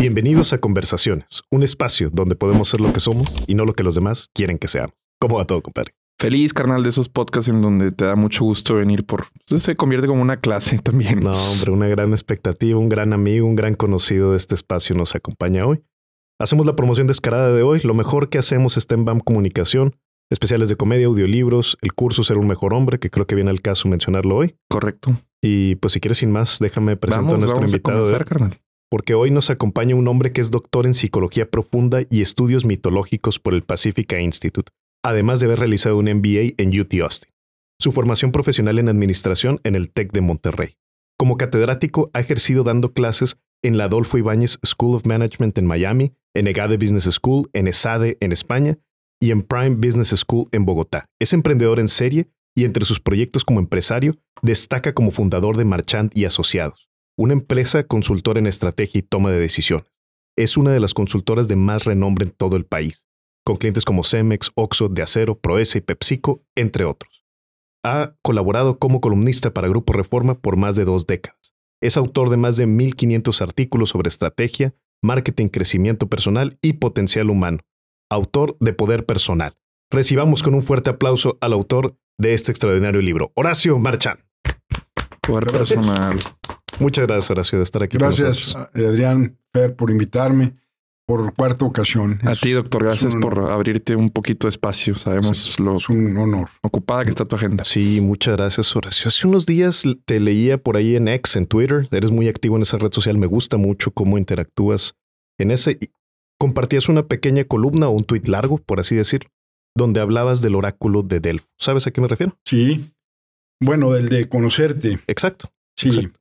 Bienvenidos a Conversaciones, un espacio donde podemos ser lo que somos y no lo que los demás quieren que seamos. ¿Cómo va todo, compadre? Feliz, carnal, de esos podcasts en donde te da mucho gusto venir por... Se convierte como una clase también. No, hombre, una gran expectativa, un gran amigo, un gran conocido de este espacio nos acompaña hoy. Hacemos la promoción descarada de hoy. Lo mejor que hacemos está en BAM Comunicación, especiales de comedia, audiolibros, el curso Ser un Mejor Hombre, que creo que viene al caso mencionarlo hoy. Correcto. Y pues si quieres, sin más, déjame presentar a nuestro invitado. Vamos a comenzar, carnal. Porque hoy nos acompaña un hombre que es doctor en psicología profunda y estudios mitológicos por el Pacifica Institute, además de haber realizado un MBA en UT Austin. Su formación profesional en administración en el Tec de Monterrey. Como catedrático, ha ejercido dando clases en la Adolfo Ibáñez School of Management en Miami, en EGADE Business School, en ESADE en España y en Prime Business School en Bogotá. Es emprendedor en serie y entre sus proyectos como empresario destaca como fundador de Marchand y Asociados, una empresa consultora en estrategia y toma de decisiones. Es una de las consultoras de más renombre en todo el país, con clientes como Cemex, Oxxo, Deacero, Proesa y PepsiCo, entre otros. Ha colaborado como columnista para Grupo Reforma por más de 2 décadas. Es autor de más de 1,500 artículos sobre estrategia, marketing, crecimiento personal y potencial humano. Autor de Poder Personal. Recibamos con un fuerte aplauso al autor de este extraordinario libro, Horacio Marchand. Poder Personal. Muchas gracias, Horacio, de estar aquí. Gracias, Adrián Per, por invitarme por cuarta ocasión. A ti, doctor, gracias por abrirte un poquito de espacio. Sabemos lo ocupada que está tu agenda. Sí, muchas gracias, Horacio. Hace unos días te leía por ahí en X, en Twitter. Eres muy activo en esa red social. Me gusta mucho cómo interactúas en ese. Compartías una pequeña columna o un tuit largo, por así decirlo, donde hablabas del oráculo de Delfos. ¿Sabes a qué me refiero? Sí. Bueno, del de conocerte. Exacto. Sí. Exacto.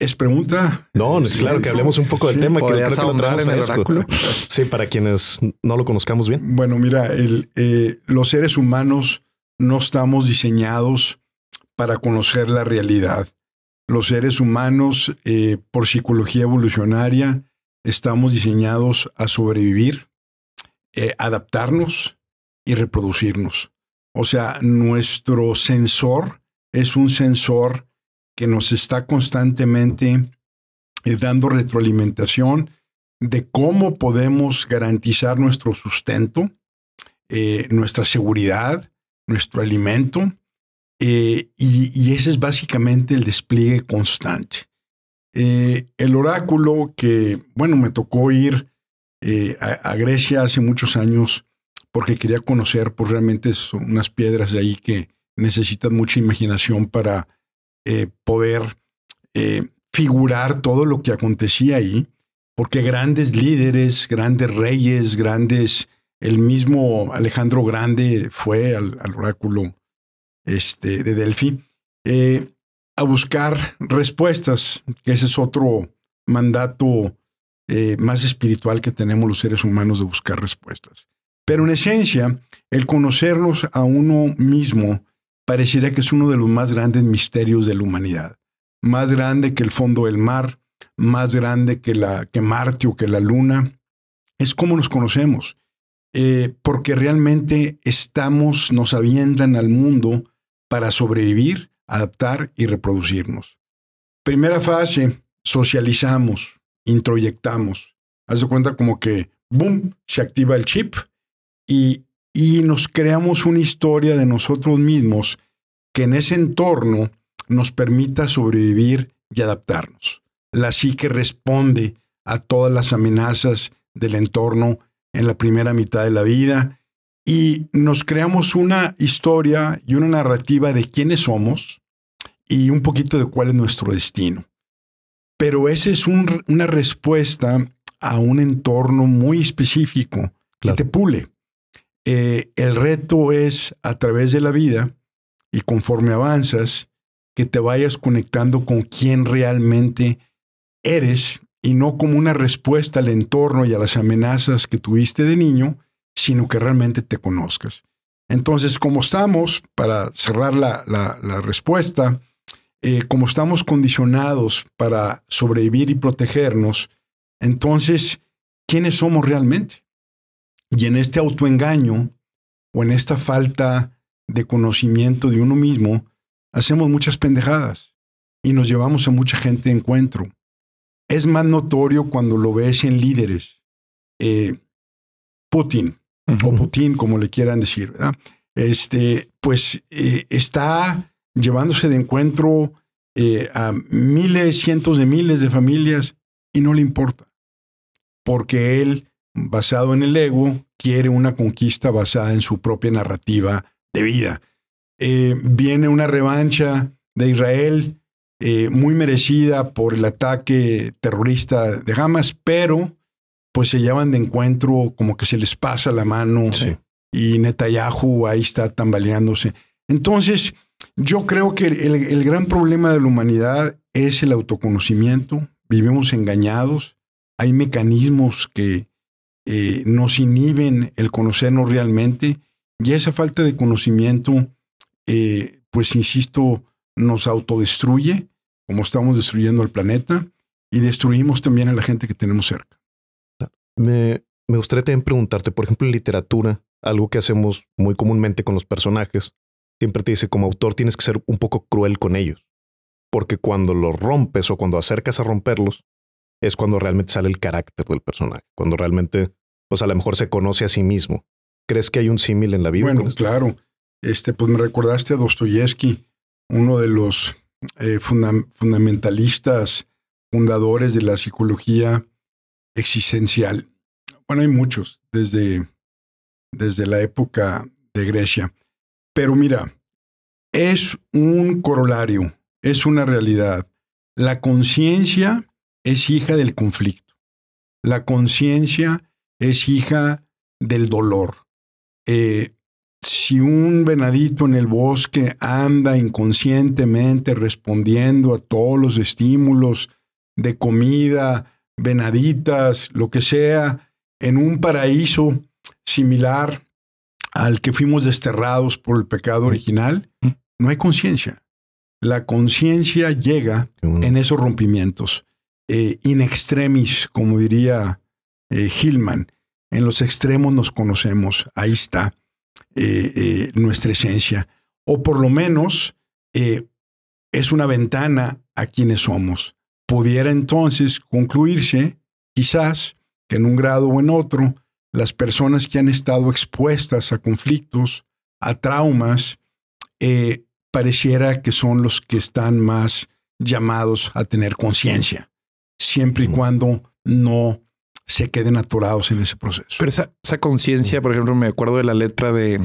¿Es pregunta? No, es claro que hablemos un poco del tema. Que creo que lo traemos en el oráculo. Sí, para quienes no lo conozcamos bien. Bueno, mira, los seres humanos no estamos diseñados para conocer la realidad. Los seres humanos, por psicología evolucionaria, estamos diseñados a sobrevivir, adaptarnos y reproducirnos. O sea, nuestro sensor es un sensor que nos está constantemente dando retroalimentación de cómo podemos garantizar nuestro sustento, nuestra seguridad, nuestro alimento, y ese es básicamente el despliegue constante. El oráculo que, bueno, me tocó ir a Grecia hace muchos años porque quería conocer, pues realmente son unas piedras de ahí que necesitan mucha imaginación para poder figurar todo lo que acontecía ahí, porque grandes líderes, grandes reyes, grandes, el mismo Alejandro Grande fue al oráculo de Delfi a buscar respuestas, que ese es otro mandato más espiritual que tenemos los seres humanos, de buscar respuestas. Pero en esencia, el conocernos a uno mismo pareciera que es uno de los más grandes misterios de la humanidad. Más grande que el fondo del mar, más grande que Marte o que la Luna. Es como nos conocemos, porque realmente nos avientan al mundo para sobrevivir, adaptar y reproducirnos. Primera fase, socializamos, introyectamos. Haz de cuenta como que, ¡boom!, se activa el chip y nos creamos una historia de nosotros mismos que en ese entorno nos permita sobrevivir y adaptarnos. La psique responde a todas las amenazas del entorno en la primera mitad de la vida y nos creamos una historia y una narrativa de quiénes somos y un poquito de cuál es nuestro destino. Pero esa es una respuesta a un entorno muy específico, claro, que te pule. El reto es, a través de la vida y conforme avanzas, que te vayas conectando con quién realmente eres y no como una respuesta al entorno y a las amenazas que tuviste de niño, sino que realmente te conozcas. Entonces, como estamos, para cerrar la respuesta, como estamos condicionados para sobrevivir y protegernos, entonces, ¿quiénes somos realmente? Y en este autoengaño o en esta falta de conocimiento de uno mismo, hacemos muchas pendejadas y nos llevamos a mucha gente de encuentro. es más notorio cuando lo ves en líderes. Putin, o Putin, como le quieran decir, ¿verdad? Pues está llevándose de encuentro a miles, cientos de miles de familias y no le importa. Porque él, basado en el ego, quiere una conquista basada en su propia narrativa de vida. Viene una revancha de Israel, muy merecida por el ataque terrorista de Hamas, pero pues se llevan de encuentro, como que se les pasa la mano, sí. Y Netanyahu ahí está tambaleándose. Entonces, yo creo que el gran problema de la humanidad es el autoconocimiento. Vivimos engañados. Hay mecanismos que nos inhiben el conocernos realmente. Y esa falta de conocimiento, pues insisto, nos autodestruye, como estamos destruyendo al planeta, y destruimos también a la gente que tenemos cerca. Me gustaría también preguntarte, por ejemplo, en literatura, algo que hacemos muy comúnmente con los personajes, siempre te dice como autor tienes que ser un poco cruel con ellos, porque cuando los rompes o cuando acercas a romperlos, es cuando realmente sale el carácter del personaje, cuando realmente, pues a lo mejor se conoce a sí mismo. ¿Crees que hay un símil en la vida? Bueno, claro. Pues me recordaste a Dostoyevsky, uno de los fundamentalistas fundadores de la psicología existencial. Bueno, hay muchos, desde la época de Grecia. Pero mira, es un corolario, es una realidad. La conciencia es hija del conflicto. La conciencia es hija del dolor. Si un venadito en el bosque anda inconscientemente respondiendo a todos los estímulos de comida, venaditas, lo que sea, en un paraíso similar al que fuimos desterrados por el pecado original, no hay conciencia. La conciencia llega en esos rompimientos, in extremis, como diría Hillman. En los extremos nos conocemos, ahí está nuestra esencia, o por lo menos es una ventana a quienes somos. Pudiera entonces concluirse, quizás, que en un grado o en otro, las personas que han estado expuestas a conflictos, a traumas, pareciera que son los que están más llamados a tener conciencia, siempre y cuando no se queden atorados en ese proceso. Pero esa conciencia, por ejemplo, me acuerdo de la letra de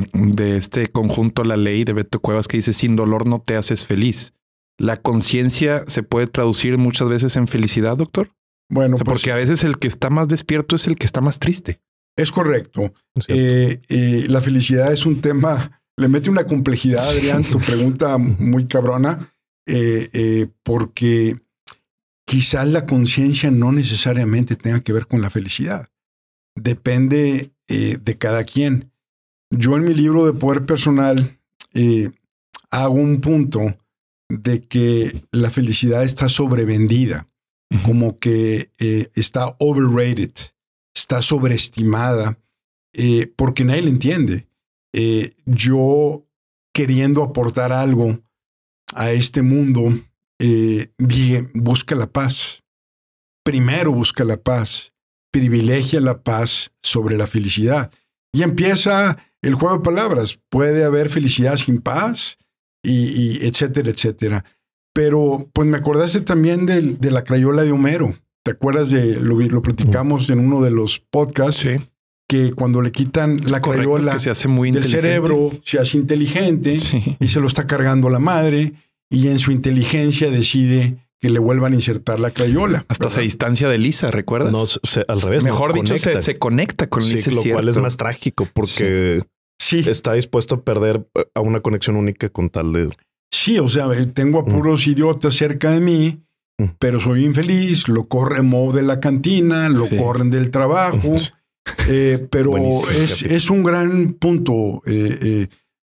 este conjunto La Ley de Beto Cuevas que dice, sin dolor no te haces feliz. ¿La conciencia se puede traducir muchas veces en felicidad, doctor? Bueno, o sea, pues, porque a veces el que está más despierto es el que está más triste. Es correcto. La felicidad es un tema, le mete una complejidad, Adrián, tu pregunta muy cabrona, porque quizás la conciencia no necesariamente tenga que ver con la felicidad. Depende de cada quien. Yo en mi libro de Poder Personal hago un punto de que la felicidad está sobrevendida, como que está overrated, está sobreestimada, porque nadie la entiende. Yo queriendo aportar algo a este mundo, dije, busca la paz. Primero busca la paz. Privilegia la paz sobre la felicidad. Y empieza el juego de palabras. Puede haber felicidad sin paz, y etcétera, etcétera. Pero pues me acordaste también de la crayola de Homero. ¿Te acuerdas de lo platicamos en uno de los podcasts? Sí. Que cuando le quitan la crayola del cerebro, se hace inteligente, sí. Y se lo está cargando la madre. Y en su inteligencia decide que le vuelvan a insertar la crayola. Hasta se distancia de Lisa, ¿recuerdas? No, al revés. Mejor dicho, se conecta con Lisa. Lo cual es más trágico porque sí. Está dispuesto a perder a una conexión única con tal de... Sí, o sea, tengo a puros idiotas cerca de mí, pero soy infeliz, lo corren de la cantina, lo corren del trabajo, pero es un gran punto.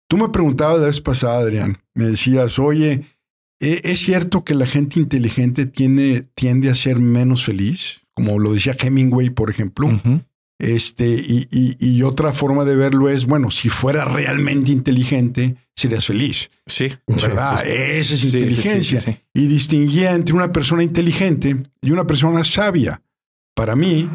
Tú me preguntabas la vez pasada, Adrián, me decías, oye, ¿es cierto que la gente inteligente tiende a ser menos feliz? Como lo decía Hemingway, por ejemplo. Y otra forma de verlo es, bueno, si fuera realmente inteligente, serías feliz. Sí. ¿Verdad? Sí, sí. Esa es inteligencia. Sí, sí, sí, sí. Y distinguía entre una persona inteligente y una persona sabia. Para mí,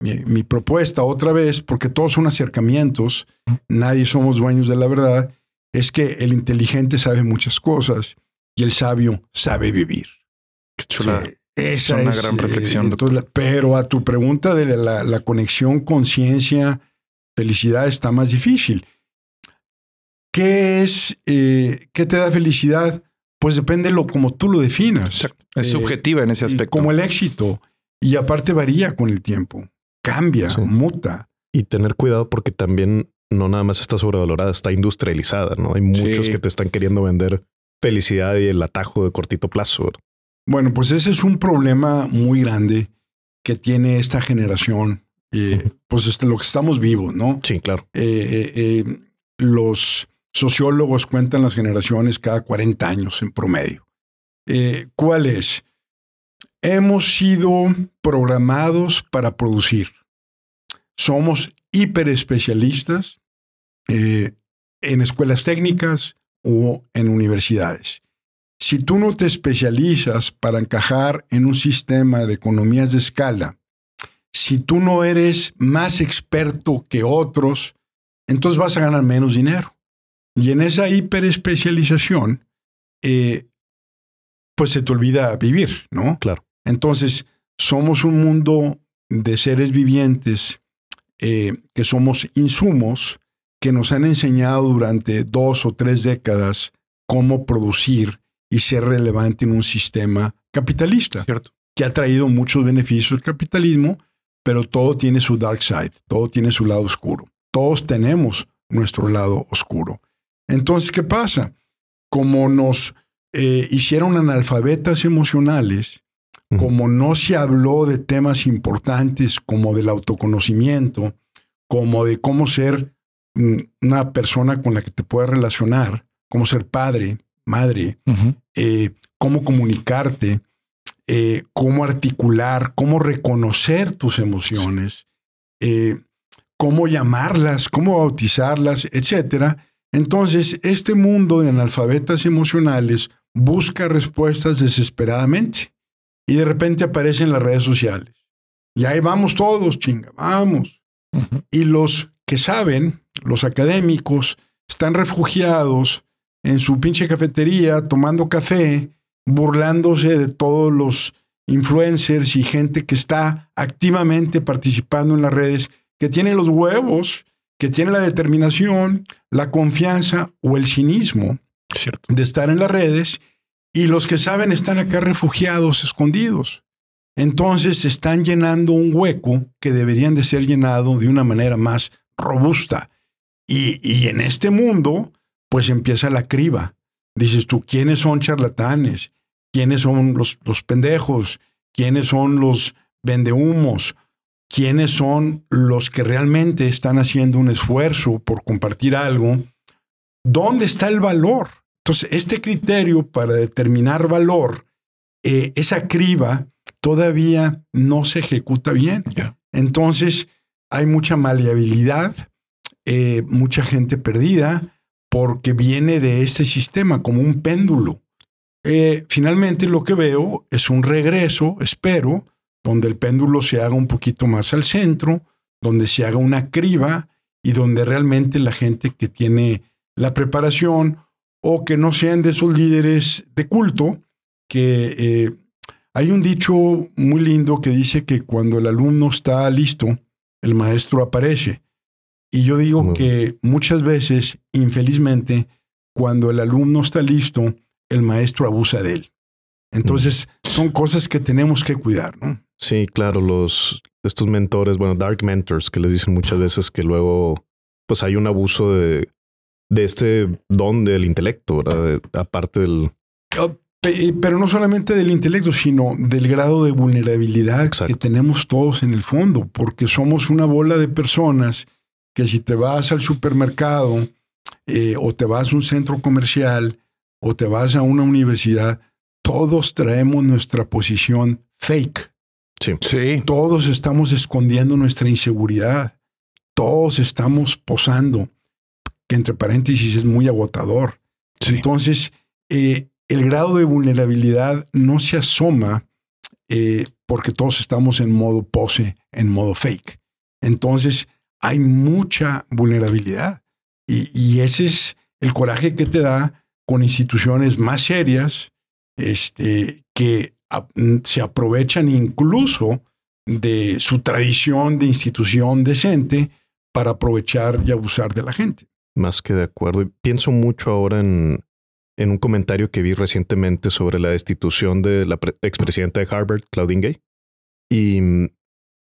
mi propuesta otra vez, porque todos son acercamientos, nadie somos dueños de la verdad, es que el inteligente sabe muchas cosas y el sabio sabe vivir. Qué chula. Sí. Esa es una gran reflexión. Entonces, pero a tu pregunta de la conexión conciencia, felicidad está más difícil. ¿Qué es? ¿Qué te da felicidad? Pues depende como tú lo definas. Exacto. Es subjetiva en ese aspecto. Como el éxito. Y aparte varía con el tiempo. Cambia, sí. Muta. Y tener cuidado porque también no nada más está sobrevalorada, está industrializada, ¿no? Hay muchos que te están queriendo vender felicidad y el atajo de cortito plazo, ¿verdad? Bueno, pues ese es un problema muy grande que tiene esta generación. Pues lo que estamos vivos, ¿no? Sí, claro. Los sociólogos cuentan las generaciones cada 40 años en promedio. ¿Cuál es? Hemos sido programados para producir. Somos hiperespecialistas en escuelas técnicas o en universidades. Si tú no te especializas para encajar en un sistema de economías de escala, si tú no eres más experto que otros, entonces vas a ganar menos dinero. Y en esa hiperespecialización, pues se te olvida vivir, ¿no? Claro. Entonces, somos un mundo de seres vivientes que somos insumos que nos han enseñado durante 2 o 3 décadas cómo producir y ser relevante en un sistema capitalista. Cierto. Que ha traído muchos beneficios del capitalismo, pero todo tiene su dark side, todo tiene su lado oscuro. Todos tenemos nuestro lado oscuro. Entonces, ¿qué pasa? Como nos hicieron analfabetas emocionales, como no se habló de temas importantes como del autoconocimiento, como de cómo ser una persona con la que te puedas relacionar, cómo ser padre, madre, cómo comunicarte, cómo articular, cómo reconocer tus emociones, cómo llamarlas, cómo bautizarlas, etc. Entonces, este mundo de analfabetas emocionales busca respuestas desesperadamente y de repente aparecen las redes sociales. Y ahí vamos todos, chinga, vamos. Y los que saben, los académicos, están refugiados en su pinche cafetería, tomando café, burlándose de todos los influencers y gente que está activamente participando en las redes, que tiene los huevos, que tiene la determinación, la confianza o el cinismo de estar en las redes, y los que saben están acá refugiados, escondidos. Entonces están llenando un hueco que deberían de ser llenado de una manera más robusta. Y en este mundo, pues empieza la criba. Dices tú, ¿quiénes son charlatanes? ¿Quiénes son los pendejos? ¿Quiénes son los vendehumos? ¿Quiénes son los que realmente están haciendo un esfuerzo por compartir algo? ¿Dónde está el valor? Entonces, este criterio para determinar valor, esa criba todavía no se ejecuta bien. Entonces, hay mucha maleabilidad, mucha gente perdida, porque viene de este sistema como un péndulo. Finalmente lo que veo es un regreso, espero, donde el péndulo se haga un poquito más al centro, donde se haga una criba y donde realmente la gente que tiene la preparación o que no sean de esos líderes de culto, que hay un dicho muy lindo que dice que cuando el alumno está listo, el maestro aparece. Y yo digo que muchas veces, infelizmente, cuando el alumno está listo, el maestro abusa de él. Entonces, son cosas que tenemos que cuidar, ¿no? Sí, claro. Estos mentores, bueno, dark mentors, que les dicen muchas veces que luego, pues hay un abuso de este don del intelecto, ¿verdad? Aparte del... Pero no solamente del intelecto, sino del grado de vulnerabilidad que tenemos todos en el fondo, porque somos una bola de personas que si te vas al supermercado o te vas a un centro comercial o te vas a una universidad, todos traemos nuestra posición fake, Sí. Sí. Todos estamos escondiendo nuestra inseguridad. Todos estamos posando, que entre paréntesis es muy agotador. Sí. Entonces, el grado de vulnerabilidad no se asoma porque todos estamos en modo pose, en modo fake. Entonces, hay mucha vulnerabilidad y ese es el coraje que te da con instituciones más serias que se aprovechan incluso de su tradición de institución decente para aprovechar y abusar de la gente. Más que de acuerdo. Y pienso mucho ahora en un comentario que vi recientemente sobre la destitución de la expresidenta de Harvard, Claudine Gay. Y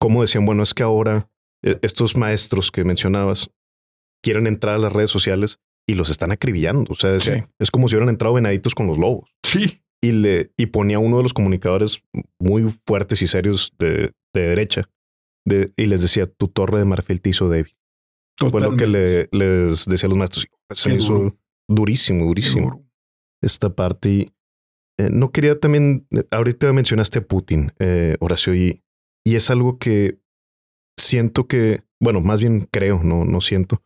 cómo decían, bueno, es que ahora estos maestros que mencionabas quieren entrar a las redes sociales y los están acribillando. O sea, es, sí, es como si hubieran entrado venaditos con los lobos. Sí. Y ponía uno de los comunicadores muy fuertes y serios de derecha y les decía, tu torre de marfil te hizo débil. Totalmente. Fue lo que les decía a los maestros. Se hizo durísimo, durísimo esta parte. Y, no quería también, ahorita mencionaste a Putin, Horacio, y es algo que siento que, bueno, más bien creo, no siento,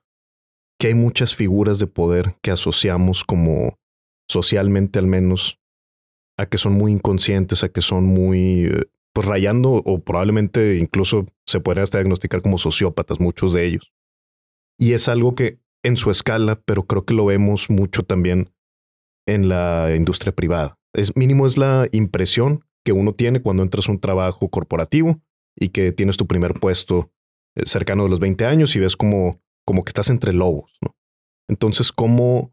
que hay muchas figuras de poder que asociamos como socialmente al menos a que son muy inconscientes, a que son muy, pues rayando o probablemente incluso se podrían hasta diagnosticar como sociópatas, muchos de ellos. Y es algo que en su escala, pero creo que lo vemos mucho también en la industria privada. Mínimo es la impresión que uno tiene cuando entras a un trabajo corporativo y que tienes tu primer puesto cercano de los 20 años y ves como que estás entre lobos, ¿no? Entonces, ¿cómo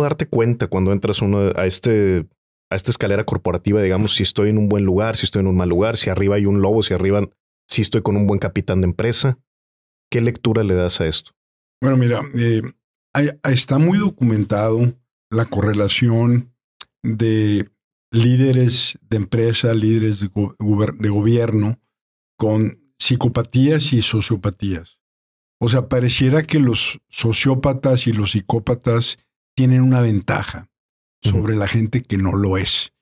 darte cuenta cuando entras a esta escalera corporativa, digamos, si estoy en un buen lugar, si estoy en un mal lugar, si arriba hay un lobo, si estoy con un buen capitán de empresa? ¿Qué lectura le das a esto? Bueno, mira, está muy documentado la correlación de líderes de empresa, líderes de gobierno con psicopatías y sociopatías. O sea, pareciera que los sociópatas y los psicópatas tienen una ventaja sobre la gente que no lo es.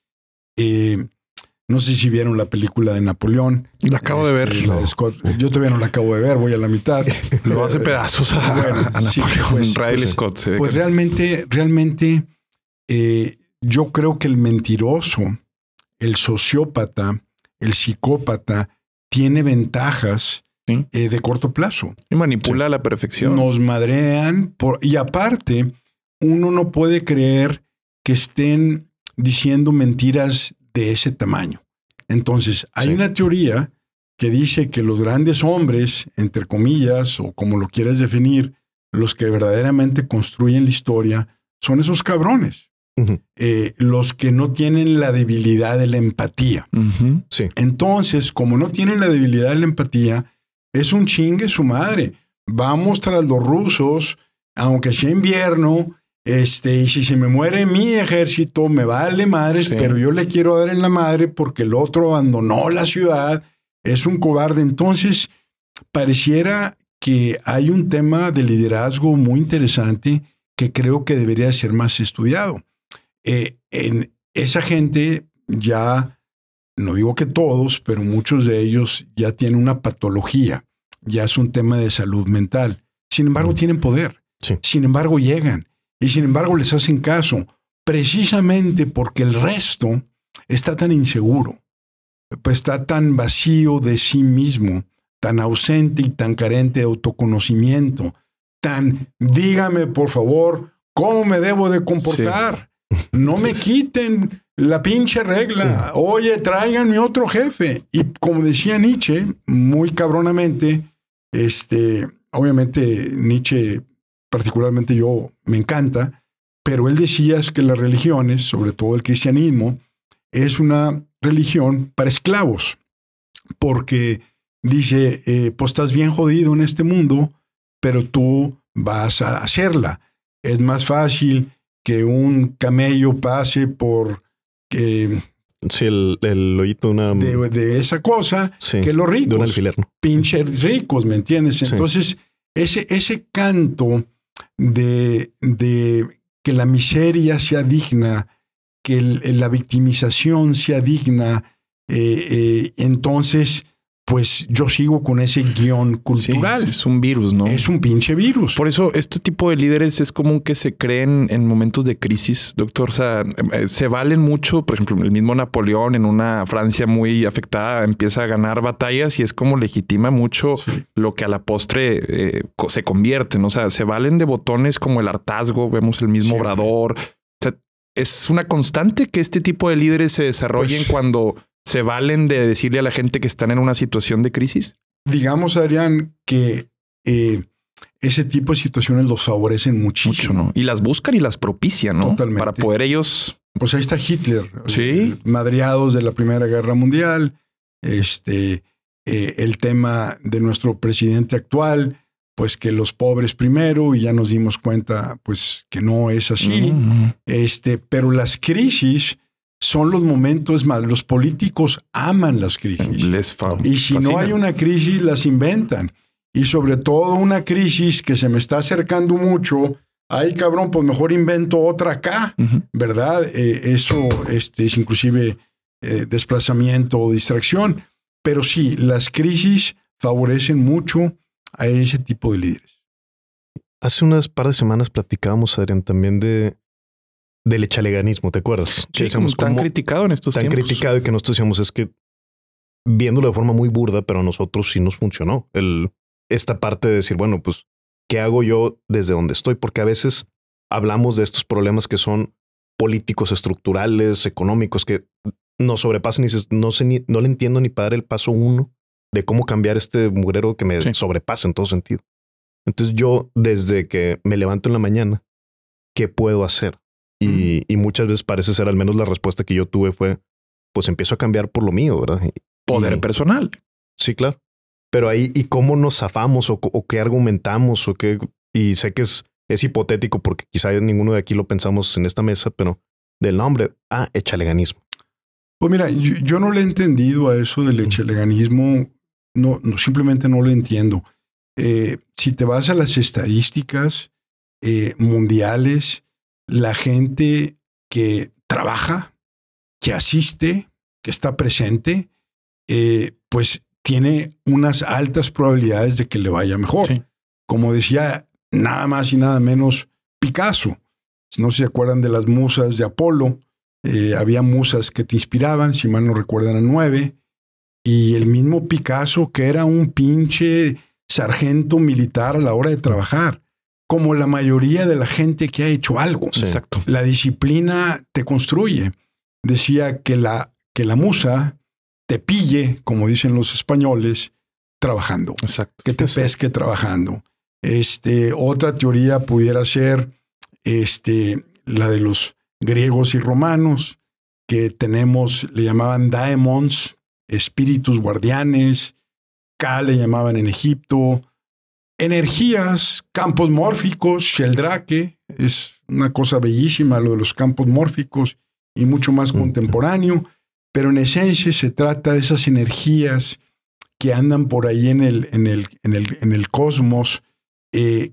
No sé si vieron la película de Napoleón. La acabo de ver. La de Scott. Yo todavía no la acabo de ver, voy a la mitad. Lo hace pedazos a Napoleón. Pues, Ridley Scott. Pues realmente yo creo que el mentiroso, el sociópata, el psicópata tiene ventajas de corto plazo. Y manipula a la perfección. Nos madrean. Y aparte, uno no puede creer que estén diciendo mentiras de ese tamaño. Entonces, hay una teoría que dice que los grandes hombres, entre comillas, o como lo quieras definir, los que verdaderamente construyen la historia, son esos cabrones. Uh-huh. Los que no tienen la debilidad de la empatía. Uh-huh. Sí. Entonces, como no tienen la debilidad de la empatía, es un chingue su madre. Vamos tras los rusos, aunque sea invierno, y si se me muere mi ejército, me vale madres, sí, pero yo le quiero dar en la madre porque el otro abandonó la ciudad, es un cobarde. Entonces, pareciera que hay un tema de liderazgo muy interesante que creo que debería ser más estudiado. En esa gente ya, no digo que todos, pero muchos de ellos ya tienen una patología, ya es un tema de salud mental. Sin embargo, tienen poder. Sí. Sin embargo, llegan. Y sin embargo, les hacen caso. Precisamente porque el resto está tan inseguro, pues está tan vacío de sí mismo, tan ausente y tan carente de autoconocimiento, tan dígame, por favor, ¿cómo me debo de comportar? Sí. No me quiten la pinche regla. Oye, tráiganme otro jefe. Y como decía Nietzsche, muy cabronamente, obviamente Nietzsche, particularmente yo, me encanta, pero él decía que las religiones, sobre todo el cristianismo, es una religión para esclavos, porque dice, pues estás bien jodido en este mundo, pero tú vas a hacerla. Es más fácil que un camello pase por... sí, el hoyito de esa cosa, sí, que los ricos, de un alfiler, ¿no? Pinches ricos, ¿me entiendes? Entonces, sí, ese canto de que la miseria sea digna, que la victimización sea digna, Entonces, pues yo sigo con ese guión cultural. Sí, es un virus, ¿no? Es un pinche virus. Por eso este tipo de líderes es común que se creen en momentos de crisis, doctor. O sea, se valen mucho. Por ejemplo, el mismo Napoleón en una Francia muy afectada empieza a ganar batallas y es como legitima mucho lo que a la postre se convierte, ¿no? O sea, se valen de botones como el hartazgo. Vemos el mismo Obrador. O sea, es una constante que este tipo de líderes se desarrollen cuando... ¿Se valen de decirle a la gente que están en una situación de crisis? Digamos, Adrián, que ese tipo de situaciones los favorecen muchísimo. Mucho, ¿no? Y las buscan y las propician, ¿no? Totalmente. Para poder ellos... Pues ahí está Hitler. Sí. Madreados de la Primera Guerra Mundial. El tema de nuestro presidente actual, pues que los pobres primero, y ya nos dimos cuenta pues que no es así. Mm. Pero las crisis... son los momentos más. Los políticos aman las crisis. Y si fascina. No hay una crisis, las inventan. Y sobre todo una crisis que se me está acercando mucho. Ay, cabrón, pues mejor invento otra acá, ¿verdad? Eso es inclusive desplazamiento o distracción. Pero sí, las crisis favorecen mucho a ese tipo de líderes. Hace unas par de semanas platicábamos, Adrián, también del echaleganismo, ¿te acuerdas? Sí, decíamos, tan criticado en estos tiempos. Tan criticado, y que nosotros decíamos, es que viéndolo de forma muy burda, pero a nosotros sí nos funcionó. Esta parte de decir, bueno, pues, ¿qué hago yo desde donde estoy? Porque a veces hablamos de estos problemas que son políticos, estructurales, económicos, que nos sobrepasan y dices, no le entiendo ni para dar el paso uno de cómo cambiar este mugrero que me sobrepasa en todo sentido. Entonces yo, desde que me levanto en la mañana, ¿qué puedo hacer? Y muchas veces parece ser, al menos la respuesta que yo tuve fue, pues empiezo a cambiar por lo mío, ¿verdad? Poder personal. Sí, claro. Pero ahí, ¿y cómo nos zafamos o qué argumentamos? Y sé que es hipotético porque quizá ninguno de aquí lo pensamos en esta mesa, pero del nombre, echaleganismo. Pues mira, yo no le he entendido a eso del echaleganismo, simplemente no lo entiendo. Si te vas a las estadísticas mundiales, la gente que trabaja, que asiste, que está presente, pues tiene unas altas probabilidades de que le vaya mejor. Sí. Como decía, nada más y nada menos Picasso. No sé si se acuerdan de las musas de Apolo. Había musas que te inspiraban, si mal no recuerdan, a 9. Y el mismo Picasso, que era un pinche sargento militar a la hora de trabajar, como la mayoría de la gente que ha hecho algo. Sí. Exacto. La disciplina te construye. Decía que la musa te pille, como dicen los españoles, trabajando. Exacto. Que te pesque trabajando. Otra teoría pudiera ser la de los griegos y romanos, que tenemos, le llamaban daemons, espíritus guardianes, Ka le llamaban en Egipto, energías, campos mórficos, Sheldrake, es una cosa bellísima lo de los campos mórficos y mucho más contemporáneo, pero en esencia se trata de esas energías que andan por ahí en el cosmos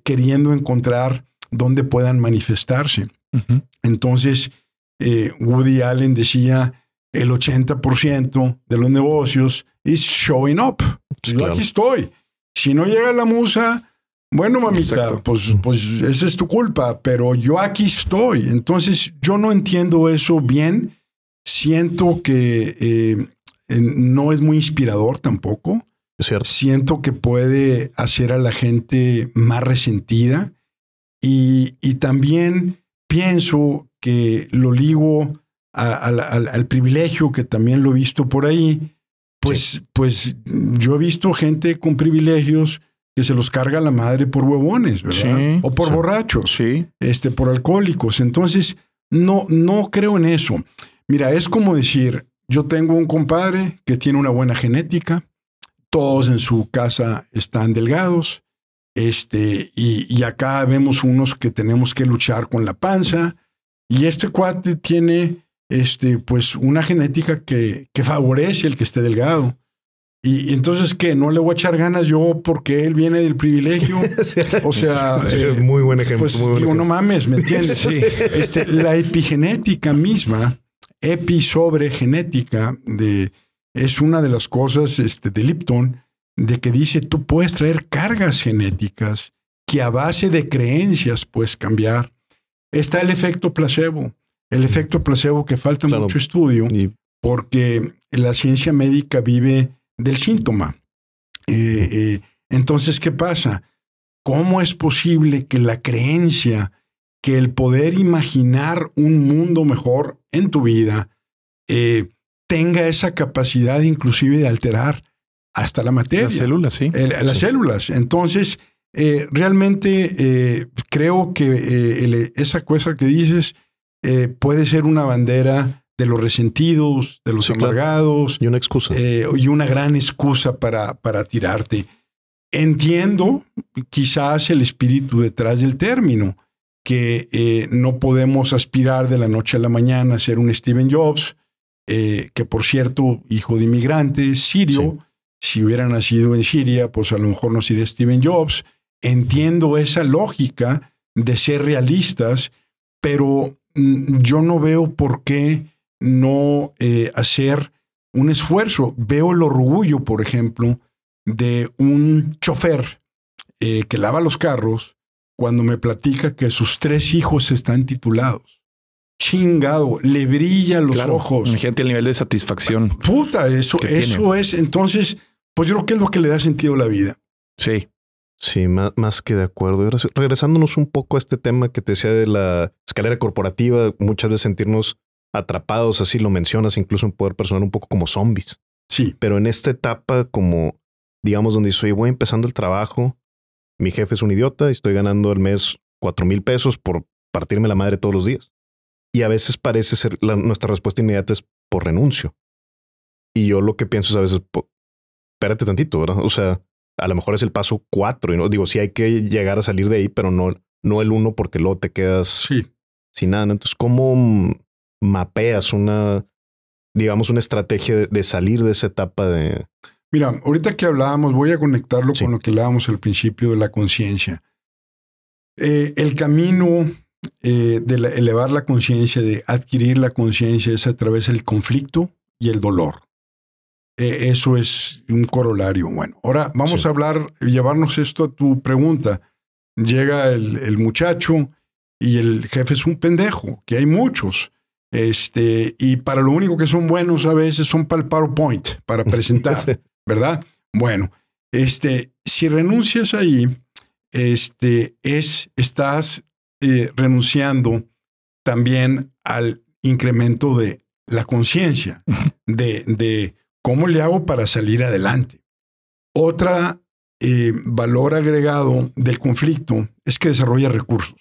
queriendo encontrar dónde puedan manifestarse. Entonces, Woody Allen decía, el 80% de los negocios is showing up. Yo aquí estoy. Si no llega la musa, bueno, mamita, pues esa es tu culpa, pero yo aquí estoy. Entonces, yo no entiendo eso bien. Siento que no es muy inspirador tampoco. Es cierto. Siento que puede hacer a la gente más resentida. Y también pienso que lo ligo al privilegio, que también lo he visto por ahí. Pues yo he visto gente con privilegios que se los carga la madre por huevones, ¿verdad? Sí, o por borrachos, por alcohólicos. Entonces, no creo en eso. Mira, es como decir, yo tengo un compadre que tiene una buena genética, todos en su casa están delgados, y acá vemos unos que tenemos que luchar con la panza, y este cuate tiene... pues una genética que favorece el que esté delgado. Y entonces, ¿qué? ¿No le voy a echar ganas yo porque él viene del privilegio? O sea... muy buen ejemplo. Pues muy buen digo, ejemplo. No mames, ¿me entiendes? Sí. La epigenética misma, sobre genética es una de las cosas de Lipton, de que dice, tú puedes traer cargas genéticas que a base de creencias puedes cambiar. Está el efecto placebo que falta mucho estudio, porque la ciencia médica vive del síntoma. Entonces, ¿qué pasa? ¿Cómo es posible que la creencia, que el poder imaginar un mundo mejor en tu vida, tenga esa capacidad inclusive de alterar hasta la materia? Las células, sí. Las células. Entonces, realmente creo que esa cosa que dices puede ser una bandera de los resentidos, de los amargados. Claro. Y una excusa. Y una gran excusa para tirarte. Entiendo quizás el espíritu detrás del término, que no podemos aspirar de la noche a la mañana a ser un Steven Jobs, que por cierto, hijo de inmigrantes, sirio. Sí. Si hubiera nacido en Siria, pues a lo mejor no sería Steven Jobs. Entiendo esa lógica de ser realistas, pero yo no veo por qué no hacer un esfuerzo. Veo el orgullo, por ejemplo, de un chofer que lava los carros cuando me platica que sus 3 hijos están titulados. Chingado, le brilla los ojos. Imagínate el nivel de satisfacción. Puta, eso es. Entonces, pues yo creo que es lo que le da sentido a la vida. Sí. Sí, más que de acuerdo. Regresándonos un poco a este tema que te decía de la escalera corporativa, muchas veces sentirnos atrapados, así lo mencionas, incluso en Poder Personal, un poco como zombies. Sí. Pero en esta etapa, como digamos, donde voy empezando el trabajo, mi jefe es un idiota y estoy ganando al mes 4,000 pesos por partirme la madre todos los días. Y a veces parece ser, nuestra respuesta inmediata es por renuncio. Y yo lo que pienso es a veces, espérate tantito, ¿verdad? O sea, a lo mejor es el paso 4. Y no digo, sí hay que llegar a salir de ahí, pero no el 1, porque luego te quedas sin nada, ¿no? Entonces, ¿cómo mapeas digamos, una estrategia de salir de esa etapa de...? Mira, ahorita que hablábamos, voy a conectarlo con lo que hablábamos al principio de la conciencia. El camino de elevar la conciencia, de adquirir la conciencia, es a través del conflicto y el dolor. Eso es un corolario. Bueno, ahora vamos a hablar, llevarnos esto a tu pregunta. Llega el muchacho y el jefe es un pendejo, que hay muchos. Y para lo único que son buenos a veces son para el PowerPoint, para presentar, ¿verdad? Bueno, si renuncias ahí, estás renunciando también al incremento de la conciencia, de ¿cómo le hago para salir adelante? Otra valor agregado del conflicto es que desarrollas recursos,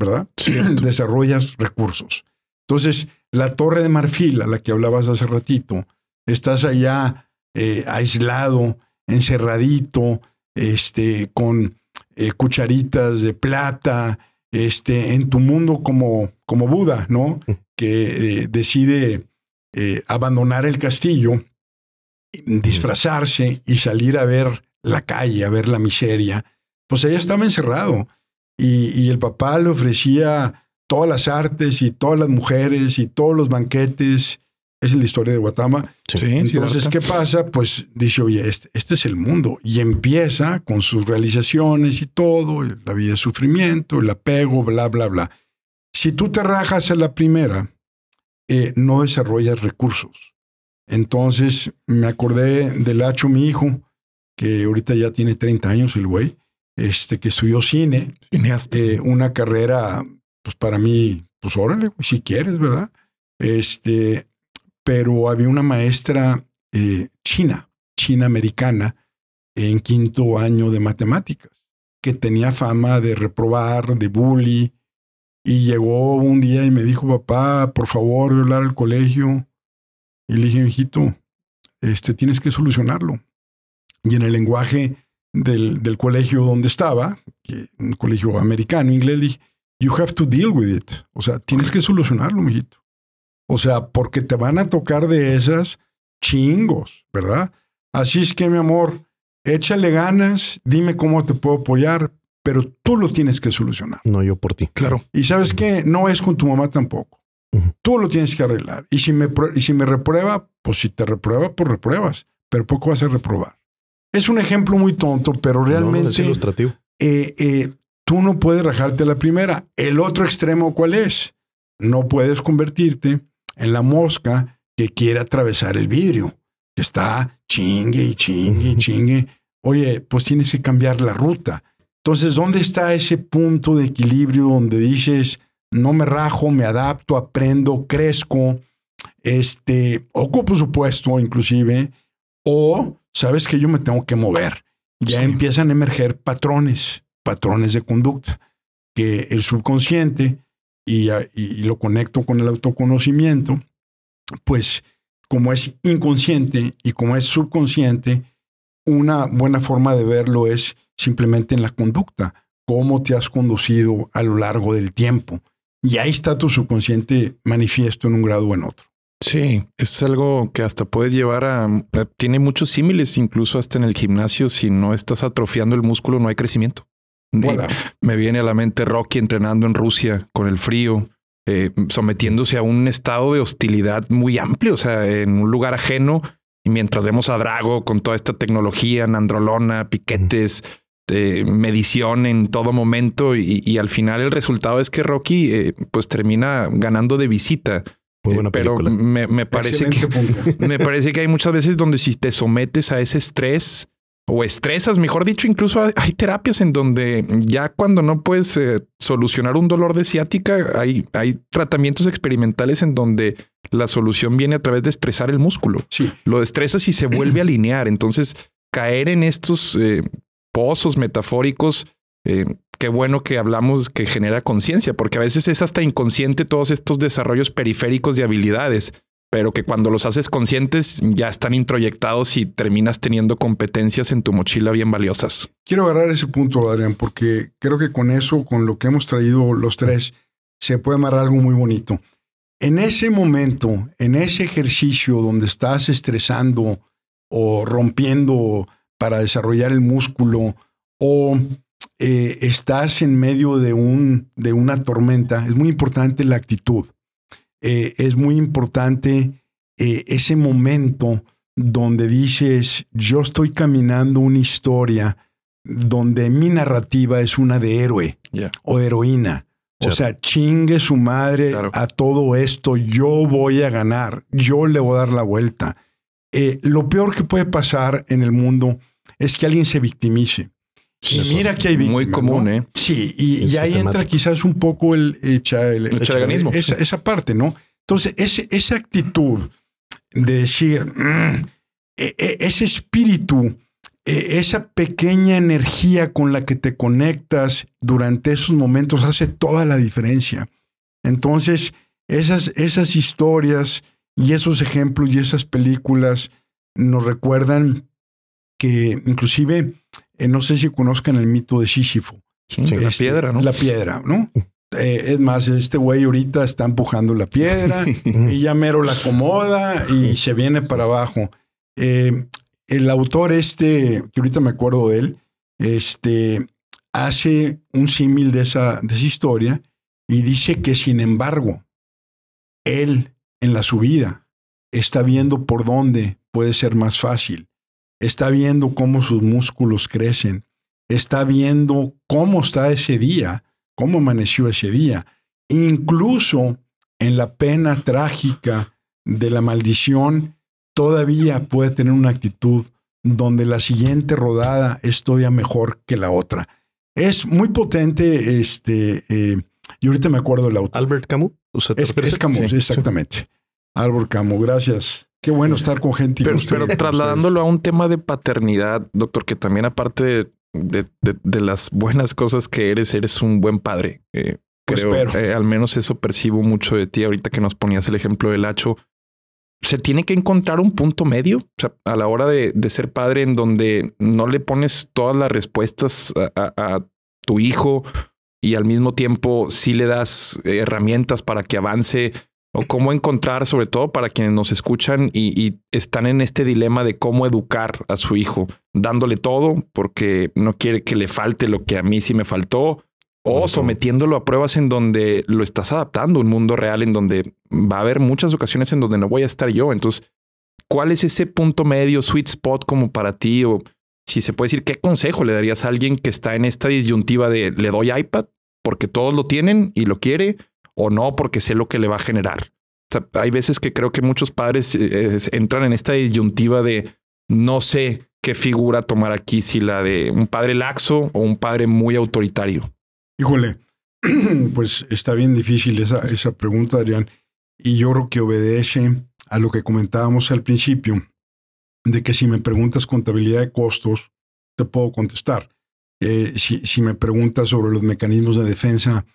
¿verdad? Cierto. Desarrollas recursos. Entonces, la torre de marfil a la que hablabas hace ratito, estás allá aislado, encerradito, con cucharitas de plata, en tu mundo como Buda, ¿no? Que decide abandonar el castillo, disfrazarse y salir a ver la calle, a ver la miseria. Pues ella estaba encerrado y el papá le ofrecía todas las artes y todas las mujeres y todos los banquetes. Esa es la historia de Guatama. Sí, entonces, ¿qué pasa? Pues dice, oye, este es el mundo. Y empieza con sus realizaciones y todo, la vida es sufrimiento, el apego, bla, bla, bla. Si tú te rajas a la primera, no desarrollas recursos. Entonces me acordé de Lacho, mi hijo, que ahorita ya tiene 30 años, el güey, que estudió cine, una carrera, pues para mí, pues órale, si quieres, ¿verdad? Pero había una maestra china-americana, en quinto año de matemáticas, que tenía fama de reprobar, de bully, y llegó un día y me dijo, papá, por favor, voy a hablar al colegio. Y le dije, hijito, tienes que solucionarlo. Y en el lenguaje del colegio donde estaba, un colegio americano, inglés, le dije, you have to deal with it. O sea, tienes que solucionarlo, mijito. O sea, porque te van a tocar de esas chingos, ¿verdad? Así es que, mi amor, échale ganas, dime cómo te puedo apoyar, pero tú lo tienes que solucionar. No yo por ti. Claro. Y ¿sabes qué? No es con tu mamá tampoco. Tú lo tienes que arreglar. Y si me reprueba, pues si te reprueba, pues repruebas. Pero poco vas a reprobar. Es un ejemplo muy tonto, pero realmente... No, es ilustrativo. Tú no puedes rajarte la primera. El otro extremo, ¿cuál es? No puedes convertirte en la mosca que quiere atravesar el vidrio, que está chingue y chingue y chingue. Oye, pues tienes que cambiar la ruta. Entonces, ¿dónde está ese punto de equilibrio donde dices, no me rajo, me adapto, aprendo, crezco, ocupo su puesto inclusive, o sabes que yo me tengo que mover? Ya sí. Empiezan a emerger patrones de conducta que el subconsciente, y lo conecto con el autoconocimiento, pues como es inconsciente y como es subconsciente, una buena forma de verlo es simplemente en la conducta, cómo te has conducido a lo largo del tiempo. Y ahí está tu subconsciente manifiesto en un grado o en otro. Sí, es algo que hasta puedes llevar a... Tiene muchos símiles, incluso hasta en el gimnasio, si no estás atrofiando el músculo, no hay crecimiento. Hola. Me viene a la mente Rocky entrenando en Rusia con el frío, sometiéndose a un estado de hostilidad muy amplio, o sea, en un lugar ajeno. Y mientras vemos a Drago con toda esta tecnología, nandrolona, piquetes, medición en todo momento, y al final el resultado es que Rocky pues termina ganando de visita. Muy buena película. Pero me parece que hay muchas veces donde si te sometes a ese estrés o estresas, mejor dicho, incluso hay terapias en donde ya cuando no puedes solucionar un dolor de ciática, hay tratamientos experimentales en donde la solución viene a través de estresar el músculo. Sí. Lo estresas y se vuelve a alinear. Entonces, caer en estos pozos metafóricos, qué bueno que hablamos que genera conciencia, porque a veces es hasta inconsciente todos estos desarrollos periféricos de habilidades, pero que cuando los haces conscientes ya están introyectados y terminas teniendo competencias en tu mochila bien valiosas. Quiero agarrar ese punto, Adrián, porque creo que con eso, con lo que hemos traído los tres, se puede amarrar algo muy bonito. En ese momento, en ese ejercicio donde estás estresando o rompiendo para desarrollar el músculo, o estás en medio de una tormenta, es muy importante la actitud. Es muy importante ese momento donde dices, yo estoy caminando una historia donde mi narrativa es una de héroe o de heroína. O sea, chingue su madre a todo esto. Yo voy a ganar. Yo le voy a dar la vuelta. Lo peor que puede pasar en el mundo es que alguien se victimice. Y eso, mira que hay víctimas. Muy común, ¿no? Sí, y ahí entra quizás un poco el chalaganismo. Esa parte, ¿no? Entonces, esa actitud de decir, ese espíritu, esa pequeña energía con la que te conectas durante esos momentos hace toda la diferencia. Entonces, esas historias y esos ejemplos y esas películas nos recuerdan que inclusive, no sé si conozcan el mito de Sísifo. Sí, la piedra, ¿no? La piedra, ¿no? Es más, este güey ahorita está empujando la piedra y ya mero la acomoda y se viene para abajo. El autor que ahorita me acuerdo de él, hace un símil de esa historia y dice que, sin embargo, él en la subida está viendo por dónde puede ser más fácil, está viendo cómo sus músculos crecen, está viendo cómo está ese día, cómo amaneció ese día. Incluso en la pena trágica de la maldición, todavía puede tener una actitud donde la siguiente rodada es todavía mejor que la otra. Es muy potente, y ahorita me acuerdo del autor. Albert Camus. Es Camus, sí, exactamente. Sí. Albert Camus, gracias. Qué bueno estar con gente. Pero trasladándolo a un tema de paternidad, doctor, que también aparte de las buenas cosas que eres un buen padre. Creo, al menos eso percibo mucho de ti. Ahorita que nos ponías el ejemplo del Lacho, se tiene que encontrar un punto medio, o sea, a la hora de ser padre, en donde no le pones todas las respuestas a tu hijo y al mismo tiempo sí le das herramientas para que avance, o cómo encontrar, sobre todo para quienes nos escuchan y están en este dilema de cómo educar a su hijo, dándole todo porque no quiere que le falte lo que a mí sí me faltó, O sometiéndolo a pruebas en donde lo estás adaptando a un mundo real, en donde va a haber muchas ocasiones en donde no voy a estar yo. Entonces, ¿cuál es ese punto medio, sweet spot como para ti? O si se puede decir, ¿qué consejo le darías a alguien que está en esta disyuntiva de le doy iPad porque todos lo tienen y lo quiere o no porque sé lo que le va a generar? O sea, hay veces que creo que muchos padres entran en esta disyuntiva de no sé qué figura tomar aquí, si la de un padre laxo o un padre muy autoritario. Híjole, pues está bien difícil esa pregunta, Adrián, y yo creo que obedece a lo que comentábamos al principio, de que si me preguntas contabilidad de costos, te puedo contestar. Si me preguntas sobre los mecanismos de defensa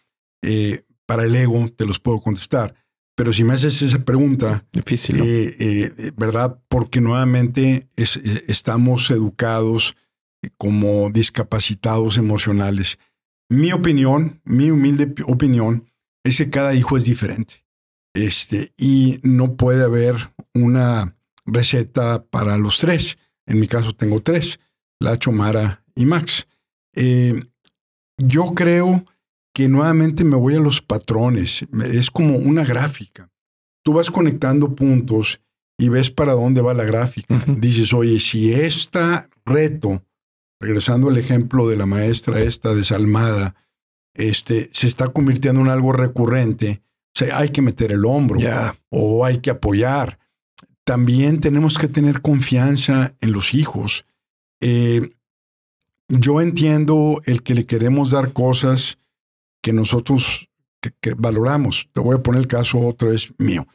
para el ego, te los puedo contestar. Pero si me haces esa pregunta, difícil, ¿no? ¿Verdad? Porque nuevamente estamos educados como discapacitados emocionales. Mi opinión, mi humilde opinión, es que cada hijo es diferente. Y no puede haber una receta para los tres. En mi caso tengo tres, Lacho, Mara y Max. Yo creo que nuevamente me voy a los patrones. Es como una gráfica. Tú vas conectando puntos y ves para dónde va la gráfica. Uh-huh. Dices, oye, si este reto, regresando al ejemplo de la maestra esta desalmada, se está convirtiendo en algo recurrente, o sea, hay que meter el hombro, yeah, o hay que apoyar. También tenemos que tener confianza en los hijos. Yo entiendo el que le queremos dar cosas que nosotros que valoramos. Te voy a poner el caso otra vez mío.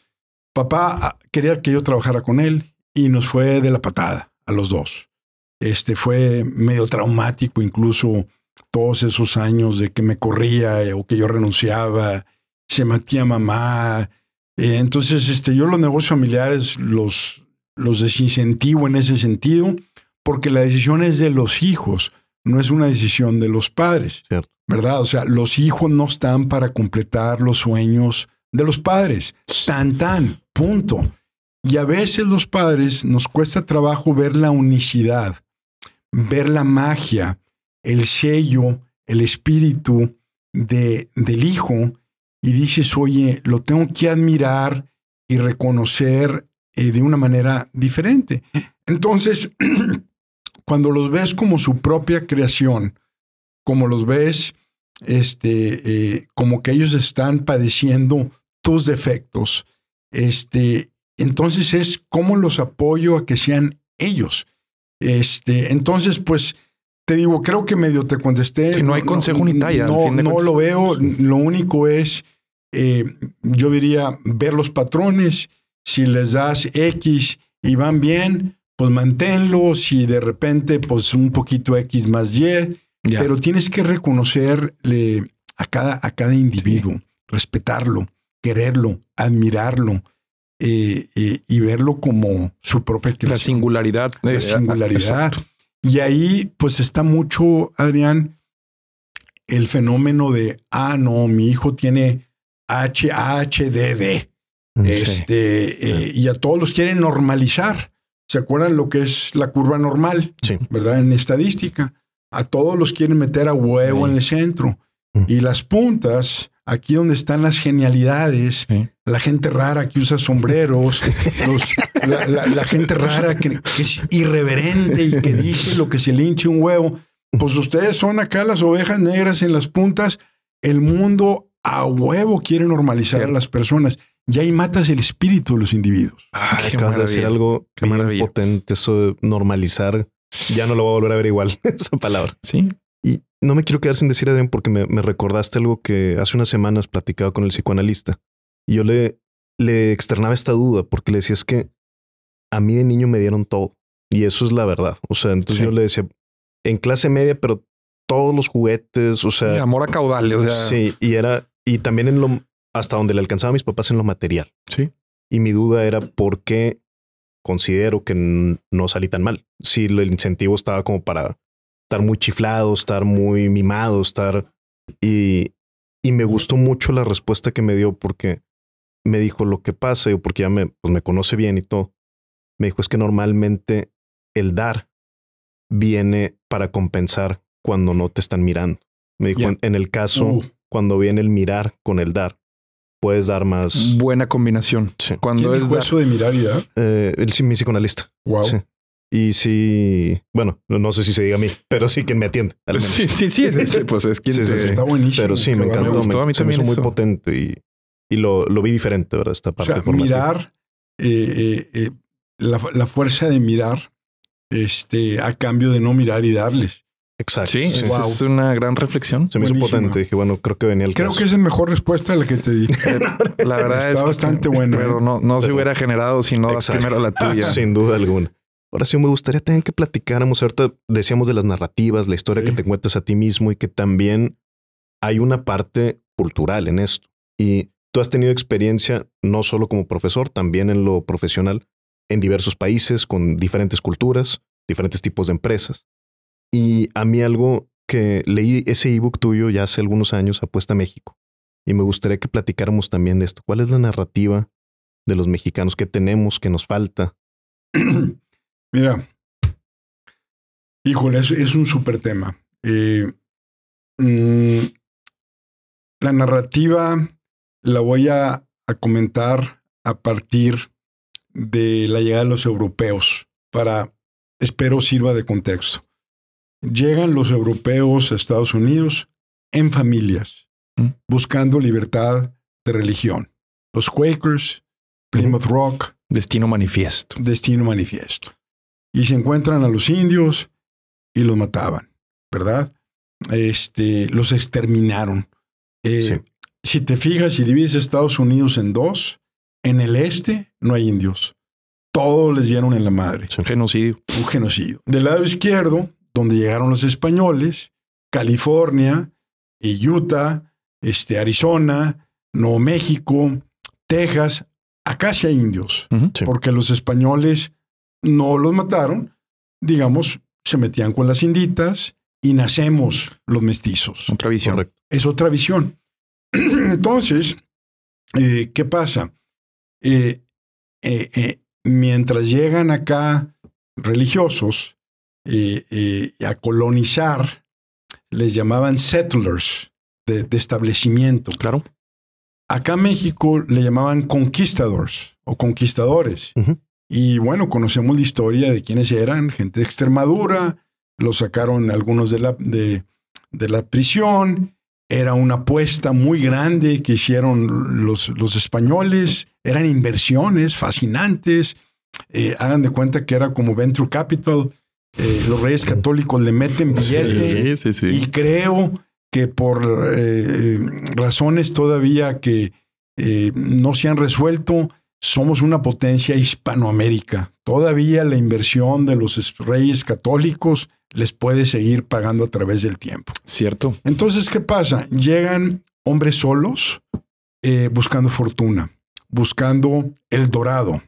Papá quería que yo trabajara con él y nos fue de la patada a los dos. Fue medio traumático incluso todos esos años de que me corría o que yo renunciaba, se matía mamá. Entonces, yo los negocios familiares los desincentivo en ese sentido, porque la decisión es de los hijos, no es una decisión de los padres. Cierto. ¿Verdad? O sea, los hijos no están para completar los sueños de los padres. Tan, punto. Y a veces los padres nos cuesta trabajo ver la unicidad, ver la magia, el sello, el espíritu del hijo, y dices, oye, lo tengo que admirar y reconocer de una manera diferente. Entonces, cuando los ves como su propia creación, como los ves como que ellos están padeciendo tus defectos, entonces es cómo los apoyo a que sean ellos. Entonces, pues, te digo, creo que medio te contesté. Sí, no hay consejo ni talla. No lo veo. Lo único es, yo diría, ver los patrones. Si les das X y van bien, pues manténlo. Si de repente, pues un poquito X más Y. Ya. Pero tienes que reconocerle a cada individuo, sí, respetarlo, quererlo, admirarlo. Y verlo como su propia creación. La singularidad. Exacto. Y ahí pues está mucho, Adrián, el fenómeno de, no, mi hijo tiene ADHD. Sí. Y a todos los quieren normalizar. ¿Se acuerdan lo que es la curva normal? Sí. ¿Verdad? En estadística. A todos los quieren meter a huevo, sí, en el centro. Sí. Y las puntas, aquí donde están las genialidades, sí, la gente rara que usa sombreros, la gente rara que es irreverente y que dice lo que se le hinche un huevo. Pues ustedes son acá las ovejas negras en las puntas. El mundo a huevo quiere normalizar, sí, a las personas. Y ahí matas el espíritu de los individuos. Acabas de decir algo muy potente, eso de normalizar. Ya no lo voy a volver a ver igual, esa palabra. Sí. Y no me quiero quedar sin decir, Adrián, porque me recordaste algo que hace unas semanas platicaba con el psicoanalista. Y yo le externaba esta duda porque le decía, es que a mí de niño me dieron todo. Y eso es la verdad. O sea, entonces, sí, yo le decía, en clase media, pero todos los juguetes, o sea... amor a caudales. O sea... Sí, y también en hasta donde le alcanzaba a mis papás en lo material. Sí. Y mi duda era por qué considero que no salí tan mal. Si el incentivo estaba como para... estar muy chiflado, estar muy mimado, estar... Y me gustó mucho la respuesta que me dio porque me dijo lo que pasa, y porque ya me conoce bien y todo. Me dijo, es que normalmente el dar viene para compensar cuando no te están mirando. Me dijo, en el caso, cuando viene el mirar con el dar, puedes dar más. Buena combinación. Sí. Cuando ¿quién dijo eso de mirar y dar? Él sí, mi psicoanalista. Wow. Sí. Y sí, bueno, no sé si se diga a mí, pero sí quien me atiende. Al menos. Sí, pues es quien se está buenísimo. Pero sí, me encantó. Me gustó, a mí también me hizo muy potente y lo vi diferente, ¿verdad? Esta parte. O sea, mirar, la fuerza de mirar a cambio de no mirar y darles. Exacto. Sí, wow. Es una gran reflexión. Se me hizo potente. Dije, bueno, creo que venía el caso. Creo que es la mejor respuesta a la que te di. La verdad está bastante buena. Pero no se hubiera generado si no das primero la tuya. Sin duda alguna. Ahora sí, me gustaría también que platicáramos, ahorita decíamos de las narrativas, la historia que te cuentas a ti mismo y que también hay una parte cultural en esto. Y tú has tenido experiencia no solo como profesor, también en lo profesional, en diversos países, con diferentes culturas, diferentes tipos de empresas. Y a mí algo que leí ese ebook tuyo ya hace algunos años, Apuesta México, y me gustaría que platicáramos también de esto. ¿Cuál es la narrativa de los mexicanos? ¿Qué tenemos? ¿Qué nos falta? Mira, híjole, es un súper tema. La narrativa la voy a comentar a partir de la llegada de los europeos para, espero sirva de contexto. Llegan los europeos a Estados Unidos en familias, buscando libertad de religión. Los Quakers, Plymouth Rock. Destino manifiesto. Destino manifiesto. Y se encuentran a los indios y los mataban, ¿verdad? Los exterminaron. Si te fijas y divides Estados Unidos en dos, en el este no hay indios. Todos les dieron en la madre. Es un genocidio. Un genocidio. Del lado izquierdo, donde llegaron los españoles, California, Utah, Arizona, Nuevo México, Texas, acá sí hay indios. Porque los españoles no los mataron, digamos, se metían con las inditas y nacemos los mestizos. Otra visión. Correcto. Es otra visión. Entonces, ¿qué pasa? Mientras llegan acá religiosos a colonizar, les llamaban settlers de establecimiento. Claro. Acá en México le llamaban conquistadores o conquistadores. Y bueno, conocemos la historia de quiénes eran, gente de Extremadura, los sacaron algunos de la prisión, era una apuesta muy grande que hicieron los españoles, eran inversiones fascinantes, hagan de cuenta que era como venture capital, los reyes católicos le meten billetes y creo que por razones todavía que no se han resuelto, somos una potencia hispanoamérica. Todavía la inversión de los reyes católicos les puede seguir pagando a través del tiempo. Cierto. Entonces, ¿qué pasa? Llegan hombres solos buscando fortuna, buscando el dorado,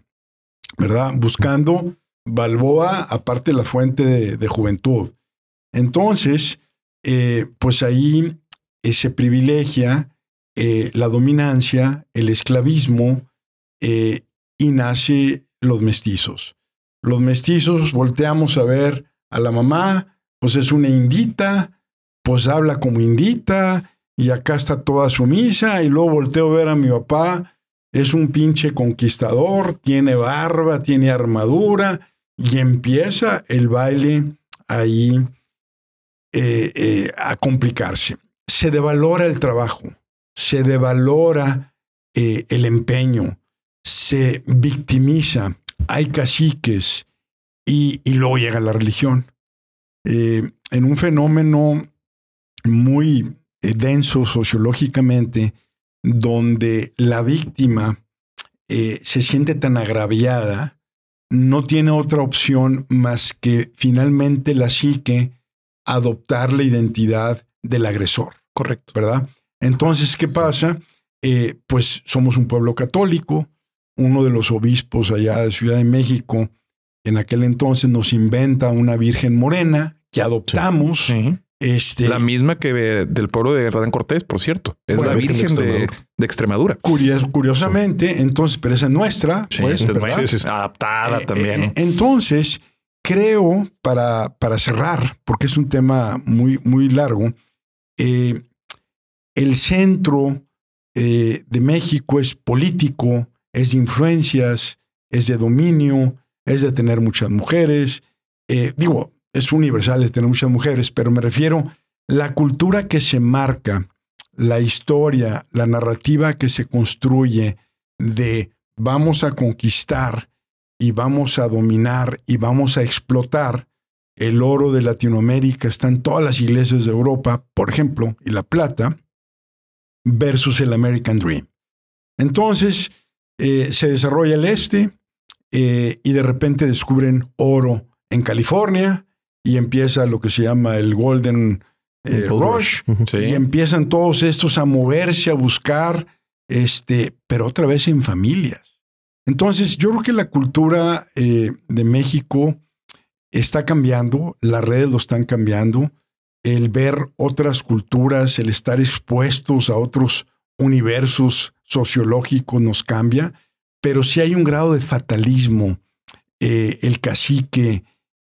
¿verdad? Buscando Balboa, aparte de la fuente de juventud. Entonces, pues ahí se privilegia la dominancia, el esclavismo, y nace los mestizos. Los mestizos volteamos a ver a la mamá, pues es una indita, pues habla como indita y acá está toda sumisa y luego volteo a ver a mi papá, es un pinche conquistador, tiene barba, tiene armadura y empieza el baile ahí a complicarse. Se devalora el trabajo, se devalora el empeño. Se victimiza, hay caciques y luego llega la religión. En un fenómeno muy denso sociológicamente, donde la víctima se siente tan agraviada, no tiene otra opción más que finalmente la psique adoptar la identidad del agresor. Correcto. ¿Verdad? Entonces, ¿qué pasa? Pues somos un pueblo católico. Uno de los obispos allá de Ciudad de México, en aquel entonces nos inventa una virgen morena que adoptamos. La misma que del pueblo de Hernán Cortés, por cierto. Es la virgen de Extremadura. Curiosamente, entonces, pero esa es nuestra. Sí, pues, es adaptada también. Entonces, creo, para cerrar, porque es un tema muy, muy largo, El centro de México es político, es de influencias, es de dominio, es de tener muchas mujeres. Digo, es universal de tener muchas mujeres, pero me refiero la cultura que se marca, la historia, la narrativa que se construye de vamos a conquistar y vamos a dominar y vamos a explotar. El oro de Latinoamérica está en todas las iglesias de Europa, por ejemplo, y la plata, versus el American Dream. Entonces, se desarrolla el este y de repente descubren oro en California y empieza lo que se llama el Golden Rush. Sí. Y empiezan todos estos a moverse, a buscar, pero otra vez en familias. Entonces, yo creo que la cultura de México está cambiando, las redes lo están cambiando, el ver otras culturas, el estar expuestos a otros universos sociológicos nos cambia, pero sí hay un grado de fatalismo, el cacique,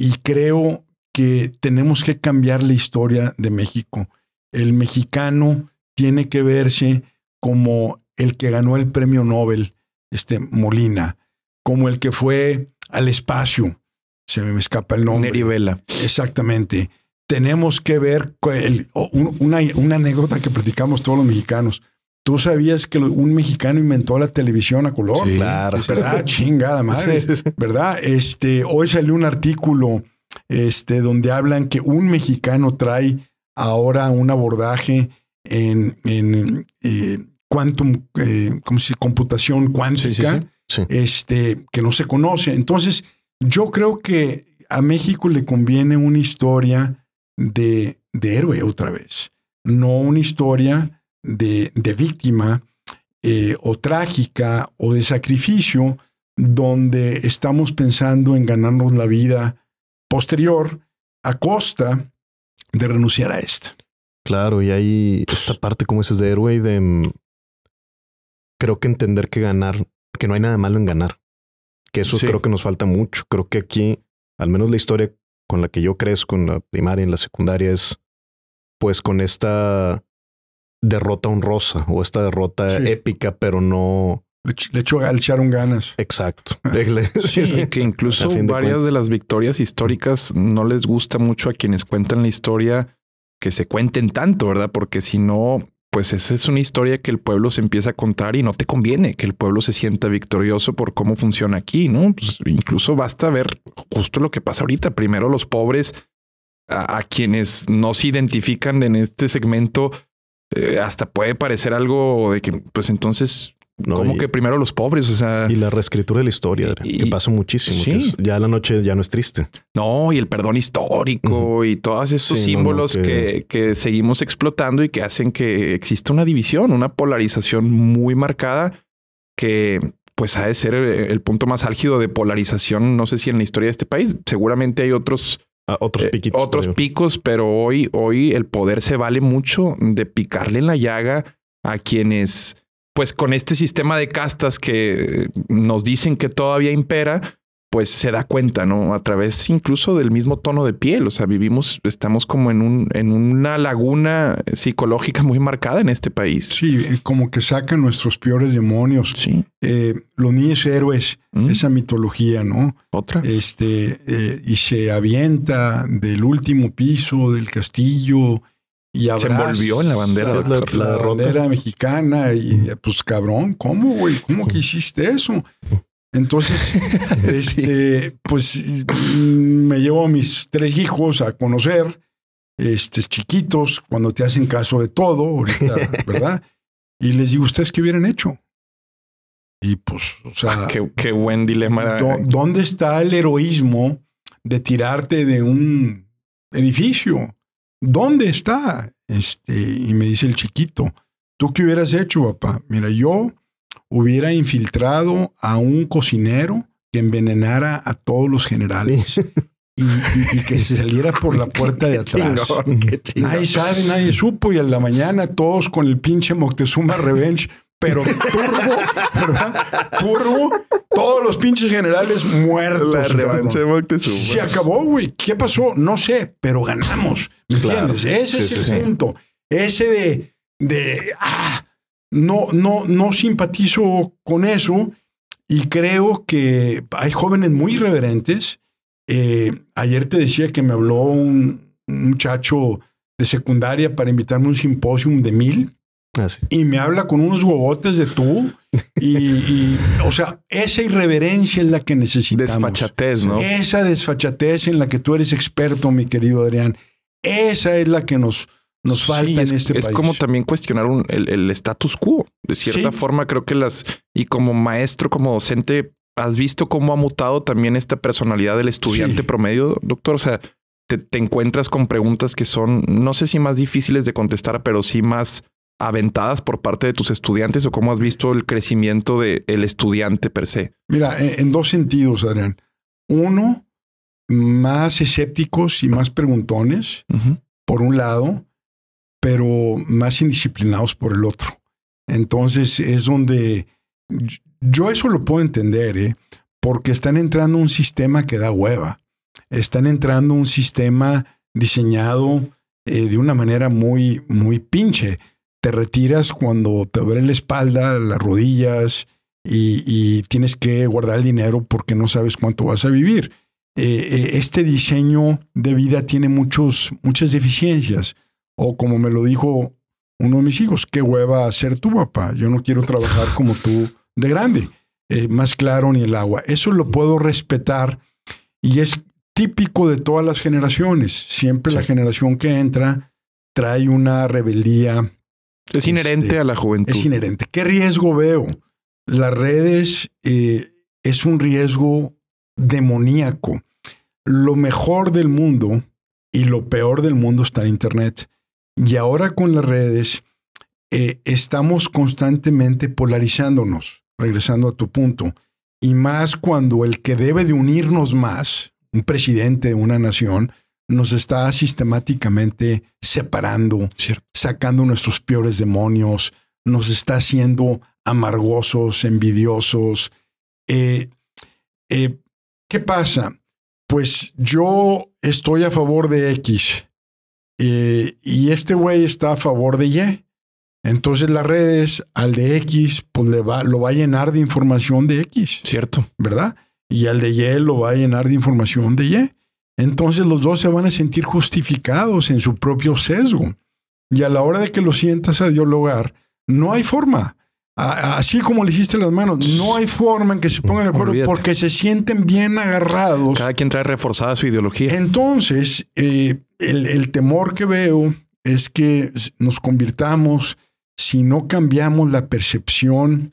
y creo que tenemos que cambiar la historia de México. El mexicano tiene que verse como el que ganó el premio Nobel, Molina, como el que fue al espacio. Se me escapa el nombre. Nerivela. Exactamente. Tenemos que ver una anécdota que platicamos todos los mexicanos. ¿Tú sabías que un mexicano inventó la televisión a color? Sí, claro. ¿Verdad? Chingada madre. Sí. ¿Verdad? Hoy salió un artículo donde hablan que un mexicano trae ahora un abordaje en quantum, ¿cómo se dice? Computación cuántica, sí. Que no se conoce. Entonces, yo creo que a México le conviene una historia de héroe otra vez, no una historia de víctima o trágica o de sacrificio donde estamos pensando en ganarnos la vida posterior a costa de renunciar a esta. Claro, y ahí esta parte, como dices, de héroe y de... Creo que entender que ganar, que no hay nada malo en ganar. Que eso sí. Creo que nos falta mucho. Creo que aquí, al menos la historia con la que yo crezco en la primaria, en la secundaria, es pues con esta derrota honrosa o esta derrota épica, pero no... Le echaron ganas. Exacto. Sí, que incluso varias de las victorias históricas no les gusta mucho a quienes cuentan la historia que se cuenten tanto, ¿verdad? Porque si no... Pues esa es una historia que el pueblo se empieza a contar y no te conviene que el pueblo se sienta victorioso por cómo funciona aquí, ¿no? Pues incluso basta ver justo lo que pasa ahorita. Primero los pobres, a quienes no se identifican en este segmento, hasta puede parecer algo de que, pues entonces, no, como que primero los pobres, o sea... Y la reescritura de la historia, que pasa muchísimo. Sí. Que es, ya la noche ya no es triste. No, y el perdón histórico y todos estos símbolos que seguimos explotando y que hacen que exista una división, una polarización muy marcada que pues ha de ser el punto más álgido de polarización, no sé si en la historia de este país. Seguramente hay otros... otros picos, pero hoy el poder se vale mucho de picarle en la llaga a quienes... Pues con este sistema de castas que nos dicen que todavía impera, pues se da cuenta, ¿no? A través incluso del mismo tono de piel. O sea, estamos como en una laguna psicológica muy marcada en este país. Sí, como que sacan nuestros peores demonios. Sí. Los niños héroes, esa mitología, ¿no? Otra. Y se avienta del último piso del castillo. Y se envolvió en la bandera. La bandera mexicana. Y pues cabrón, ¿cómo, güey? ¿Cómo que hiciste eso? Entonces, pues me llevo a mis 3 hijos a conocer, chiquitos, cuando te hacen caso de todo, ahorita, ¿verdad? Y les digo, ¿ustedes qué hubieran hecho? Y pues, o sea... Qué buen dilema. ¿Dónde está el heroísmo de tirarte de un edificio? ¿Dónde está? Y me dice el chiquito, ¿tú qué hubieras hecho, papá? Mira, yo hubiera infiltrado a un cocinero que envenenara a todos los generales y que se saliera por la puerta de atrás. Qué chingón. Nadie sabe, nadie supo, y a la mañana todos con el pinche Moctezuma Revenge, pero turbo, ¿verdad? Turbo, todos los pinches generales muertos. La revancha de Moctezuma. Se acabó, güey. ¿Qué pasó? No sé, pero ganamos. ¿Me entiendes? Ese es el punto. ese no simpatizo con eso, y creo que hay jóvenes muy irreverentes. Ayer te decía que me habló un muchacho de secundaria para invitarme a un simposio de 1000. Ah, sí. Y me habla con unos huevotes de tú. O sea, esa irreverencia es la que necesitamos. Desfachatez, ¿no? Esa desfachatez en la que tú eres experto, mi querido Adrián. Esa es la que nos falta en este país. Es como también cuestionar el status quo. De cierta forma, creo que y como maestro, como docente, has visto cómo ha mutado también esta personalidad del estudiante promedio, doctor. O sea, te encuentras con preguntas que son, no sé si más difíciles de contestar, pero sí más aventadas por parte de tus estudiantes, o cómo has visto el crecimiento del estudiante per se. Mira, en dos sentidos, Adrián. Uno, más escépticos y más preguntones, por un lado, pero más indisciplinados por el otro. Entonces es donde yo eso lo puedo entender, porque están entrando a un sistema que da hueva. Están entrando a un sistema diseñado de una manera muy, muy pinche. Te retiras cuando te duele la espalda, las rodillas, y tienes que guardar el dinero porque no sabes cuánto vas a vivir. Este diseño de vida tiene muchas deficiencias. O como me lo dijo uno de mis hijos, qué hueva ser tú, papá. Yo no quiero trabajar como tú de grande. Más claro ni el agua. Eso lo puedo respetar, y es típico de todas las generaciones. Siempre la generación que entra trae una rebeldía. Es inherente a la juventud. Es inherente. ¿Qué riesgo veo? Las redes es un riesgo demoníaco. Lo mejor del mundo y lo peor del mundo está en Internet. Y ahora con las redes estamos constantemente polarizándonos, regresando a tu punto. Y más cuando el que debe de unirnos más, un presidente de una nación, nos está sistemáticamente separando, sacando nuestros peores demonios, nos está haciendo amargosos, envidiosos. ¿Qué pasa? Pues yo estoy a favor de X y este güey está a favor de Y. Entonces las redes al de X pues lo va a llenar de información de X. Cierto. ¿Verdad? Y al de Y lo va a llenar de información de Y. Entonces los dos se van a sentir justificados en su propio sesgo. Y a la hora de que lo sientas a dialogar, no hay forma. Así como le hiciste las manos, no hay forma en que se pongan de acuerdo. Olvídate. Porque se sienten bien agarrados. Cada quien trae reforzada su ideología. Entonces, el temor que veo es que nos convirtamos, si no cambiamos la percepción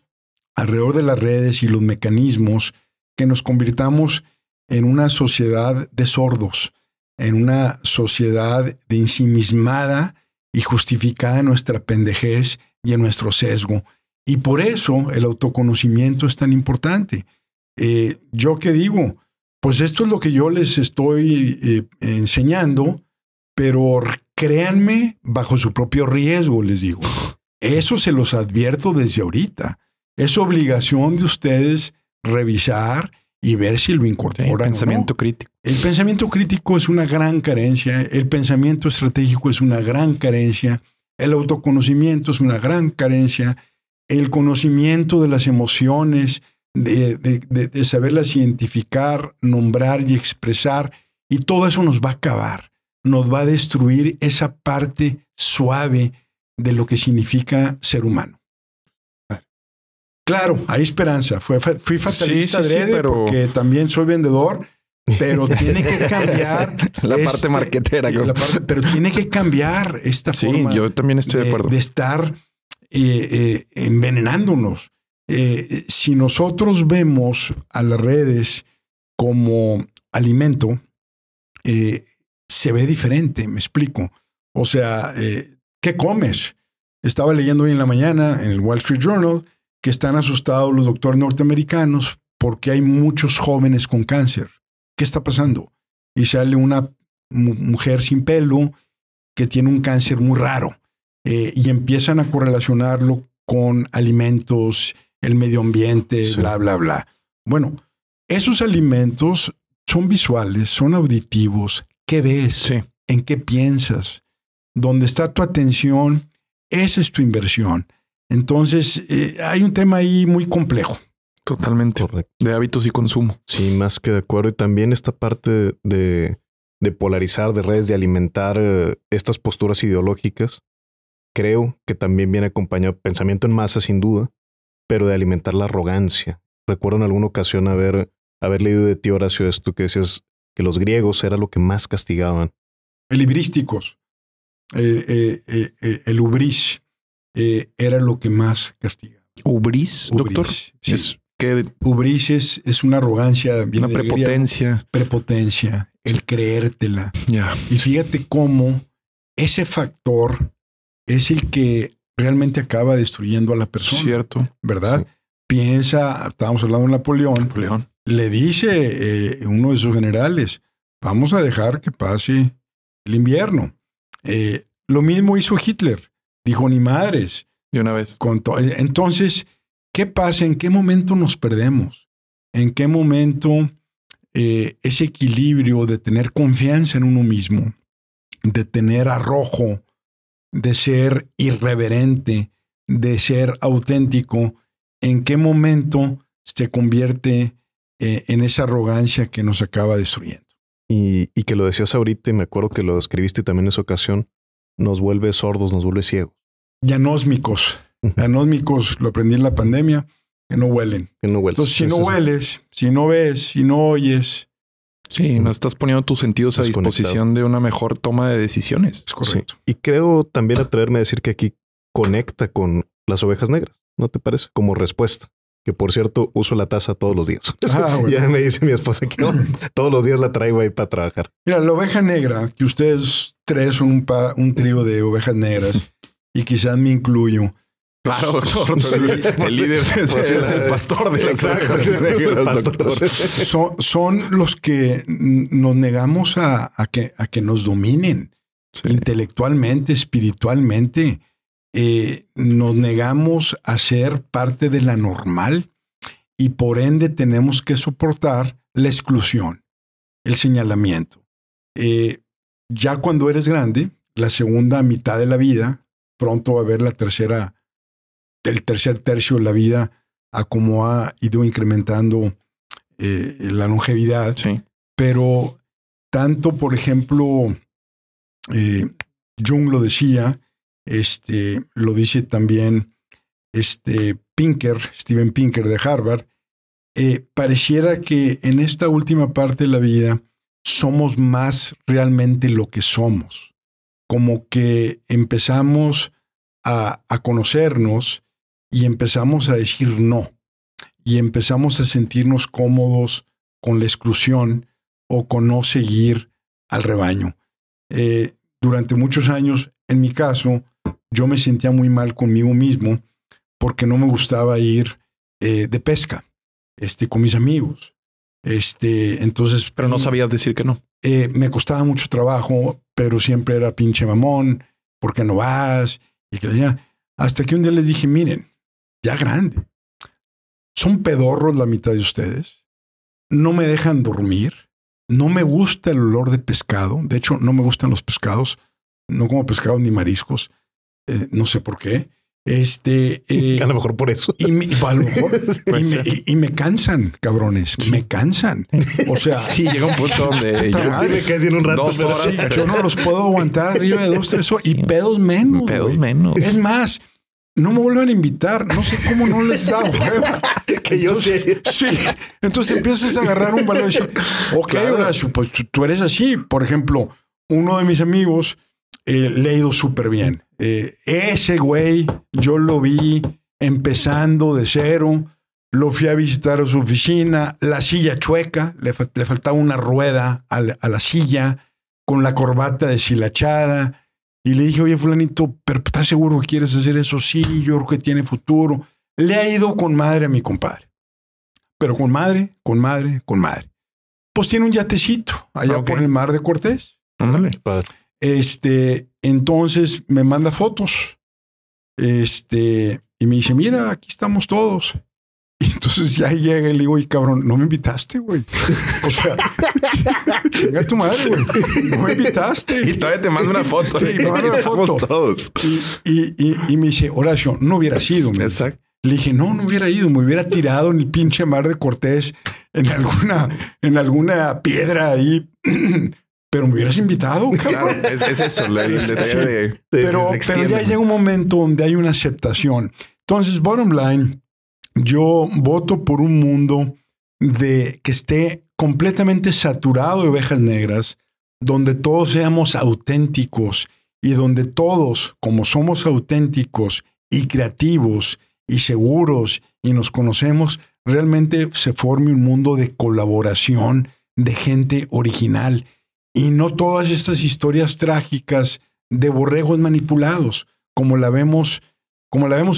alrededor de las redes y los mecanismos, que nos convirtamos en una sociedad de sordos, en una sociedad de ensimismada y justificada en nuestra pendejez y en nuestro sesgo. Y por eso el autoconocimiento es tan importante. ¿Yo qué digo? Pues esto es lo que yo les estoy enseñando, pero créanme, bajo su propio riesgo, les digo. Eso se los advierto desde ahorita. Es obligación de ustedes revisar y ver si lo incorporan. El pensamiento crítico. El pensamiento crítico es una gran carencia. El pensamiento estratégico es una gran carencia. El autoconocimiento es una gran carencia. El conocimiento de las emociones, de saberlas identificar, nombrar y expresar. Y todo eso nos va a acabar. Nos va a destruir esa parte suave de lo que significa ser humano. Claro, hay esperanza. Fui fatalista adrede, pero porque también soy vendedor, pero tiene que cambiar la parte marquetera. Pero tiene que cambiar esta forma. Sí, yo también estoy de acuerdo. De estar envenenándonos. Si nosotros vemos a las redes como alimento, se ve diferente, me explico. O sea, ¿qué comes? Estaba leyendo hoy en la mañana en el Wall Street Journal que están asustados los doctores norteamericanos porque hay muchos jóvenes con cáncer. ¿Qué está pasando? Y sale una mujer sin pelo que tiene un cáncer muy raro y empiezan a correlacionarlo con alimentos, el medio ambiente, bla, bla, bla. Bueno, esos alimentos son visuales, son auditivos. ¿Qué ves? ¿En qué piensas? donde está tu atención, esa es tu inversión. Entonces, hay un tema ahí muy complejo. Totalmente. Correcto. De hábitos y consumo. Sí, más que de acuerdo. Y también esta parte de polarizar, de redes, de alimentar estas posturas ideológicas, creo que también viene acompañado, pensamiento en masa sin duda, pero de alimentar la arrogancia. Recuerdo en alguna ocasión haber leído de ti, Horacio, esto que decías, que los griegos era lo que más castigaban. El librísticos, el ubris, era lo que más castigaba. ¿Ubris, doctor? Sí. Ubris es una arrogancia. Una prepotencia. Griego, prepotencia, el creértela. Yeah. Y fíjate cómo ese factor es el que realmente acaba destruyendo a la persona. Cierto. ¿Verdad? Sí. Piensa, estábamos hablando de Napoleón. Le dice uno de sus generales, vamos a dejar que pase el invierno. Lo mismo hizo Hitler. Dijo, ni madres. De una vez. Entonces, ¿qué pasa? ¿En qué momento nos perdemos? ¿En qué momento ese equilibrio de tener confianza en uno mismo, de tener arrojo, de ser irreverente, de ser auténtico, en qué momento se convierte en esa arrogancia que nos acaba destruyendo? Y que lo decías ahorita, y me acuerdo que lo escribiste también en esa ocasión, nos vuelve sordos, nos vuelve ciegos. Y anósmicos. Anósmicos, lo aprendí en la pandemia, que no huelen. Que no hueles. Entonces, si no hueles, si no ves, si no oyes. Sí, no estás poniendo tus sentidos a disposición de una mejor toma de decisiones. Es correcto. Sí. Y creo también atreverme a decir que aquí conecta con las ovejas negras, ¿no te parece? Como respuesta. Que por cierto, uso la taza todos los días. Bueno. Ya me dice mi esposa que no, todos los días la traigo ahí para trabajar. Mira, la oveja negra, que ustedes tres son un trío de ovejas negras y quizás me incluyo. Claro, doctor. El líder es el pastor de las ovejas negras. Son los que nos negamos a que nos dominen, sí, intelectualmente, espiritualmente. Nos negamos a ser parte de la normal y por ende tenemos que soportar la exclusión, el señalamiento. Ya cuando eres grande, la segunda mitad de la vida, pronto va a haber el tercer tercio de la vida a cómo ha ido incrementando la longevidad. Sí. Pero tanto, por ejemplo, Jung lo decía, lo dice también Steven Pinker de Harvard, pareciera que en esta última parte de la vida somos más realmente lo que somos. Como que empezamos a conocernos y empezamos a decir no. Y empezamos a sentirnos cómodos con la exclusión o con no seguir al rebaño. Durante muchos años, en mi caso, yo me sentía muy mal conmigo mismo porque no me gustaba ir de pesca con mis amigos. Entonces, pero no sabías decir que no. Me costaba mucho trabajo, pero siempre era pinche mamón, ¿por qué no vas? Y que decía, hasta que un día les dije, miren, ya grande, son pedorros la mitad de ustedes, no me dejan dormir, no me gusta el olor de pescado, de hecho no me gustan los pescados, no como pescados ni mariscos, no sé por qué. A lo mejor por eso. Y me cansan, cabrones. Sí. Me cansan. O sea, sí, llega un punto donde yo no los puedo aguantar arriba de 2, 3 horas. Y pedos menos. Pedos menos. Es más, no me vuelvan a invitar. No sé cómo no les da hueva. Que entonces, yo sé. Sí. Entonces empiezas a agarrar un valor. Ok, claro. Horacio, pues tú eres así. Por ejemplo, uno de mis amigos, le ha ido súper bien. Ese güey, yo lo vi empezando de cero, lo fui a visitar a su oficina, la silla chueca, le faltaba una rueda a la silla, con la corbata deshilachada, y le dije, oye, fulanito, ¿pero estás seguro que quieres hacer eso? Sí, yo creo que tiene futuro. Le ha ido con madre a mi compadre, pero con madre, con madre, con madre. Pues tiene un yatecito allá por el mar de Cortés. Ándale, padre. Entonces me manda fotos, y me dice, mira, aquí estamos todos. Y Entonces ya llega y le digo, oye, cabrón, no me invitaste, güey. O sea, chinga tu madre, güey. No me invitaste. Y todavía te mando una foto. Sí, me mando una foto. Todos. Y me dice, Horacio, no hubiera sido. Exacto. Le dije, no, no hubiera ido, me hubiera tirado en el pinche mar de Cortés, en alguna piedra ahí. Pero me hubieras invitado, cabrón. Claro, es eso. Pero ya llega un momento donde hay una aceptación. Entonces, bottom line, yo voto por un mundo de que esté completamente saturado de ovejas negras, donde todos seamos auténticos y donde todos, como somos auténticos y creativos y seguros y nos conocemos, realmente se forme un mundo de colaboración, de gente original y no todas estas historias trágicas de borregos manipulados, como la vemos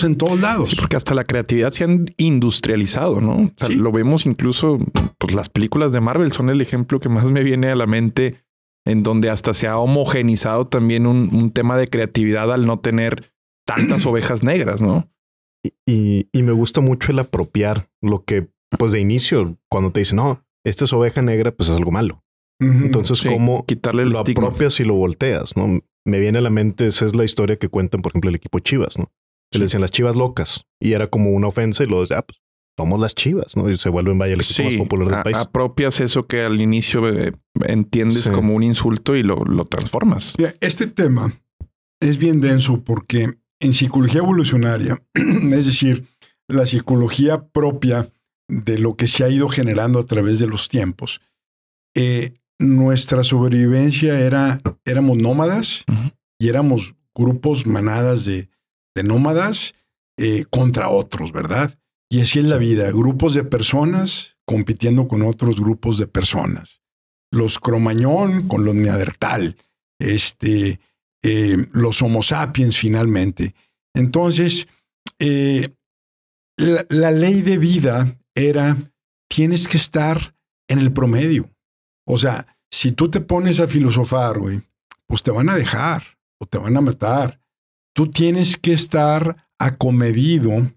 en todos lados. Sí, porque hasta la creatividad se han industrializado, ¿no? O sea, sí. Lo vemos incluso, pues las películas de Marvel son el ejemplo que más me viene a la mente, en donde hasta se ha homogenizado también un tema de creatividad al no tener tantas ovejas negras, ¿no? Y me gusta mucho el apropiar lo que, pues de inicio, cuando te dicen, no, esta es oveja negra, pues es algo malo. Entonces, sí, ¿cómo quitarle el estigma? Lo apropias y lo volteas, ¿no? Me viene a la mente, esa es la historia que cuentan, por ejemplo, el equipo Chivas, ¿no? Se le decían las Chivas locas y era como una ofensa y luego ya, pues somos las Chivas, ¿no? Y se vuelven vaya el equipo más popular del país. Apropias eso que al inicio entiendes como un insulto y lo transformas. Mira, este tema es bien denso porque en psicología evolucionaria, es decir, la psicología propia de lo que se ha ido generando a través de los tiempos, nuestra sobrevivencia éramos nómadas y éramos grupos, manadas de nómadas contra otros, ¿verdad? Y así es la vida, grupos de personas compitiendo con otros grupos de personas. Los Cromañón con los Neandertal, los Homo sapiens finalmente. Entonces, la ley de vida era, tienes que estar en el promedio. O sea, si tú te pones a filosofar, güey, pues te van a dejar o te van a matar. Tú tienes que estar acomedido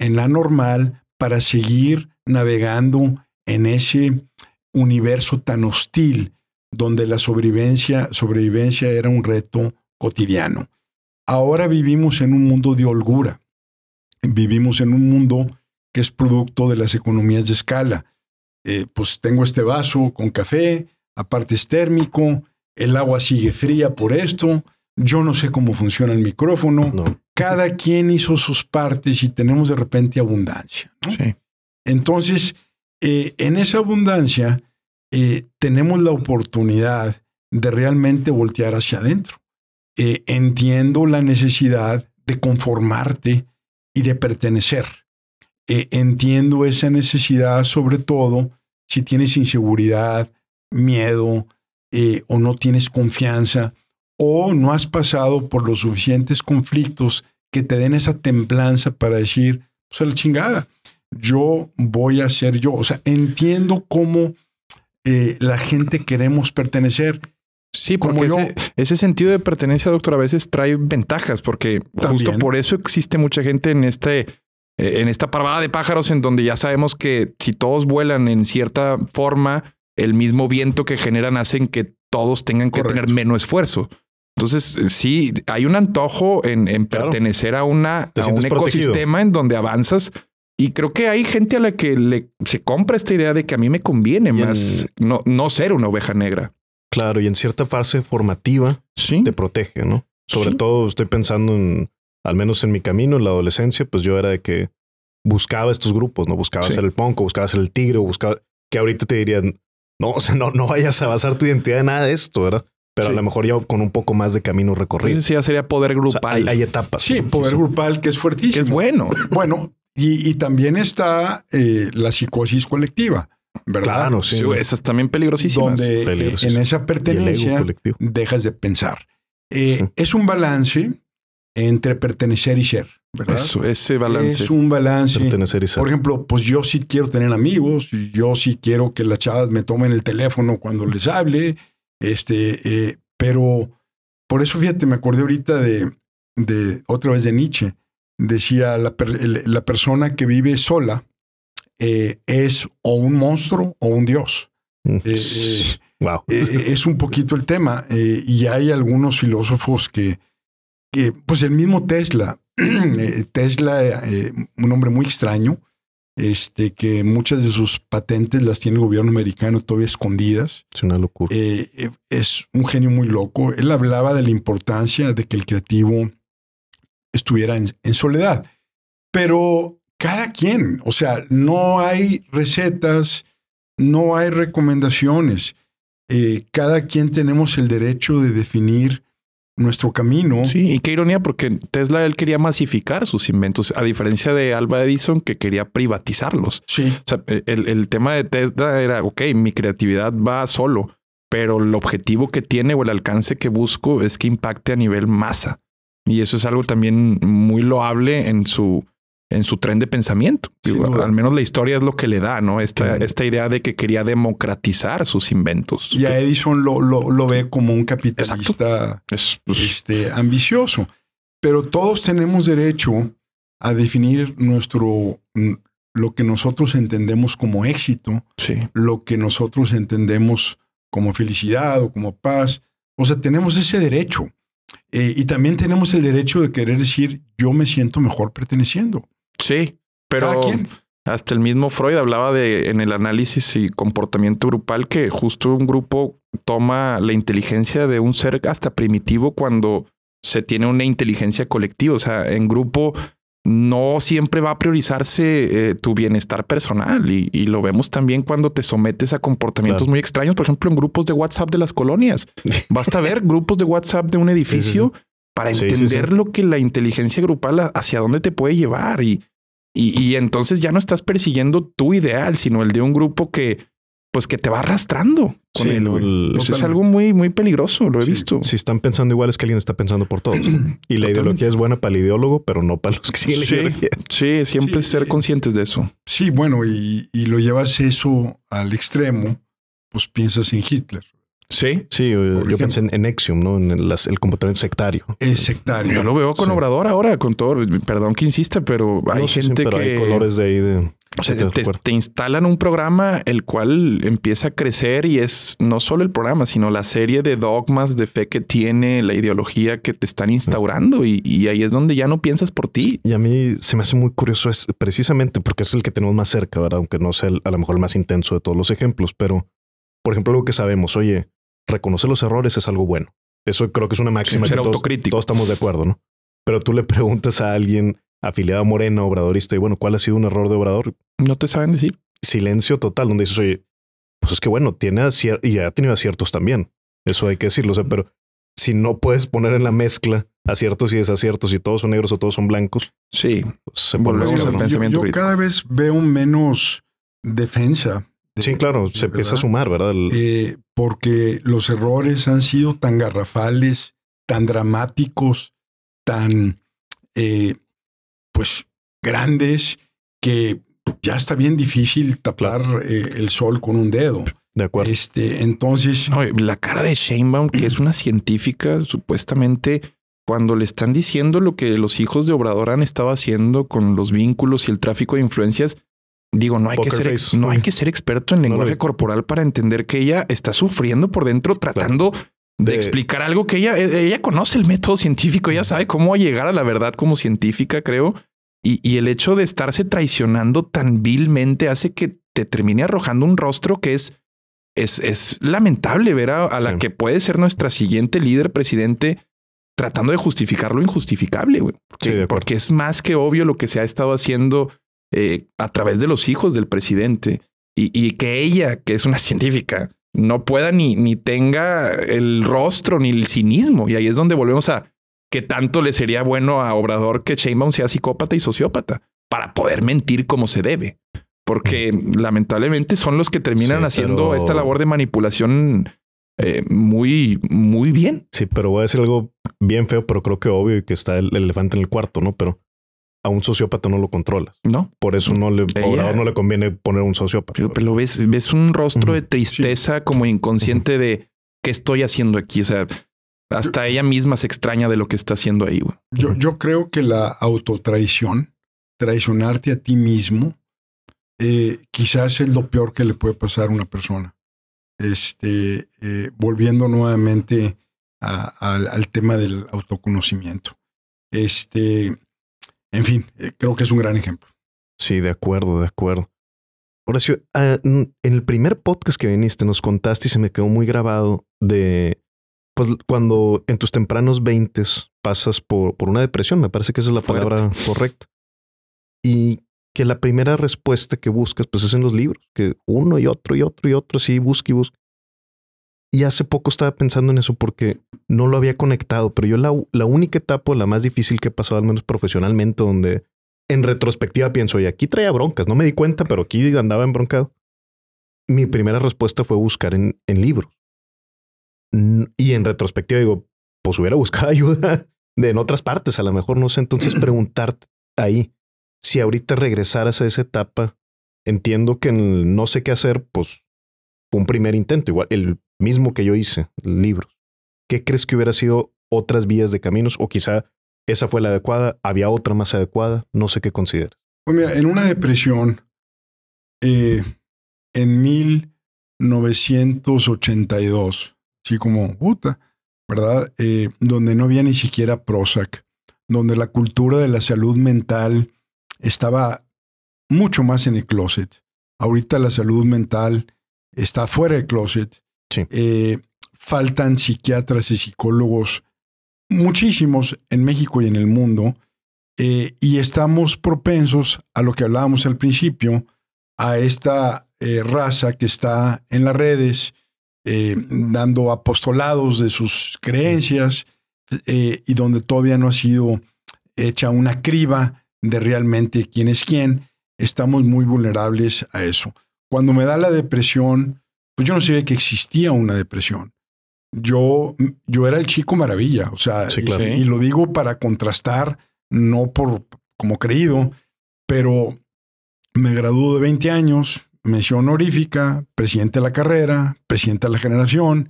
en la normal para seguir navegando en ese universo tan hostil donde la sobrevivencia era un reto cotidiano. Ahora vivimos en un mundo de holgura. Vivimos en un mundo que es producto de las economías de escala. Pues tengo este vaso con café, aparte es térmico, el agua sigue fría por esto. Yo no sé cómo funciona el micrófono. No. Cada quien hizo sus partes y tenemos de repente abundancia, ¿no? Sí. Entonces, en esa abundancia tenemos la oportunidad de realmente voltear hacia adentro. Entiendo la necesidad de conformarte y de pertenecer. Entiendo esa necesidad, sobre todo si tienes inseguridad, miedo o no tienes confianza, o no has pasado por los suficientes conflictos que te den esa templanza para decir, pues a la chingada, yo voy a ser yo. O sea, entiendo cómo la gente queremos pertenecer. Sí, porque ese sentido de pertenencia, doctor, a veces trae ventajas, porque también, justo por eso existe mucha gente en esta parvada de pájaros en donde ya sabemos que si todos vuelan en cierta forma, el mismo viento que generan hacen que todos tengan que tener menos esfuerzo. Entonces, sí, hay un antojo en pertenecer a un ecosistema en donde avanzas. Y creo que hay gente a la que se compra esta idea de que a mí me conviene más no ser una oveja negra. Claro, y en cierta fase formativa te protege, ¿no? Sobre todo estoy pensando en, al menos en mi camino, en la adolescencia, pues yo era de que buscaba estos grupos, ¿no? Buscaba ser el punk, buscaba ser el tigre, buscaba... Que ahorita te dirían, no, o sea, no vayas a basar tu identidad en nada de esto, ¿verdad? Pero a lo mejor ya con un poco más de camino recorrido. Sí, ya sería poder grupal. O sea, hay etapas. Sí, ¿no? Poder grupal que es fuertísimo. Que es bueno. Bueno, y también está la psicosis colectiva, ¿verdad? Claro, sí. Esas también peligrosísimas. Donde en esa pertenencia dejas de pensar. Es un balance entre pertenecer y ser, ¿verdad? Eso, ese balance. Es un balance. Pertenecer y ser. Por ejemplo, pues yo sí quiero tener amigos, yo sí quiero que las chavas me tomen el teléfono cuando les hable, pero por eso, fíjate, me acordé ahorita de otra vez de Nietzsche. Decía, la persona que vive sola es o un monstruo o un dios. Wow. Es un poquito el tema. Y hay algunos filósofos que pues el mismo Tesla, un hombre muy extraño, que muchas de sus patentes las tiene el gobierno americano todavía escondidas. Es una locura. Es un genio muy loco. Él hablaba de la importancia de que el creativo estuviera en soledad. Pero cada quien, o sea, no hay recetas, no hay recomendaciones. Cada quien tenemos el derecho de definir nuestro camino. Sí, y qué ironía, porque Tesla, él quería masificar sus inventos, a diferencia de Alva Edison, que quería privatizarlos. Sí. O sea, el tema de Tesla era, ok, mi creatividad va solo, pero el objetivo que tiene o el alcance que busco es que impacte a nivel masa. Y eso es algo también muy loable en su tren de pensamiento. Digo, al menos la historia es lo que le da, ¿no? Esta idea de que quería democratizar sus inventos. Y a Edison lo ve como un capitalista ambicioso. Pero todos tenemos derecho a definir lo que nosotros entendemos como éxito, sí, lo que nosotros entendemos como felicidad o como paz. O sea, tenemos ese derecho. Y también tenemos el derecho de querer decir, yo me siento mejor perteneciendo. Sí, pero hasta el mismo Freud hablaba en el análisis y comportamiento grupal, que justo un grupo toma la inteligencia de un ser hasta primitivo cuando se tiene una inteligencia colectiva. O sea, en grupo no siempre va a priorizarse tu bienestar personal. Y lo vemos también cuando te sometes a comportamientos muy extraños. Por ejemplo, en grupos de WhatsApp de las colonias. Basta ver grupos de WhatsApp de un edificio para entender lo que la inteligencia grupal hacia dónde te puede llevar. Y entonces ya no estás persiguiendo tu ideal, sino el de un grupo que te va arrastrando con es algo muy, muy peligroso. Lo he visto. Si están pensando igual, es que alguien está pensando por todos. Y la ideología es buena para el ideólogo, pero no para los que siguen la ideología. Sí, siempre ser conscientes de eso. Sí, bueno, y lo llevas eso al extremo, pues piensas en Hitler. Sí. Sí, yo pensé en Exium, ¿no? En el comportamiento sectario. Es sectario. Yo lo veo con Obrador ahora, con todo. Perdón que insista, pero hay gente pero hay colores de ahí de... O sea, te instalan un programa el cual empieza a crecer, y es no solo el programa, sino la serie de dogmas de fe que tiene, la ideología que te están instaurando, y ahí es donde ya no piensas por ti. Y a mí se me hace muy curioso, es precisamente porque es el que tenemos más cerca, ¿verdad? Aunque no sea a lo mejor el más intenso de todos los ejemplos, pero por ejemplo, algo que sabemos, oye, reconocer los errores es algo bueno. Eso creo que es una máxima. Ser autocrítico. Todos estamos de acuerdo, ¿no? Pero tú le preguntas a alguien afiliado a Morena, obradorista, y bueno, ¿cuál ha sido un error de Obrador? No te saben decir. Silencio total, donde dices, oye, pues es que bueno, tiene aciertos y ha tenido aciertos también. Eso hay que decirlo. O sea, pero si no puedes poner en la mezcla aciertos y desaciertos, y todos son negros o todos son blancos. Sí. Se vuelve un pensamiento. Yo cada vez veo menos defensa. Sí, claro, se empieza a sumar, ¿verdad? Porque los errores han sido tan garrafales, tan dramáticos, tan... pues grandes, que ya está bien difícil tapar el sol con un dedo. De acuerdo. Entonces... No, la cara de Sheinbaum, que es una científica, supuestamente, cuando le están diciendo lo que los hijos de Obrador han estado haciendo con los vínculos y el tráfico de influencias, digo, no hay que ser experto en lenguaje corporal para entender que ella está sufriendo por dentro, tratando... De explicar algo que ella conoce el método científico, ella sabe cómo llegar a la verdad como científica, creo. Y el hecho de estarse traicionando tan vilmente hace que te termine arrojando un rostro que es lamentable ver a la que puede ser nuestra siguiente líder presidente tratando de justificar lo injustificable, güey. Porque es más que obvio lo que se ha estado haciendo a través de los hijos del presidente, y que ella, que es una científica, no pueda ni tenga el rostro ni el cinismo. Y ahí es donde volvemos a que tanto le sería bueno a Obrador que Sheinbaum sea psicópata y sociópata para poder mentir como se debe. Porque lamentablemente son los que terminan haciendo esta labor de manipulación muy, muy bien. Sí, pero voy a decir algo bien feo, pero creo que obvio, y que está el elefante en el cuarto, ¿no? Pero a un sociópata no lo controlas. No. Por eso Obrador no le conviene poner un sociópata. Pero lo ves un rostro de tristeza como inconsciente de qué estoy haciendo aquí. O sea, hasta ella misma se extraña de lo que está haciendo ahí. Yo creo que la autotraición, traicionarte a ti mismo, quizás es lo peor que le puede pasar a una persona. Volviendo nuevamente al tema del autoconocimiento. En fin, creo que es un gran ejemplo. Sí, de acuerdo, de acuerdo. Horacio, en el primer podcast que viniste nos contaste y se me quedó muy grabado de pues cuando en tus tempranos 20s pasas por una depresión, me parece que esa es la palabra correcta. Y que la primera respuesta que buscas pues es en los libros, que uno y otro, sí, busca y busca. Y hace poco estaba pensando en eso porque no lo había conectado, pero yo la única etapa, la más difícil que he pasado, al menos profesionalmente, donde en retrospectiva pienso, y aquí traía broncas, no me di cuenta, pero aquí andaba embroncado. Mi primera respuesta fue buscar en libros. Y en retrospectiva digo, pues hubiera buscado ayuda en otras partes, a lo mejor no sé. Entonces preguntarte ahí, si ahorita regresaras a esa etapa, entiendo que en no sé qué hacer, pues fue un primer intento, igual el mismo que yo hice, libros. ¿Qué crees que hubiera sido otras vías de caminos? O quizá esa fue la adecuada, había otra más adecuada, no sé qué consideras. Pues mira, en una depresión, en 1982, así como puta, ¿verdad? Donde no había ni siquiera Prozac, donde la cultura de la salud mental estaba mucho más en el closet. Ahorita la salud mental está fuera del closet. Sí. Faltan psiquiatras y psicólogos muchísimos en México y en el mundo, y estamos propensos a lo que hablábamos al principio, a esta raza que está en las redes dando apostolados de sus creencias y donde todavía no ha sido hecha una criba de realmente quién es quién. Estamos muy vulnerables a eso. Cuando me da la depresión, pues yo no sabía que existía una depresión. Yo era el chico maravilla, o sea, sí, claro. Y lo digo para contrastar, no por como creído, pero me graduó de 20 años, mención honorífica, presidente de la carrera, presidente de la generación,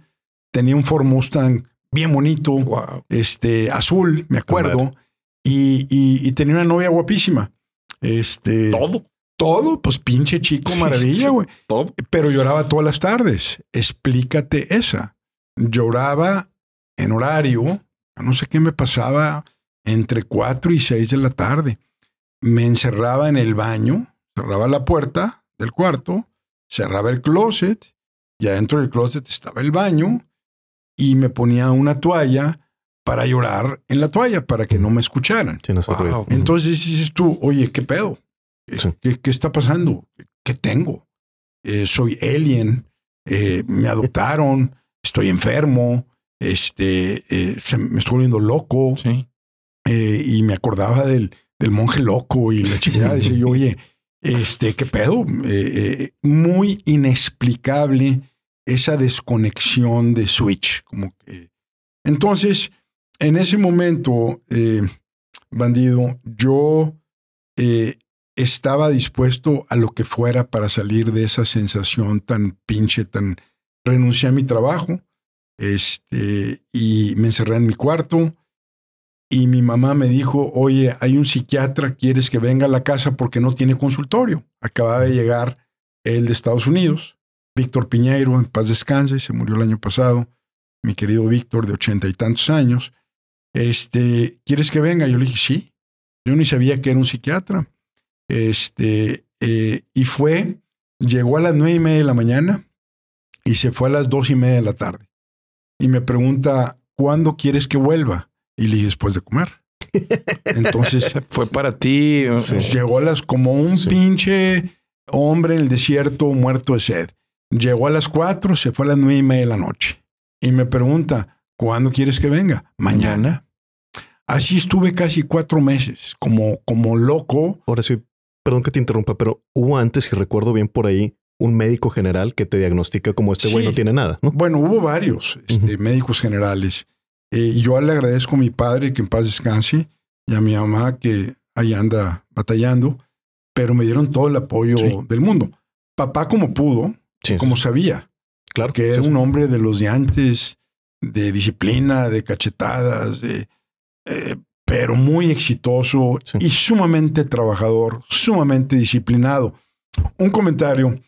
tenía un Ford Mustang bien bonito, wow. Azul, me acuerdo, y tenía una novia guapísima. Todo, pues pinche chico maravilla, güey. Pero lloraba todas las tardes. Explícate esa. Lloraba en horario, no sé qué me pasaba, entre 4 y 6 de la tarde. Me encerraba en el baño, cerraba la puerta del cuarto, cerraba el closet, y adentro del closet estaba el baño, y me ponía una toalla para llorar en la toalla, para que no me escucharan. Sí, no sé. Wow. Entonces dices tú, oye, ¿qué pedo? Sí. ¿Qué está pasando? ¿Qué tengo? Soy alien, me adoptaron, estoy enfermo, me estoy volviendo loco. Sí. Y me acordaba del monje loco y la chingada. Dice yo, oye, ¿qué pedo? Muy inexplicable esa desconexión de switch. Como que... Entonces, en ese momento, bandido, yo... estaba dispuesto a lo que fuera para salir de esa sensación tan pinche, tan... Renuncié a mi trabajo, y me encerré en mi cuarto, y mi mamá me dijo, oye, hay un psiquiatra, ¿quieres que venga a la casa? Porque no tiene consultorio. Acababa de llegar él de Estados Unidos, Víctor Piñeiro, en paz descanse, se murió el año pasado, mi querido Víctor, de 80 y tantos años. ¿Quieres que venga? Yo le dije, sí. Yo ni sabía que era un psiquiatra. Y fue, llegó a las 9:30 de la mañana y se fue a las 2:30 de la tarde. Y me pregunta, ¿cuándo quieres que vuelva? Y le dije, después de comer. Entonces, fue para ti. Sí. Llegó a las, como un sí. pinche hombre en el desierto muerto de sed. Llegó a las 4, se fue a las 9:30 de la noche. Y me pregunta, ¿cuándo quieres que venga? Mañana. Así estuve casi 4 meses, como loco. Ahora sí. Perdón que te interrumpa, pero hubo antes, si recuerdo bien por ahí, un médico general que te diagnostica como este güey sí. no tiene nada, ¿no? Bueno, hubo varios médicos generales. Yo le agradezco a mi padre, que en paz descanse, y a mi mamá, que ahí anda batallando, pero me dieron todo el apoyo sí. del mundo. Papá como pudo, sí. como sabía, claro, que era sí. un hombre de los de antes, de disciplina, de cachetadas, de... pero muy exitoso sí. y sumamente trabajador, sumamente disciplinado. un comentario.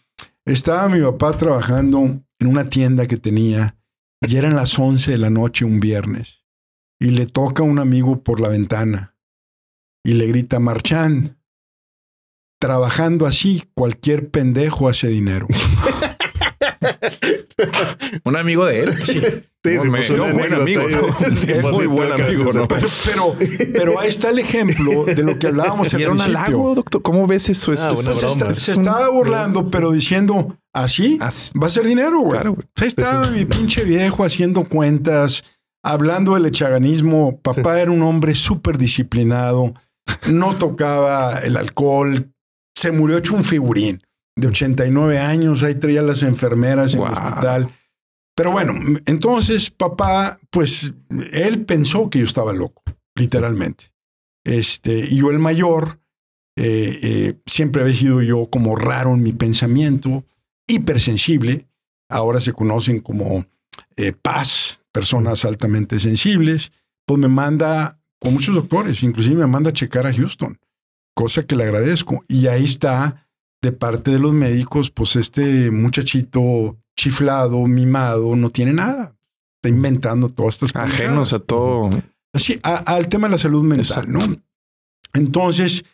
Estaba mi papá trabajando en una tienda que tenía y eran las 11 de la noche un viernes y le toca un amigo por la ventana y le grita: Marchand, trabajando así cualquier pendejo hace dinero. Un amigo de él. Sí. Muy buen amigo. ¿No? Pero ahí está el ejemplo de lo que hablábamos al principio. ¿Era un halago, doctor? ¿Cómo ves eso? Se estaba burlando, pero diciendo así va a ser dinero, güey. Claro, güey. Ahí estaba mi pinche viejo haciendo cuentas, hablando del echaganismo. Papá era un hombre súper disciplinado, no tocaba el alcohol, se murió hecho un figurín de 89 años. Ahí traía las enfermeras en el hospital. Pero bueno, entonces papá, pues él pensó que yo estaba loco, literalmente. Y yo el mayor, siempre había sido yo como raro en mi pensamiento, hipersensible. Ahora se conocen como PAS, personas altamente sensibles. Pues me manda con muchos doctores, inclusive me manda a checar a Houston, cosa que le agradezco. Y ahí está, de parte de los médicos, pues este muchachito chiflado, mimado, no tiene nada. Está inventando todas estas cosas. Ajenos a todo. Sí, al tema de la salud mental, exacto, ¿no? Entonces,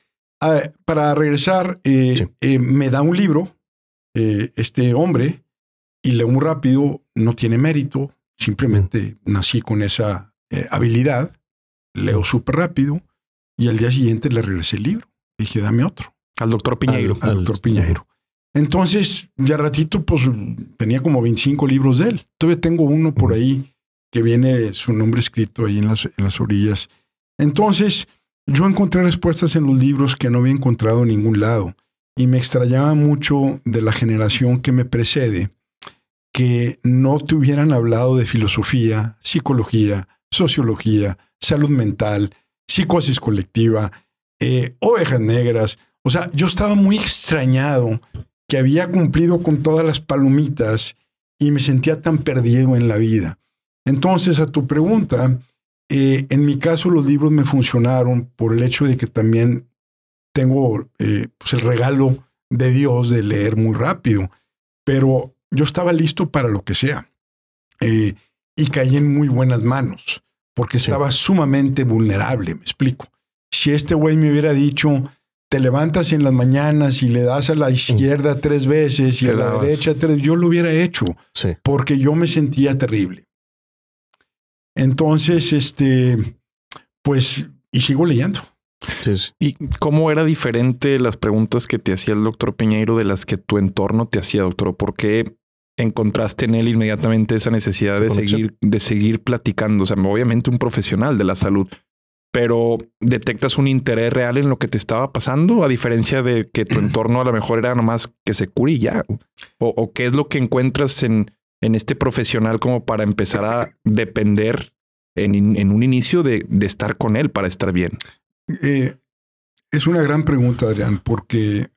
para regresar, me da un libro, este hombre, y leo muy rápido, no tiene mérito, simplemente nací con esa habilidad, leo súper rápido, y al día siguiente le regresé el libro. Dije, dame otro. Al doctor Piñeiro. Al doctor Piñeiro. Entonces, ya ratito, pues tenía como 25 libros de él. Todavía tengo uno por ahí que viene su nombre escrito ahí en las orillas. Entonces, yo encontré respuestas en los libros que no había encontrado en ningún lado. Y me extrañaba mucho de la generación que me precede que no te hubieran hablado de filosofía, psicología, sociología, salud mental, psicosis colectiva, ovejas negras. O sea, yo estaba muy extrañado que había cumplido con todas las palomitas y me sentía tan perdido en la vida. Entonces, a tu pregunta, en mi caso los libros me funcionaron por el hecho de que también tengo pues el regalo de Dios de leer muy rápido, pero yo estaba listo para lo que sea y caí en muy buenas manos porque estaba sumamente vulnerable, me explico. Si este güey me hubiera dicho... te levantas en las mañanas y le das a la izquierda 3 veces y a la derecha 3. Yo lo hubiera hecho porque yo me sentía terrible. Entonces, pues, y sigo leyendo. Sí, sí. ¿Y cómo era diferente las preguntas que te hacía el doctor Piñeiro de las que tu entorno te hacía, doctor? ¿Por qué encontraste en él inmediatamente esa necesidad de seguir platicando? O sea, obviamente un profesional de la salud. Pero detectas un interés real en lo que te estaba pasando, a diferencia de que tu entorno a lo mejor era nomás que se cure y ya. O qué es lo que encuentras en este profesional como para empezar a depender en un inicio de estar con él para estar bien. Es una gran pregunta, Adrián, porque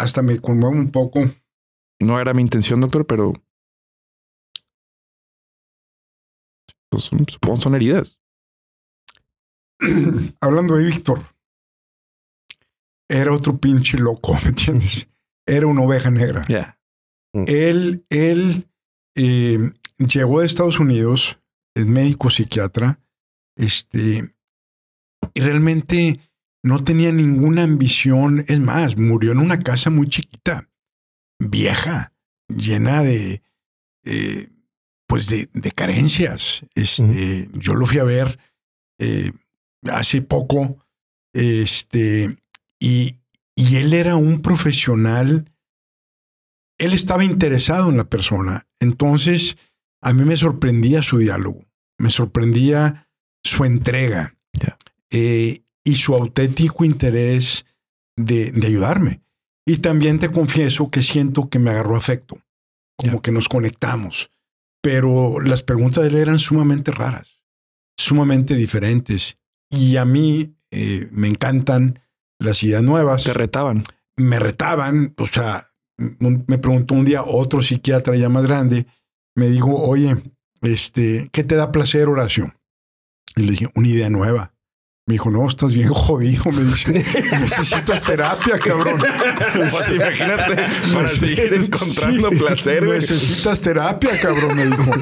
hasta me conmuevo un poco. No era mi intención, doctor, pero pues, supongo son heridas. Hablando de Víctor, era otro pinche loco, ¿me entiendes? Era una oveja negra. Yeah. Él llegó de Estados Unidos, es médico psiquiatra, y realmente no tenía ninguna ambición. Es más, murió en una casa muy chiquita, vieja, llena de pues de carencias. Yo lo fui a ver hace poco, y él era un profesional, él estaba interesado en la persona. Entonces, a mí me sorprendía su diálogo, me sorprendía su entrega y su auténtico interés de ayudarme. Y también te confieso que siento que me agarró afecto, como que nos conectamos, pero las preguntas de él eran sumamente raras, sumamente diferentes. Y a mí me encantan las ideas nuevas. ¿Te retaban? Me retaban. O sea, me preguntó un día otro psiquiatra ya más grande. Me dijo, oye, ¿qué te da placer, Horacio? Y le dije, una idea nueva. Me dijo, no, estás bien jodido. Me dice, necesitas terapia, cabrón. Pues imagínate, para seguir encontrando placer. Necesitas terapia, cabrón, me dijo.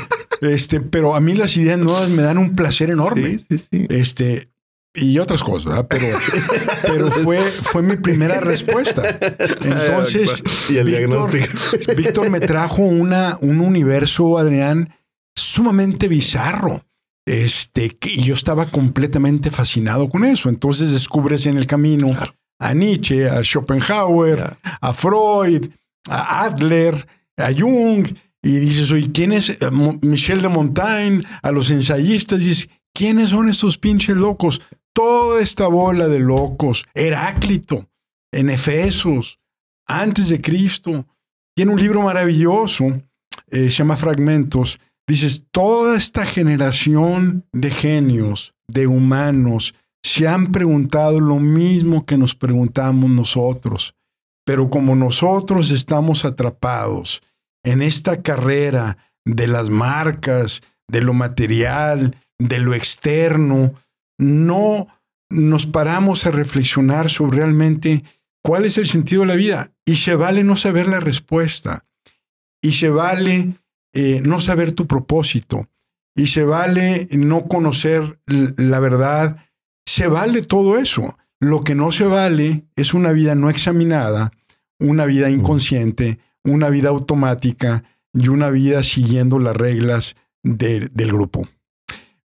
Pero a mí las ideas nuevas me dan un placer enorme. Sí, sí, sí. Y otras cosas, ¿verdad? Pero fue mi primera respuesta. Entonces, y el diagnóstico. Víctor me trajo un universo, Adrián, sumamente bizarro. Y yo estaba completamente fascinado con eso. Entonces descubres en el camino a Nietzsche, a Schopenhauer, a Freud, a Adler, a Jung, y dices, oye, ¿quién es Michel de Montaigne? A los ensayistas, dices, ¿quiénes son estos pinches locos? Toda esta bola de locos. Heráclito, en Efesos, antes de Cristo. Tiene un libro maravilloso, se llama Fragmentos. Dices, toda esta generación de genios, de humanos, se han preguntado lo mismo que nos preguntamos nosotros. Pero como nosotros estamos atrapados en esta carrera de las marcas, de lo material, de lo externo, no nos paramos a reflexionar sobre realmente cuál es el sentido de la vida. Y se vale no saber la respuesta. Y se vale no saber tu propósito, y se vale no conocer la verdad, se vale todo eso. Lo que no se vale es una vida no examinada, una vida inconsciente, una vida automática y una vida siguiendo las reglas del grupo.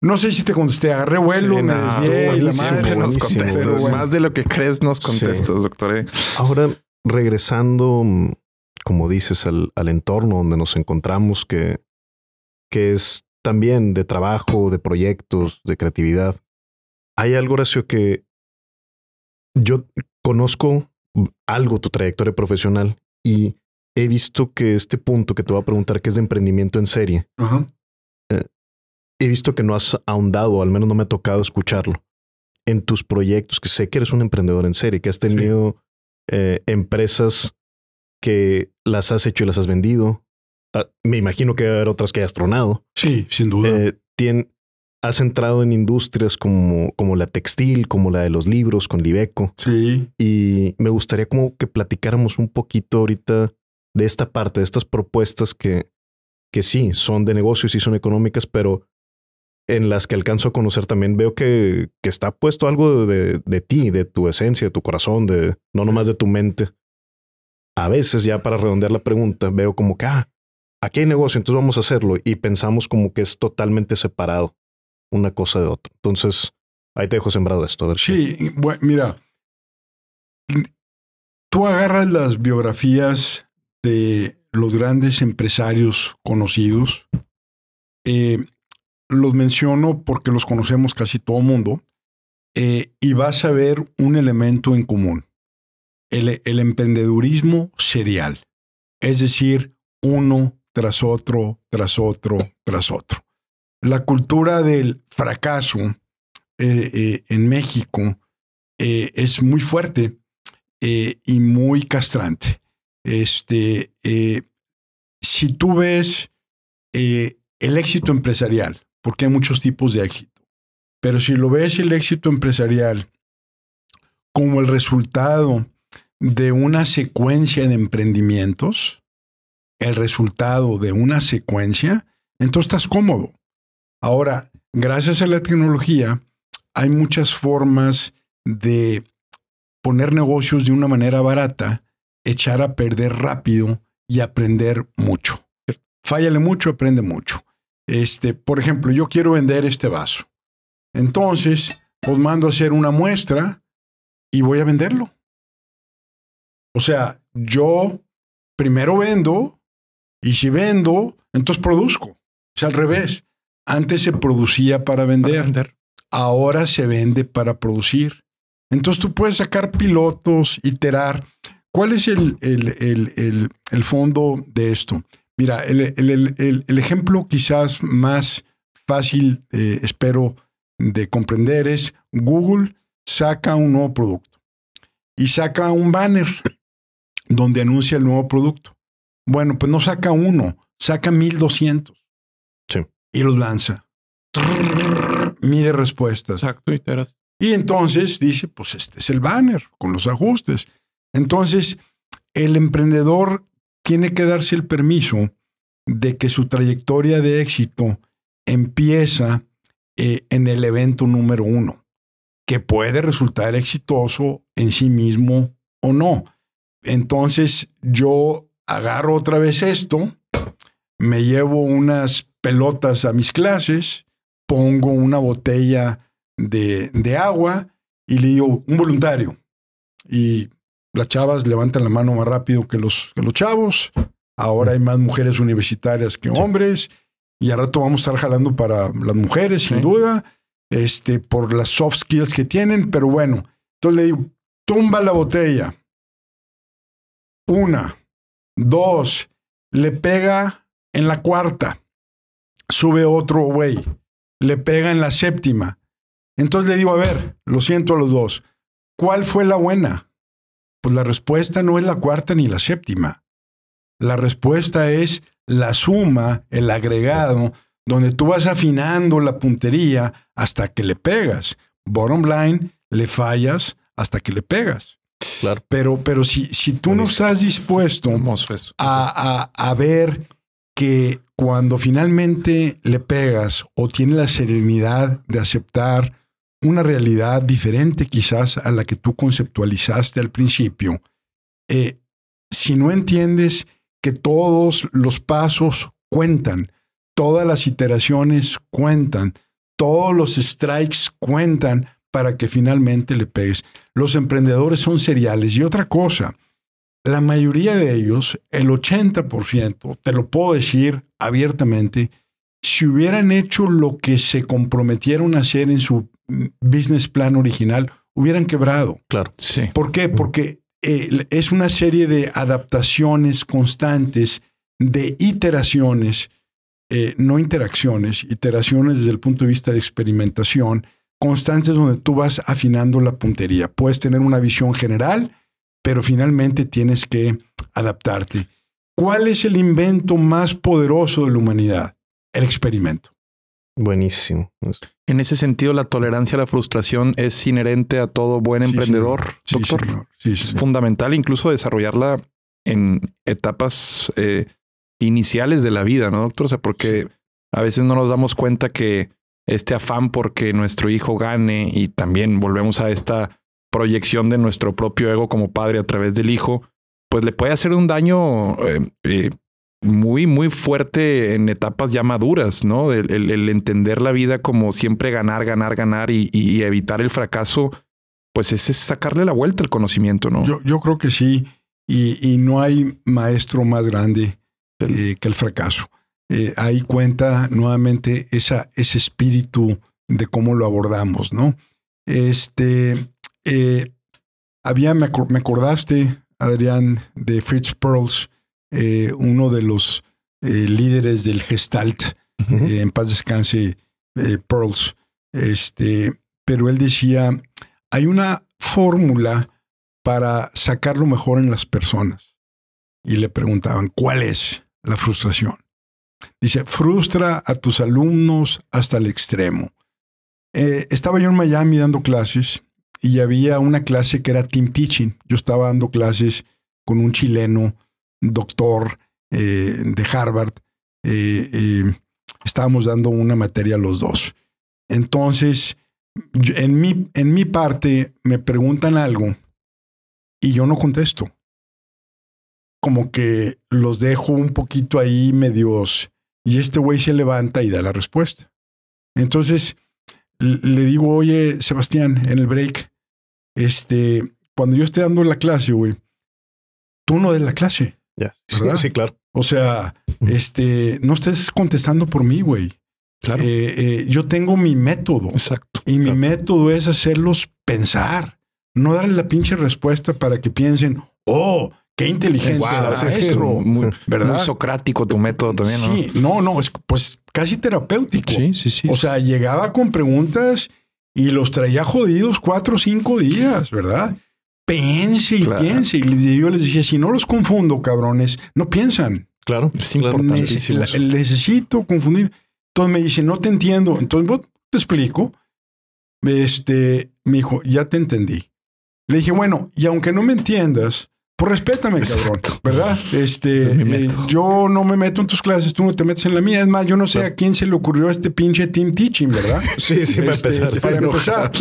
No sé si te contesté, agarré vuelo, sí, me desvié y la madre nos contestas. Bueno. Más de lo que crees nos contestas, sí, doctor. Ahora, regresando, como dices, al entorno donde nos encontramos, que es también de trabajo, de proyectos, de creatividad. Hay algo, Horacio, que yo conozco algo, tu trayectoria profesional, y he visto que este punto que te voy a preguntar, que es de emprendimiento en serie, he visto que no has ahondado, al menos no me ha tocado escucharlo, en tus proyectos, que sé que eres un emprendedor en serie, que has tenido empresas que las has hecho y las has vendido. Me imagino que va a haber otras que hayas tronado. Sí, sin duda. Has entrado en industrias como la textil, como la de los libros, con Libeco. Sí. Y me gustaría como que platicáramos un poquito ahorita de esta parte, de estas propuestas que sí, son de negocios y son económicas, pero en las que alcanzo a conocer también veo que está puesto algo de ti, de tu esencia, de tu corazón, de no nomás de tu mente. A veces, ya para redondear la pregunta, veo como que, aquí hay negocio, entonces vamos a hacerlo. Y pensamos como que es totalmente separado una cosa de otra. Entonces, ahí te dejo sembrado esto. A ver, sí, bueno, mira, tú agarras las biografías de los grandes empresarios conocidos. Los menciono porque los conocemos casi todo el mundo. Y vas a ver un elemento en común. El emprendedurismo serial, es decir, uno tras otro, tras otro, tras otro. La cultura del fracaso en México es muy fuerte y muy castrante. Si tú ves el éxito empresarial, porque hay muchos tipos de éxito, pero si lo ves el éxito empresarial como el resultado de una secuencia de emprendimientos, el resultado de una secuencia, entonces estás cómodo. Ahora, gracias a la tecnología, hay muchas formas de poner negocios de una manera barata, echar a perder rápido y aprender mucho. Fállale mucho, aprende mucho. Por ejemplo, yo quiero vender este vaso. Entonces, os mando a hacer una muestra y voy a venderlo. O sea, yo primero vendo y si vendo, entonces produzco. O sea, al revés. Antes se producía para vender. Ahora se vende para producir. Entonces tú puedes sacar pilotos, iterar. ¿Cuál es el fondo de esto? Mira, el ejemplo quizás más fácil, espero, de comprender es Google saca un nuevo producto y saca un banner donde anuncia el nuevo producto. Bueno, pues no saca uno, saca 1200. Sí. Y los lanza. Mide respuestas. Exacto, iteras. Y entonces dice, pues este es el banner con los ajustes. Entonces, el emprendedor tiene que darse el permiso de que su trayectoria de éxito empieza en el evento número 1, que puede resultar exitoso en sí mismo o no. Entonces, yo agarro otra vez esto, me llevo unas pelotas a mis clases, pongo una botella de agua y le digo, un voluntario. Y las chavas levantan la mano más rápido que los chavos. Ahora hay más mujeres universitarias que hombres. Y al rato vamos a estar jalando para las mujeres, sin duda, por las soft skills que tienen. Pero bueno, entonces le digo, tumba la botella. 1, 2, le pega en la 4ª. Sube otro güey. Le pega en la 7ª. Entonces le digo, a ver, lo siento a los dos, ¿cuál fue la buena? Pues la respuesta no es la 4ª ni la 7ª. La respuesta es la suma, el agregado, donde tú vas afinando la puntería hasta que le pegas. Bottom line, le fallas hasta que le pegas. Claro. Pero si tú no estás dispuesto a ver que cuando finalmente le pegas o tienes la serenidad de aceptar una realidad diferente quizás a la que tú conceptualizaste al principio, si no entiendes que todos los pasos cuentan, todas las iteraciones cuentan, todos los strikes cuentan para que finalmente le pegues. Los emprendedores son seriales. Y otra cosa, la mayoría de ellos, el 80%, te lo puedo decir abiertamente, si hubieran hecho lo que se comprometieron a hacer en su business plan original, hubieran quebrado. Claro, sí. ¿Por qué? Porque es una serie de adaptaciones constantes, de iteraciones, no interacciones, iteraciones desde el punto de vista de experimentación, constantes donde tú vas afinando la puntería. Puedes tener una visión general, pero finalmente tienes que adaptarte. ¿Cuál es el invento más poderoso de la humanidad? El experimento. Buenísimo. En ese sentido, la tolerancia a la frustración es inherente a todo buen emprendedor, sí, señor. Doctor. Sí, señor. Sí, señor. Es fundamental incluso desarrollarla en etapas iniciales de la vida, ¿no, doctor? O sea, porque a veces no nos damos cuenta que este afán porque nuestro hijo gane, y también volvemos a esta proyección de nuestro propio ego como padre a través del hijo, pues le puede hacer un daño muy, muy fuerte en etapas ya maduras, ¿no? El entender la vida como siempre ganar, ganar, ganar y evitar el fracaso, pues ese es sacarle la vuelta al conocimiento, ¿no? Yo creo que sí, y no hay maestro más grande que el fracaso. Ahí cuenta nuevamente ese espíritu de cómo lo abordamos, ¿no? Me acordaste, Adrián, de Fritz Perls, uno de los líderes del Gestalt, uh-huh. En paz descanse, Perls. Pero él decía, hay una fórmula para sacar lo mejor en las personas. Y le preguntaban, ¿cuál es la frustración? Dice, frustra a tus alumnos hasta el extremo. Estaba yo en Miami dando clases y había una clase que era team teaching. Yo estaba dando clases con un chileno, doctor de Harvard. Estábamos dando una materia los dos. Entonces, en mi parte, me preguntan algo y yo no contesto. Como que los dejo un poquito ahí medios, y este güey se levanta y da la respuesta. Entonces, le digo, oye, Sebastián, en el break, cuando yo esté dando la clase, güey, tú no des la clase. Ya, ¿verdad? Sí, claro. O sea, no estés contestando por mí, güey. Claro. Yo tengo mi método. Exacto. Y mi método es hacerlos pensar, no darles la pinche respuesta para que piensen, oh, qué inteligente, wow, es muy, ¿verdad? Muy socrático tu método también, ¿no? Sí, no, es pues casi terapéutico. Sí. O sea, llegaba con preguntas y los traía jodidos 4 o 5 días, ¿verdad? Piense y piense. Y yo les decía, si no los confundo, cabrones, no piensan. Claro, es importantísimo. Necesito confundir. Entonces me dice, no te entiendo. Entonces te explico. me dijo, ya te entendí. Le dije, bueno, y aunque no me entiendas, pues respétame, cabrón, ¿verdad? Yo no me meto en tus clases, tú no te metes en la mía. Es más, yo no sé a quién se le ocurrió a este pinche team teaching, ¿verdad? Sí, sí, para empezar.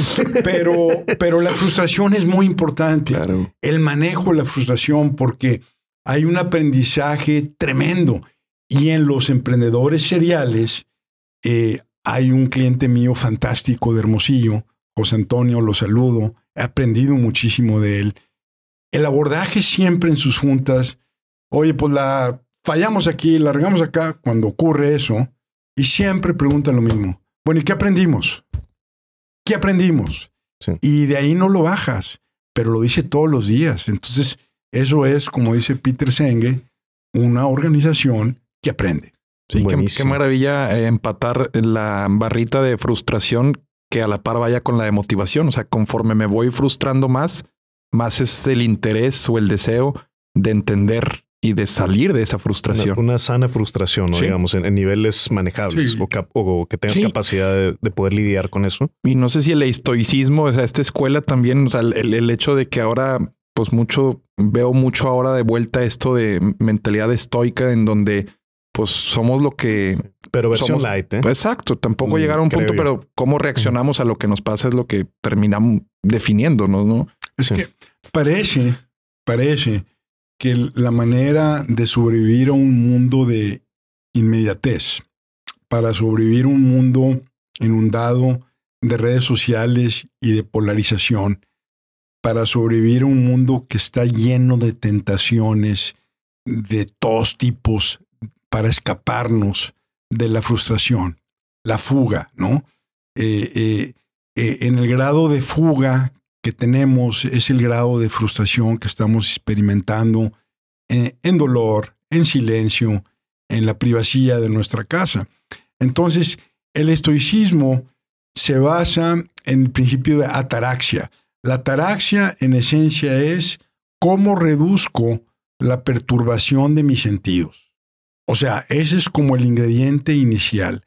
Pero la frustración es muy importante. Claro. El manejo de la frustración, porque hay un aprendizaje tremendo. Y en los emprendedores seriales, hay un cliente mío fantástico de Hermosillo, José Antonio, lo saludo. He aprendido muchísimo de él. El abordaje siempre en sus juntas, oye, pues la fallamos aquí, la regamos acá, cuando ocurre eso, y siempre pregunta lo mismo. Bueno, ¿y qué aprendimos? ¿Qué aprendimos? Sí. Y de ahí no lo bajas, pero lo dice todos los días. Entonces, eso es, como dice Peter Senge, una organización que aprende. Sí, qué maravilla empatar la barrita de frustración que a la par vaya con la de motivación. O sea, conforme me voy frustrando más, más es el interés o el deseo de entender y de salir de esa frustración. Una sana frustración, ¿no? Sí. Digamos, en niveles manejables, sí, o que tengas, sí, capacidad de poder lidiar con eso. Y no sé si el estoicismo, o sea, esta escuela también, o sea, el hecho de que ahora, pues veo mucho ahora de vuelta esto de mentalidad estoica, en donde pues somos lo que... Pero versión somos, light, ¿eh? Pues, exacto, tampoco llegar a un punto, pero cómo reaccionamos a lo que nos pasa es lo que terminamos definiéndonos, ¿no? Es que parece que la manera de sobrevivir a un mundo de inmediatez, para sobrevivir a un mundo inundado de redes sociales y de polarización, para sobrevivir a un mundo que está lleno de tentaciones de todos tipos, para escaparnos de la frustración, la fuga, ¿no? En el grado de fuga que tenemos es el grado de frustración que estamos experimentando en dolor, en silencio, en la privacidad de nuestra casa. Entonces, el estoicismo se basa en el principio de ataraxia. La ataraxia, en esencia, es cómo reduzco la perturbación de mis sentidos. O sea, ese es como el ingrediente inicial.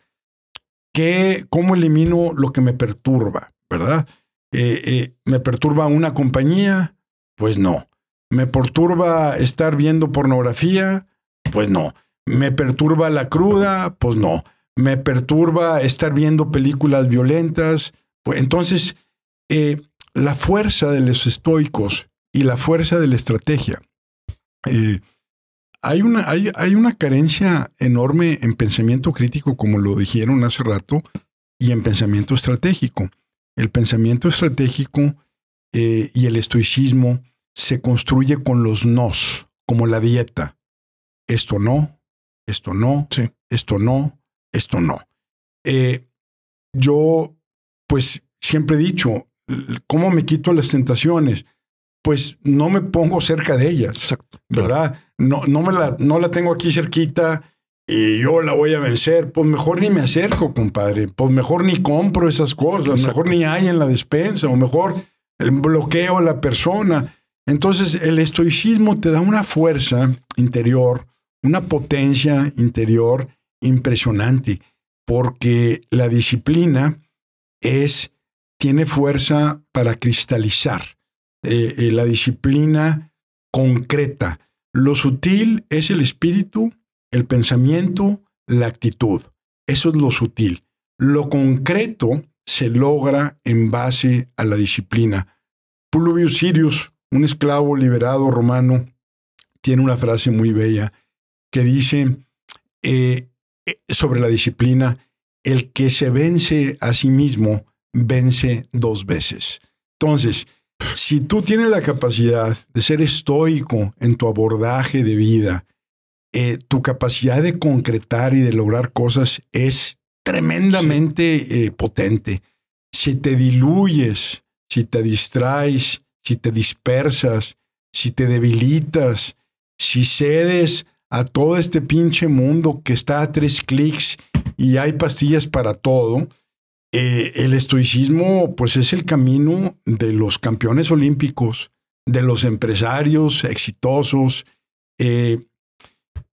¿Cómo elimino lo que me perturba, verdad? ¿Me perturba una compañía? Pues no. ¿Me perturba estar viendo pornografía? Pues no. ¿Me perturba la cruda? Pues no. ¿Me perturba estar viendo películas violentas? Pues entonces, la fuerza de los estoicos y la fuerza de la estrategia. Hay una carencia enorme en pensamiento crítico, como lo dijeron hace rato, y en pensamiento estratégico. El pensamiento estratégico y el estoicismo se construye con los nos, como la dieta. Esto no, esto no, sí, esto no, esto no. Yo, pues, siempre he dicho, ¿cómo me quito las tentaciones? Pues no me pongo cerca de ellas, exacto, ¿verdad? No la tengo aquí cerquita. Y yo la voy a vencer, pues mejor ni me acerco, compadre, pues mejor ni compro esas cosas, exacto, mejor ni hay en la despensa, o mejor bloqueo a la persona. Entonces el estoicismo te da una fuerza interior, una potencia interior impresionante, porque la disciplina tiene fuerza para cristalizar, la disciplina concreta. Lo sutil es el espíritu, el pensamiento, la actitud. Eso es lo sutil. Lo concreto se logra en base a la disciplina. Publio Sirius, un esclavo liberado romano, tiene una frase muy bella que dice sobre la disciplina: el que se vence a sí mismo, vence dos veces. Entonces, si tú tienes la capacidad de ser estoico en tu abordaje de vida, tu capacidad de concretar y de lograr cosas es tremendamente, sí, potente. Si te diluyes, si te distraes, si te dispersas, si te debilitas, si cedes a todo este pinche mundo que está a 3 clics y hay pastillas para todo, el estoicismo pues es el camino de los campeones olímpicos, de los empresarios exitosos.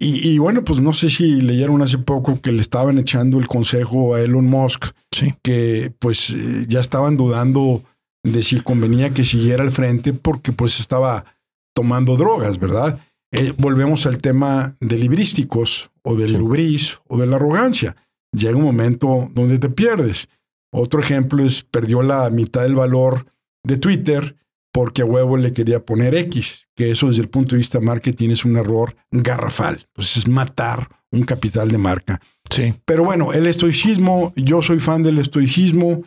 Y bueno, pues no sé si leyeron hace poco que le estaban echando el consejo a Elon Musk, sí, que pues ya estaban dudando de si convenía que siguiera al frente porque pues estaba tomando drogas, ¿verdad? Volvemos al tema de librísticos o del lubris o de la arrogancia. Llega un momento donde te pierdes. Otro ejemplo es perdió la mitad del valor de Twitter porque a huevo le quería poner X, que eso desde el punto de vista marketing es un error garrafal. Entonces es matar un capital de marca. Sí. Pero bueno, el estoicismo, yo soy fan del estoicismo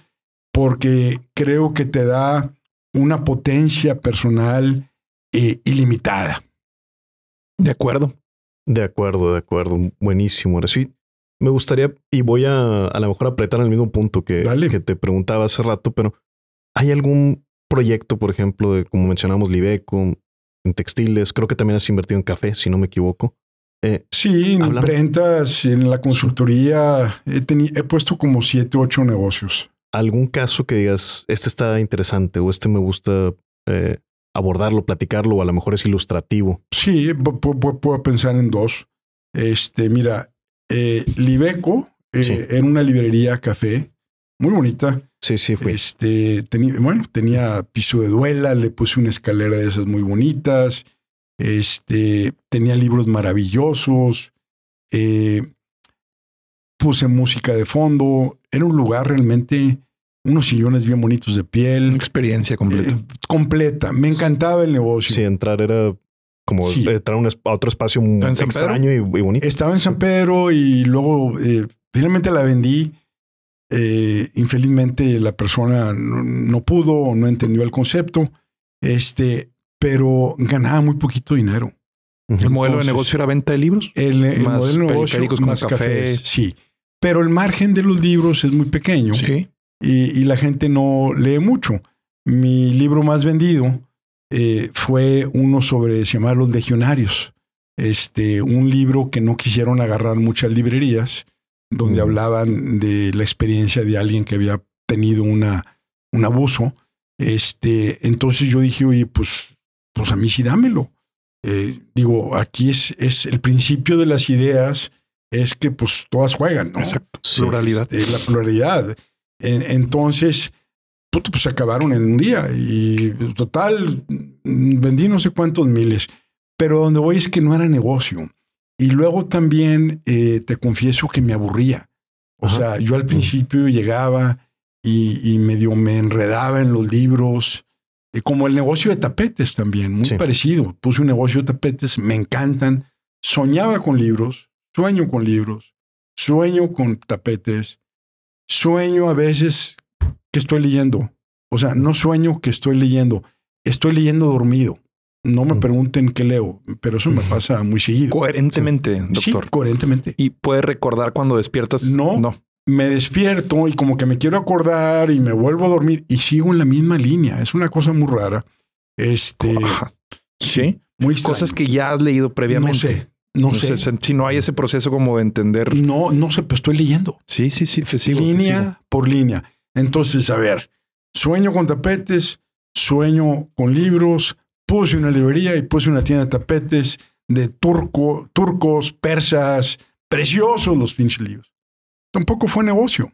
porque creo que te da una potencia personal ilimitada. De acuerdo. De acuerdo, de acuerdo. Buenísimo. Ahora sí, me gustaría, y voy a lo mejor apretar el mismo punto que te preguntaba hace rato, pero ¿hay algún proyecto, por ejemplo, de, como mencionamos, Libeco, en textiles? Creo que también has invertido en café, si no me equivoco. Sí, en imprentas, en la consultoría. He puesto como 7 u 8 negocios. ¿Algún caso que digas, este está interesante o este me gusta abordarlo, platicarlo, o a lo mejor es ilustrativo? Sí, puedo pensar en dos. Mira, Libeco era una librería café muy bonita. Sí, sí, fui. Tenía piso de duela, le puse una escalera de esas muy bonitas. Tenía libros maravillosos, puse música de fondo. Era un lugar realmente, unos sillones bien bonitos de piel. Una experiencia completa. Me encantaba el negocio. Sí, entrar era como entrar a otro espacio muy extraño y bonito. Estaba en San Pedro y luego finalmente la vendí. Infelizmente la persona no pudo o no entendió el concepto. Pero ganaba muy poquito dinero. Uh-huh. ¿El modelo de negocio era venta de libros? El modelo de negocio más cafés. Sí, pero el margen de los libros es muy pequeño. ¿Sí? Y la gente no lee mucho. Mi libro más vendido fue uno sobre, se llamaba Los Legionarios. Un libro que no quisieron agarrar muchas librerías, donde hablaban de la experiencia de alguien que había tenido un abuso. Entonces yo dije, oye, pues a mí sí dámelo. Digo, aquí es el principio de las ideas, es que pues todas juegan, ¿no? Exacto. Pluralidad. La pluralidad. Entonces, pues se acabaron en un día y total, vendí no sé cuántos miles. Pero donde voy es que no era negocio. Y luego también te confieso que me aburría. O sea, yo al principio llegaba y medio me enredaba en los libros. Como el negocio de tapetes también, muy parecido. Puse un negocio de tapetes, me encantan. Soñaba con libros, sueño con libros, sueño con tapetes, sueño a veces que estoy leyendo. O sea, no sueño que estoy leyendo dormido. No me pregunten qué leo, pero eso me pasa muy seguido. Coherentemente, doctor. Sí, coherentemente. ¿Y puedes recordar cuando despiertas? No. Me despierto y como que me quiero acordar y me vuelvo a dormir y sigo en la misma línea. Es una cosa muy rara. Sí. Muy extraño. Cosas que ya has leído previamente. No sé. Si no hay ese proceso como de entender. No sé, pero estoy leyendo. Sí. Te sigo, línea por línea. Entonces, a ver, sueño con tapetes, sueño con libros, puse una librería y puse una tienda de tapetes de turcos, persas, preciosos los pinches libros. Tampoco fue negocio.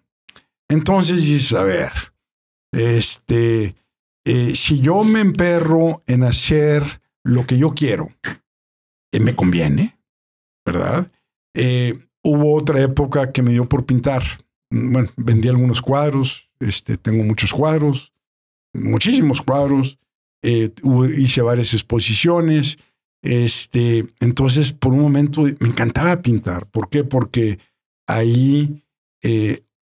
Entonces dices, a ver, si yo me emperro en hacer lo que yo quiero, me conviene, ¿verdad? Hubo otra época que me dio por pintar. Bueno, vendí algunos cuadros, tengo muchos cuadros, muchísimos cuadros, hice varias exposiciones. Entonces, por un momento me encantaba pintar. ¿Por qué? Porque ahí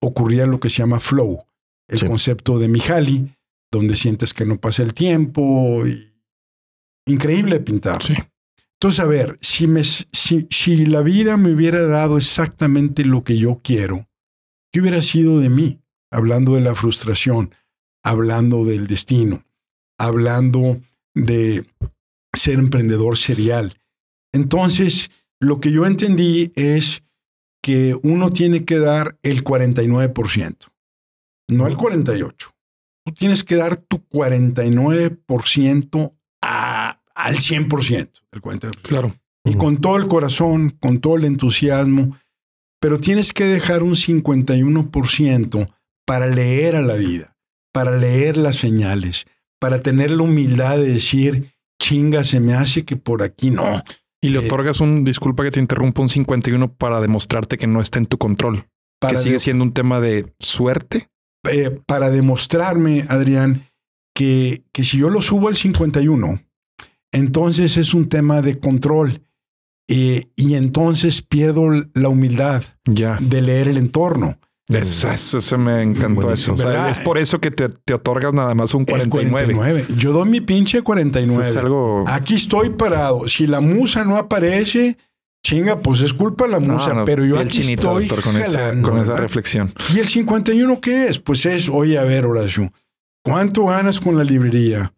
ocurría lo que se llama flow, el concepto de Mihaly, donde sientes que no pasa el tiempo. Increíble pintar. Sí. Entonces, a ver, si la vida me hubiera dado exactamente lo que yo quiero, ¿qué hubiera sido de mí? Hablando de la frustración, hablando del destino, hablando de ser emprendedor serial. Entonces, lo que yo entendí es que uno tiene que dar el 49%, no el 48%. Tú tienes que dar tu 49% al 100%. El 49%. Claro. Y con todo el corazón, con todo el entusiasmo, pero tienes que dejar un 51% para leer a la vida, para leer las señales, para tener la humildad de decir, chinga, se me hace que por aquí no. Y le otorgas un, disculpa que te interrumpa, un 51 para demostrarte que no está en tu control, que sigue siendo un tema de suerte. Para demostrarme, Adrián, que si yo lo subo al 51, entonces es un tema de control. Y entonces pierdo la humildad de leer el entorno. Eso me encantó. Bueno, eso. O sea, es por eso que te otorgas nada más un 49. 49. Yo doy mi pinche 49. Eso es algo... Aquí estoy parado. Si la musa no aparece, chinga, pues es culpa de la musa. No, pero yo aquí estoy doctor, jalando, con esa reflexión. ¿Y el 51 qué es? Pues es, oye, a ver, Horacio, ¿cuánto ganas con la librería?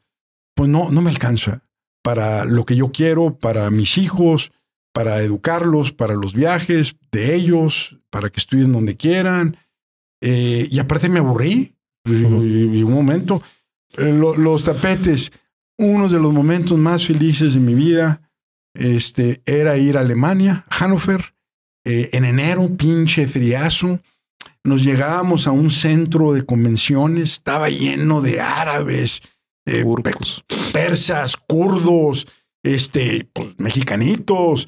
Pues no me alcanza para lo que yo quiero, para mis hijos, para educarlos, para los viajes de ellos, para que estudien donde quieran. Y aparte me aburrí. Y un momento. Los tapetes, uno de los momentos más felices de mi vida era ir a Alemania, Hannover, en enero, pinche friazo. Nos llegábamos a un centro de convenciones, estaba lleno de árabes, persas, kurdos, pues, mexicanitos,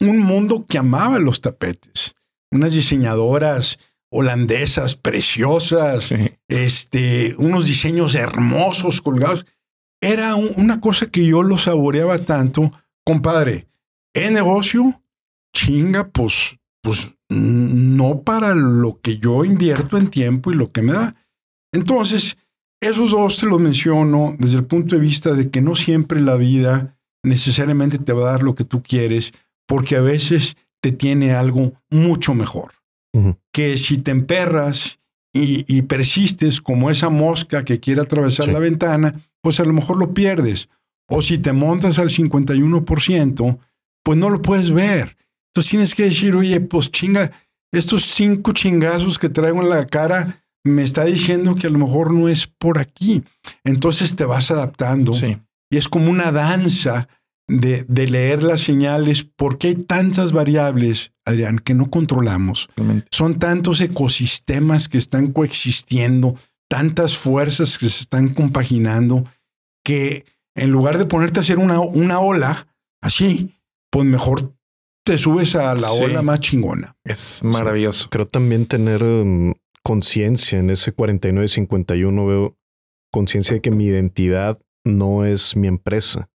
un mundo que amaba los tapetes, unas diseñadoras holandesas preciosas, sí. Unos diseños hermosos colgados. Era una cosa que yo lo saboreaba tanto, compadre. ¿Es negocio? Chinga, pues no para lo que yo invierto en tiempo y lo que me da. Entonces, esos dos te los menciono desde el punto de vista de que no siempre la vida necesariamente te va a dar lo que tú quieres, porque a veces te tiene algo mucho mejor. Que si te emperras y persistes como esa mosca que quiere atravesar la ventana, pues a lo mejor lo pierdes. O si te montas al 51%, pues no lo puedes ver. Entonces tienes que decir, oye, pues chinga, estos 5 chingazos que traigo en la cara me está diciendo que a lo mejor no es por aquí. Entonces te vas adaptando. Sí. Y es como una danza de leer las señales, porque hay tantas variables, Adrián, que no controlamos. Son tantos ecosistemas que están coexistiendo, tantas fuerzas que se están compaginando, que en lugar de ponerte a hacer una ola así, pues mejor te subes a la ola más chingona. Es maravilloso. Creo también tener... conciencia en ese 49-51, veo conciencia de que mi identidad no es mi empresa.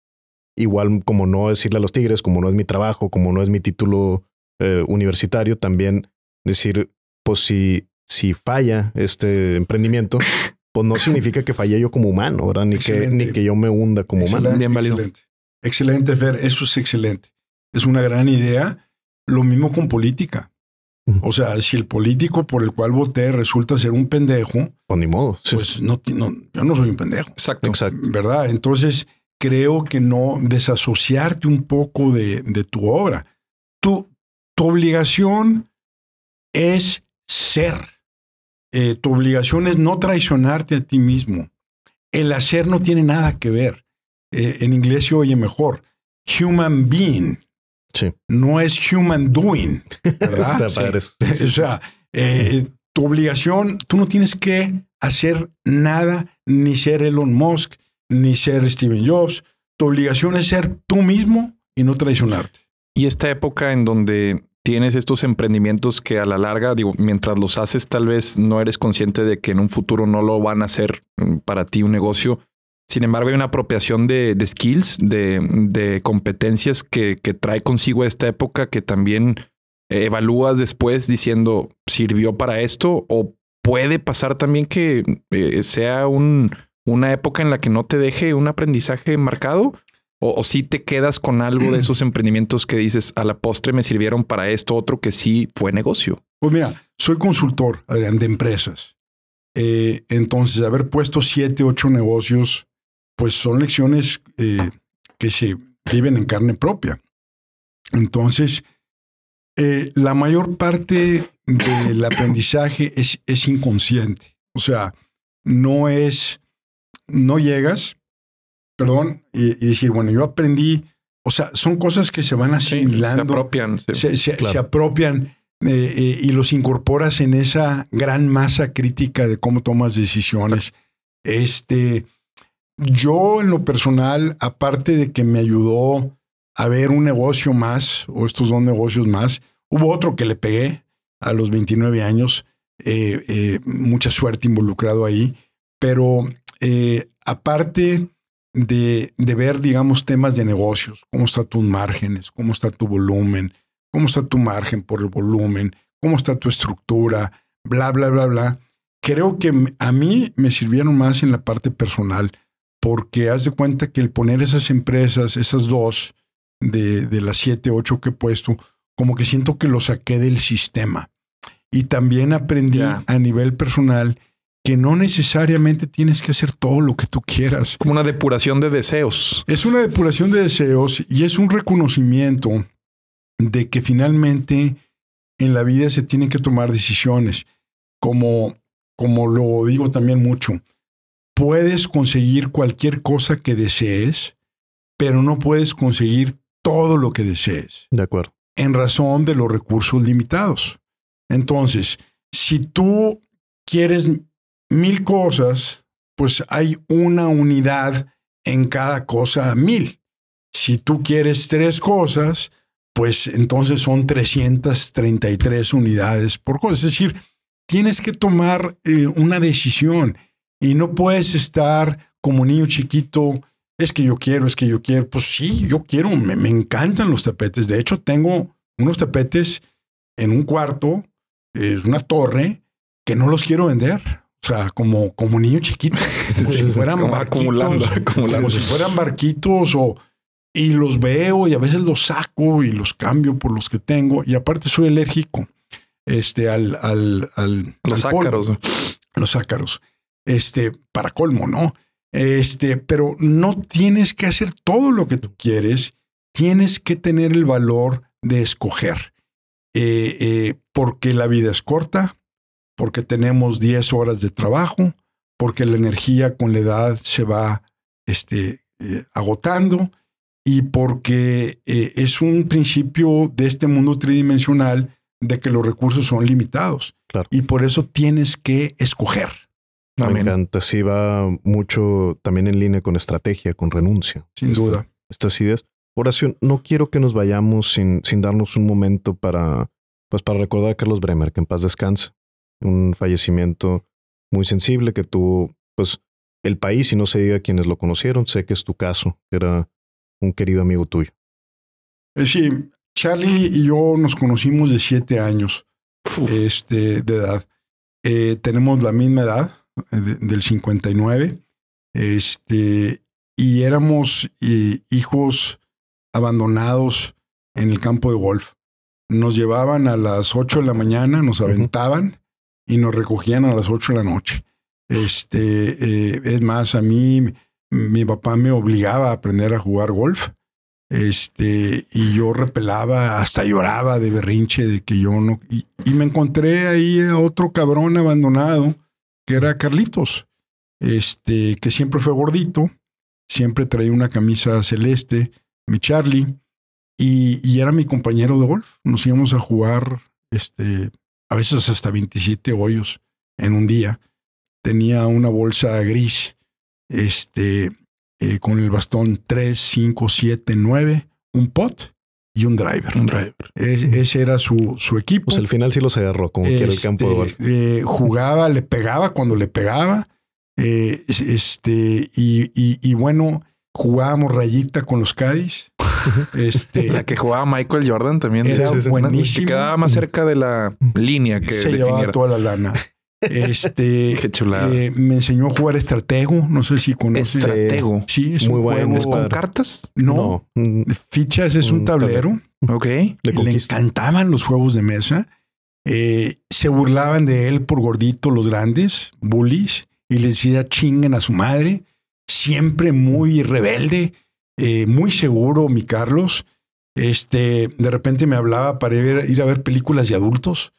Igual como no decirle a los tigres, como no es mi trabajo, como no es mi título universitario, también decir, pues si falla este emprendimiento, pues no significa que falle yo como humano, ¿verdad? Ni que yo me hunda como humano. Bien válido. Excelente, Fer. Eso es excelente. Es una gran idea. Lo mismo con política. O sea, si el político por el cual voté resulta ser un pendejo, pues ni modo. Pues no, yo no soy un pendejo. Exacto. ¿Verdad? Entonces creo que no desasociarte un poco de tu obra. Tu obligación es ser. Tu obligación es no traicionarte a ti mismo. El hacer no tiene nada que ver. En inglés se oye mejor. Human being. Sí. No es human doing, ¿verdad? O sea, tu obligación, tú no tienes que hacer nada, ni ser Elon Musk, ni ser Steven Jobs. Tu obligación es ser tú mismo y no traicionarte. Y esta época en donde tienes estos emprendimientos que a la larga, digo, mientras los haces, tal vez no eres consciente de que en un futuro no lo van a hacer para ti un negocio. Sin embargo, hay una apropiación de skills, de competencias que trae consigo esta época, que también evalúas después diciendo, ¿sirvió para esto? O puede pasar también que sea una época en la que no te deje un aprendizaje marcado, o si te quedas con algo de esos emprendimientos que dices, a la postre me sirvieron para esto, otro que sí fue negocio. Pues mira, soy consultor, Adrián, de empresas. Entonces, haber puesto 7, 8 negocios, pues son lecciones que se viven en carne propia. Entonces, la mayor parte del aprendizaje es inconsciente. O sea, no llegas, y decir, bueno, yo aprendí. O sea, son cosas que se van asimilando, se apropian y los incorporas en esa gran masa crítica de cómo tomas decisiones. Yo, en lo personal, aparte de que me ayudó a ver un negocio más, o estos dos negocios más, hubo otro que le pegué a los 29 años, mucha suerte involucrado ahí, pero aparte de ver, digamos, temas de negocios, cómo están tus márgenes, cómo está tu volumen, cómo está tu margen por el volumen, cómo está tu estructura, bla, bla, bla, bla. Creo que a mí me sirvieron más en la parte personal, porque haz de cuenta que el poner esas empresas, esas dos, de las 7, 8 que he puesto, como que siento que lo saqué del sistema. Y también aprendí a nivel personal que no necesariamente tienes que hacer todo lo que tú quieras. Como una depuración de deseos. Es una depuración de deseos y es un reconocimiento de que finalmente en la vida se tienen que tomar decisiones. Como lo digo también mucho, puedes conseguir cualquier cosa que desees, pero no puedes conseguir todo lo que desees. De acuerdo. En razón de los recursos limitados. Entonces, si tú quieres 1000 cosas, pues hay una unidad en cada cosa 1000. Si tú quieres 3 cosas, pues entonces son 333 unidades por cosa. Es decir, tienes que tomar una decisión y no puedes estar como niño chiquito, es que yo quiero. Pues sí, yo quiero, me encantan los tapetes. De hecho, tengo unos tapetes en un cuarto, una torre, que no los quiero vender. O sea, como niño chiquito, como si fueran barquitos o... Y los veo y a veces los saco y los cambio por los que tengo. Y aparte soy alérgico a los ácaros. Para colmo, ¿no? Pero no tienes que hacer todo lo que tú quieres. Tienes que tener el valor de escoger. Porque la vida es corta, porque tenemos 10 horas de trabajo, porque la energía con la edad se va agotando. Y porque es un principio de este mundo tridimensional de que los recursos son limitados. Claro. Y por eso tienes que escoger. Amén. Me encanta. Sí, va mucho también en línea con estrategia, con renuncia. Sin duda. Estas ideas. Horacio, no quiero que nos vayamos sin darnos un momento para recordar a Carlos Bremer, que en paz descanse. Un fallecimiento muy sensible que tuvo el país, y no se diga quienes lo conocieron. Sé que es tu caso, que era un querido amigo tuyo. Sí, Charlie y yo nos conocimos de 7 años de edad. Tenemos la misma edad, del 59. Y éramos hijos abandonados en el campo de golf. Nos llevaban a las 8 de la mañana, nos aventaban y nos recogían a las 8 de la noche. Es más, a mí... Mi papá me obligaba a aprender a jugar golf, y yo repelaba, hasta lloraba de berrinche de que yo no... Y me encontré ahí a otro cabrón abandonado, que era Carlitos, que siempre fue gordito, siempre traía una camisa celeste, mi Charlie, y era mi compañero de golf. Nos íbamos a jugar a veces hasta 27 hoyos en un día. Tenía una bolsa gris, con el bastón 3, 5, 7, 9, un pot y un driver. Ese era su equipo. Pues al final sí los agarró, como quiera el campo de golf. Jugaba, le pegaba cuando le pegaba. Y bueno, jugábamos rayita con los Cádiz. La que jugaba Michael Jordan también. Era buenísimo. Se quedaba más cerca de la línea que se definiera. Llevaba toda la lana. Qué chulada. Me enseñó a jugar estratego. No sé si conoces. Estratego. Sí, es muy un bueno. Juego. ¿Es con cartas? No. Fichas es un tablero. Ok. Le encantaban los juegos de mesa. Se burlaban de él por gordito los grandes, bullies, y les decía chinguen a su madre. Siempre muy rebelde, muy seguro, mi Carlos. De repente me hablaba para ir a ver películas de adultos.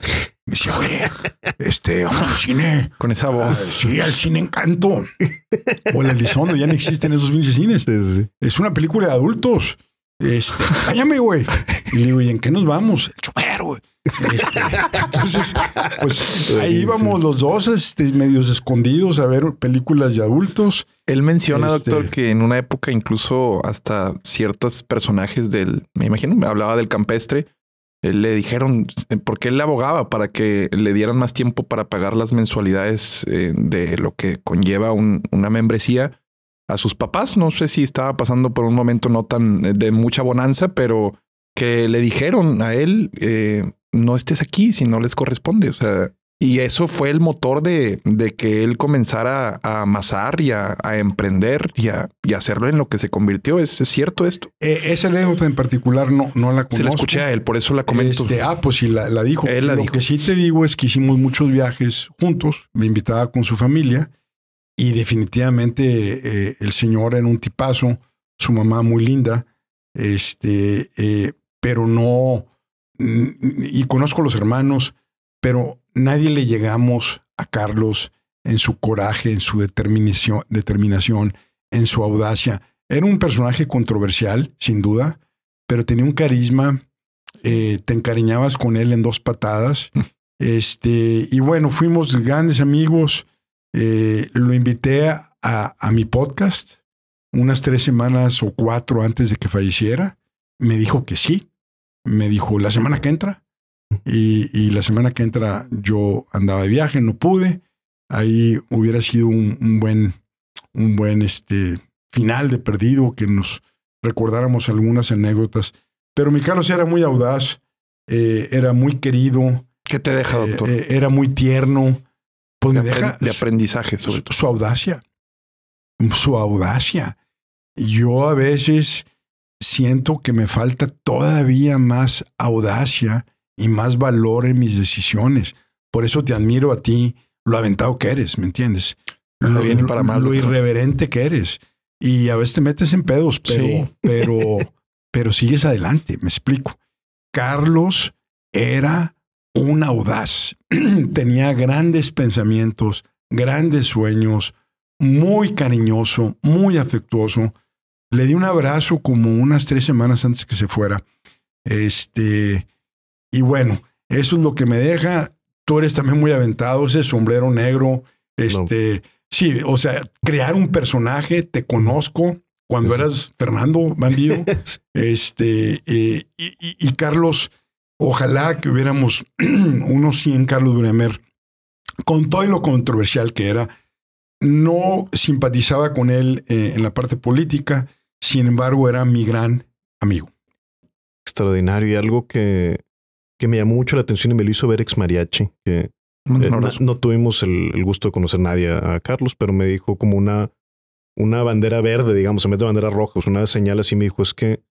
Me decía, oye, vamos al cine. Con esa voz. Sí, al cine Encanto. O el Elizondo, ya no existen esos pinches cines. Sí. Es una película de adultos. Cállame, güey. Y le digo, ¿y en qué nos vamos? El chupero, güey. Entonces, pues ahí íbamos los dos, medios escondidos a ver películas de adultos. Él menciona, doctor, que en una época incluso hasta ciertos personajes del, me imagino, me hablaba del campestre, le dijeron, porque él le abogaba para que le dieran más tiempo para pagar las mensualidades de lo que conlleva una membresía a sus papás. No sé si estaba pasando por un momento no tan de mucha bonanza, pero que le dijeron a él, no estés aquí si no les corresponde. O sea, y eso fue el motor de que él comenzara a amasar y a emprender y a hacerlo en lo que se convirtió. ¿Es cierto esto? Esa anécdota en particular no la conozco. Se la escuché a él, por eso la comento. Pues sí, la dijo. Él la dijo. Lo que sí te digo es que hicimos muchos viajes juntos. Me invitaba con su familia y definitivamente el señor era un tipazo, su mamá muy linda, pero no... Y conozco a los hermanos, pero... Nadie le llegamos a Carlos en su coraje, en su determinación, en su audacia. Era un personaje controversial, sin duda, pero tenía un carisma. Te encariñabas con él en dos patadas. Y bueno, fuimos grandes amigos. Lo invité a mi podcast unas 3 semanas o 4 antes de que falleciera. Me dijo que sí. Me dijo, la semana que entra. Y la semana que entra yo andaba de viaje, no pude. Ahí hubiera sido un buen final de perdido, que nos recordáramos algunas anécdotas. Pero mi Carlos era muy audaz, era muy querido. ¿Qué te deja, doctor? Era muy tierno. Pues me deja de aprendizaje, sobre todo. Su audacia. Su audacia. Yo a veces siento que me falta todavía más audacia y más valor en mis decisiones. Por eso te admiro a ti, lo aventado que eres, ¿me entiendes? Lo irreverente que eres. Y a veces te metes en pedos, pero, sí. pero sigues adelante, me explico. Carlos era un audaz. Tenía grandes pensamientos, grandes sueños, muy cariñoso, muy afectuoso. Le di un abrazo como unas 3 semanas antes que se fuera. Y bueno, eso es lo que me deja. Tú eres también muy aventado, ese sombrero negro. No. Sí, o sea, crear un personaje. Te conozco cuando eras Fernando Bandido. Y Carlos, ojalá que hubiéramos unos 100 Carlos Duremer. Con todo y lo controversial que era, no simpatizaba con él en la parte política. Sin embargo, era mi gran amigo. Extraordinario. Y algo que me llamó mucho la atención y me lo hizo ver ex mariachi, que no tuvimos el gusto de conocer nadie a Carlos, pero me dijo como una bandera verde, digamos, en vez de bandera roja, pues una señal así. Me dijo, es que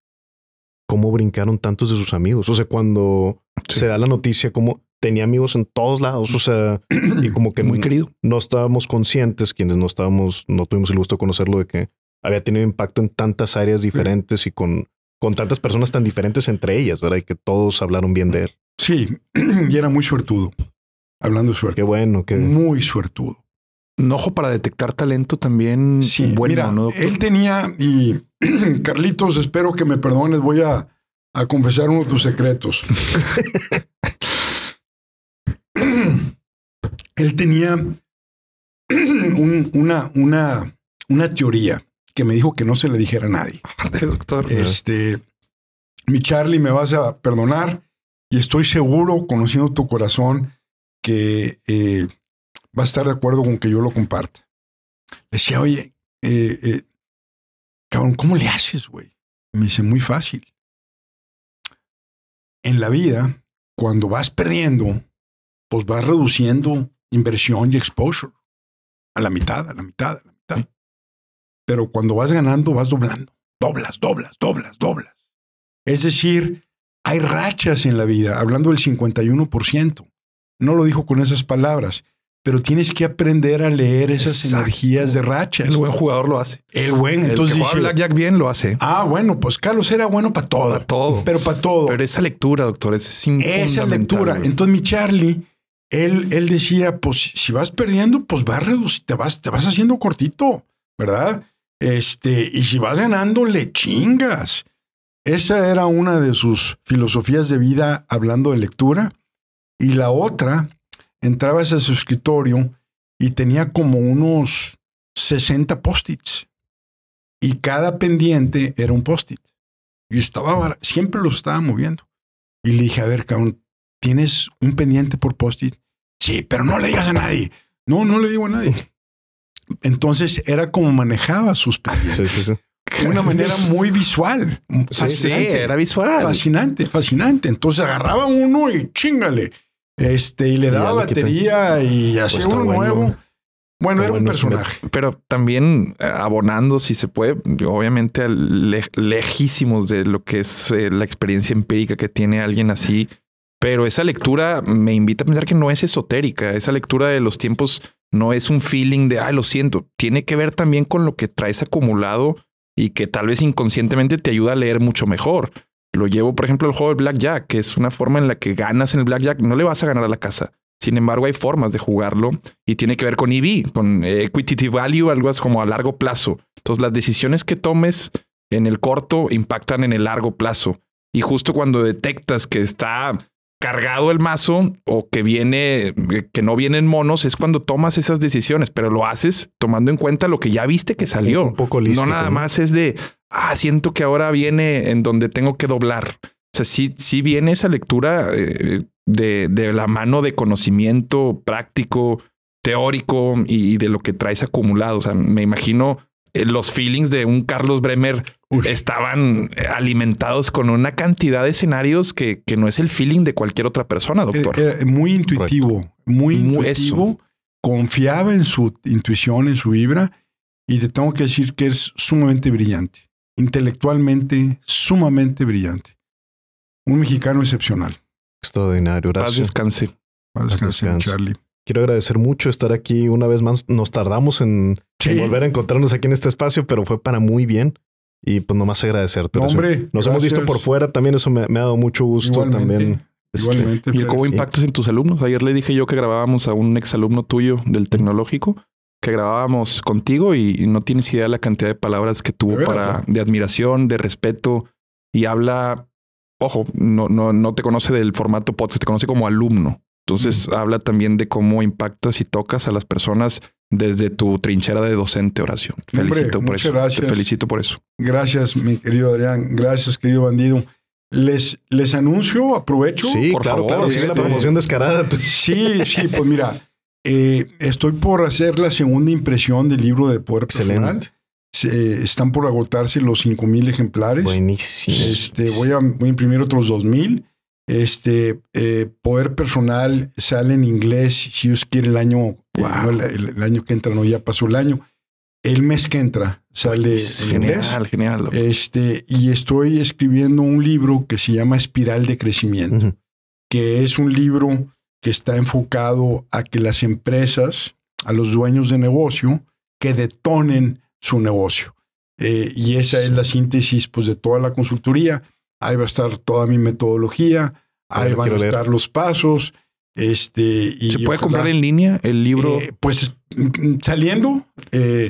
cómo brincaron tantos de sus amigos. O sea, cuando se da la noticia, como tenía amigos en todos lados, o sea, y como que muy querido. No estábamos conscientes, quienes no tuvimos el gusto de conocerlo, de que había tenido impacto en tantas áreas diferentes y con tantas personas tan diferentes entre ellas, ¿verdad? Y que todos hablaron bien de él. Sí, y era muy suertudo. Hablando de suerte. Qué bueno. Muy suertudo. Un ojo para detectar talento también. Sí, bueno, mira, ¿no, doctor? Él tenía, y Carlitos, espero que me perdones, voy a confesar uno de tus secretos. Él tenía una teoría que me dijo que no se le dijera a nadie. Doctor, mi Charlie, me vas a perdonar, y estoy seguro, conociendo tu corazón, que va a estar de acuerdo con que yo lo comparta. Le decía, oye, cabrón, ¿cómo le haces, güey? Me dice, muy fácil. En la vida, cuando vas perdiendo, pues vas reduciendo inversión y exposure a la mitad, a la mitad, a la mitad. ¿Sí? Pero cuando vas ganando, vas doblando. Doblas. Es decir, hay rachas en la vida, hablando del 51%. No lo dijo con esas palabras, pero tienes que aprender a leer esas energías de rachas. El buen jugador lo hace. Entonces el que juega blackjack bien lo hace. Ah, bueno, pues Carlos era bueno para todo. Para todo. Pero para todo. Pero esa lectura, doctor, es fundamental. Esa lectura. Entonces mi Charlie, él decía, pues si vas perdiendo, pues vas reduciendo, te vas haciendo cortito, ¿verdad? Y si vas ganando, le chingas. Esa era una de sus filosofías de vida hablando de lectura. Y la otra, entrabas a su escritorio y tenía como unos 60 post-its. Y cada pendiente era un post-it. Y estaba, siempre lo estaba moviendo. Y le dije, a ver, cabrón, ¿tienes un pendiente por post-it? Sí, pero no le digas a nadie. No, no le digo a nadie. Entonces era como manejaba sus pendientes. Sí, sí, sí. De una manera muy visual. Fascinante. Sí, era visual. Fascinante, fascinante. Entonces agarraba uno y chingale. Y le daba batería y hacía uno nuevo. Bueno, era un personaje. Pero también abonando, si se puede, obviamente lejísimos de lo que es la experiencia empírica que tiene alguien así. Pero esa lectura me invita a pensar que no es esotérica. Esa lectura de los tiempos no es un feeling de, ay, lo siento. Tiene que ver también con lo que traes acumulado y que tal vez inconscientemente te ayuda a leer mucho mejor. Lo llevo, por ejemplo, al juego del blackjack, que es una forma en la que ganas en el blackjack. No le vas a ganar a la casa. Sin embargo, hay formas de jugarlo y tiene que ver con EV, con Equity Value, algo así como a largo plazo. Entonces, las decisiones que tomes en el corto impactan en el largo plazo. Y justo cuando detectas que está cargado el mazo o que viene, que no vienen monos, es cuando tomas esas decisiones, pero lo haces tomando en cuenta lo que ya viste que salió. Un poco listo, no nada más es de, siento que ahora viene en donde tengo que doblar. O sea, sí viene esa lectura de la mano de conocimiento práctico, teórico y de lo que traes acumulado. O sea, me imagino los feelings de un Carlos Bremer. Uf. Estaban alimentados con una cantidad de escenarios que no es el feeling de cualquier otra persona, doctor. Muy intuitivo, muy intuitivo. Eso. Confiaba en su intuición, en su vibra, y te tengo que decir que es sumamente brillante, intelectualmente sumamente brillante. Un mexicano excepcional. Extraordinario, gracias. Paz descanse. Paz descanse, Charlie. Quiero agradecer mucho estar aquí una vez más. Nos tardamos en volver a encontrarnos aquí en este espacio, pero fue para muy bien. Y pues nomás agradecerte. No, hombre, nos hemos visto por fuera también. Eso me ha dado mucho gusto. Igualmente, también. Igualmente. ¿Y cómo impactas en tus alumnos? Ayer le dije yo que grabábamos a un exalumno tuyo del tecnológico, que grabábamos contigo y no tienes idea de la cantidad de palabras que tuvo de admiración, de respeto y habla. Ojo, no te conoce del formato podcast, te conoce como alumno. Entonces habla también de cómo impactas y tocas a las personas desde tu trinchera de docente, Horacio. Felicito. Hombre, por eso. Gracias. Te felicito por eso. Gracias, mi querido Adrián. Gracias, querido bandido. Les anuncio, aprovecho. Sí, por claro, favor. Claro, sí, la promoción descarada. Sí, sí, pues mira, estoy por hacer la segunda impresión del libro de Poder Personal. Están por agotarse los 5,000 ejemplares. Buenísimo. Voy a imprimir otros 2,000. Poder Personal sale en inglés, si Dios quiere, el año, no, el año que entra, no, ya pasó el año. El mes que entra sale en inglés. Genial. Y estoy escribiendo un libro que se llama Espiral de Crecimiento, que es un libro que está enfocado a que las empresas, a los dueños de negocio, que detonen su negocio. Y esa es la síntesis, pues, de toda la consultoría. Ahí va a estar toda mi metodología, ahí van a estar los pasos. ¿Se puede comprar en línea el libro? Pues saliendo.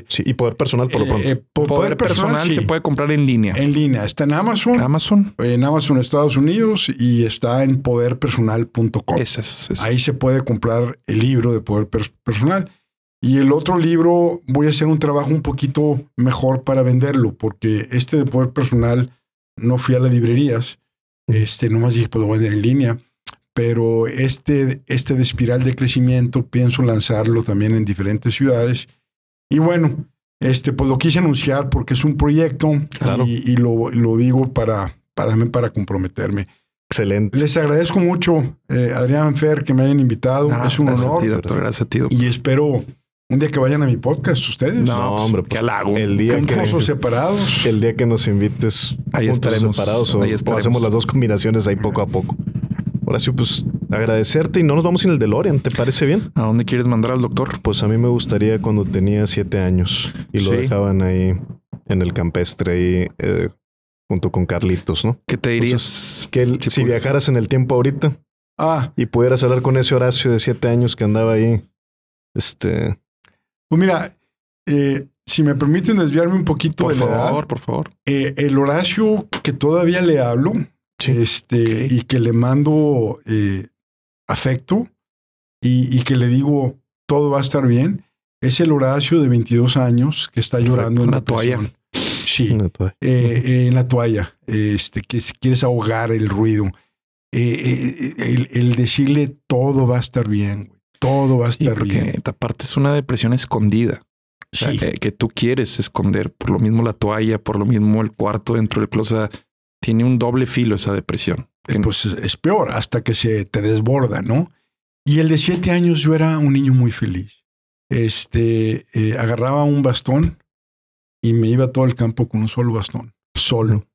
Sí, y Poder Personal por lo pronto. Poder Personal sí. Se puede comprar en línea. En línea. Está en Amazon. En Amazon, Estados Unidos, y está en poderpersonal.com. Ahí se puede comprar el libro de Poder Personal. Y el otro libro, voy a hacer un trabajo un poquito mejor para venderlo, porque de Poder Personal no fui a las librerías, nomás dije, pues lo voy a vender en línea, pero de Espiral de Crecimiento pienso lanzarlo también en diferentes ciudades. Y bueno, pues lo quise anunciar porque es un proyecto. Claro. Y lo digo para comprometerme. Excelente. Les agradezco mucho, Adrián Per, que me hayan invitado. Es un honor. Gracias a ti, doctor. Y espero un día que vayan a mi podcast ustedes. No, hombre, pues, qué halago. El día que separados. El día que nos invites, ahí estaremos separados, ahí estaremos. O hacemos las dos combinaciones ahí poco a poco. Horacio, pues agradecerte, y no nos vamos en el DeLorean, ¿te parece bien? ¿A dónde quieres mandar al doctor? Pues a mí me gustaría cuando tenía 7 años y lo dejaban ahí en el campestre ahí, junto con Carlitos, ¿no? ¿Qué te dirías? Entonces, si viajaras en el tiempo ahorita y pudieras hablar con ese Horacio de 7 años que andaba ahí. Pues mira, Si me permiten desviarme un poquito de la edad. Por favor, por favor. El Horacio que todavía le hablo, sí, okay, y que le mando afecto y que le digo todo va a estar bien, es el Horacio de 22 años que está llorando en la toalla. Sí, en la toalla, en la toalla, que si quieres ahogar el ruido, el decirle todo va a estar bien, güey. Todo va a estar bien. Esta parte es una depresión escondida. Sí. O sea, que tú quieres esconder. Por lo mismo la toalla, por lo mismo el cuarto dentro del closet. Tiene un doble filo esa depresión. Pues es peor hasta que se te desborda, ¿no? Y el de 7 años yo era un niño muy feliz. Agarraba un bastón y me iba a todo el campo con un solo bastón. Solo.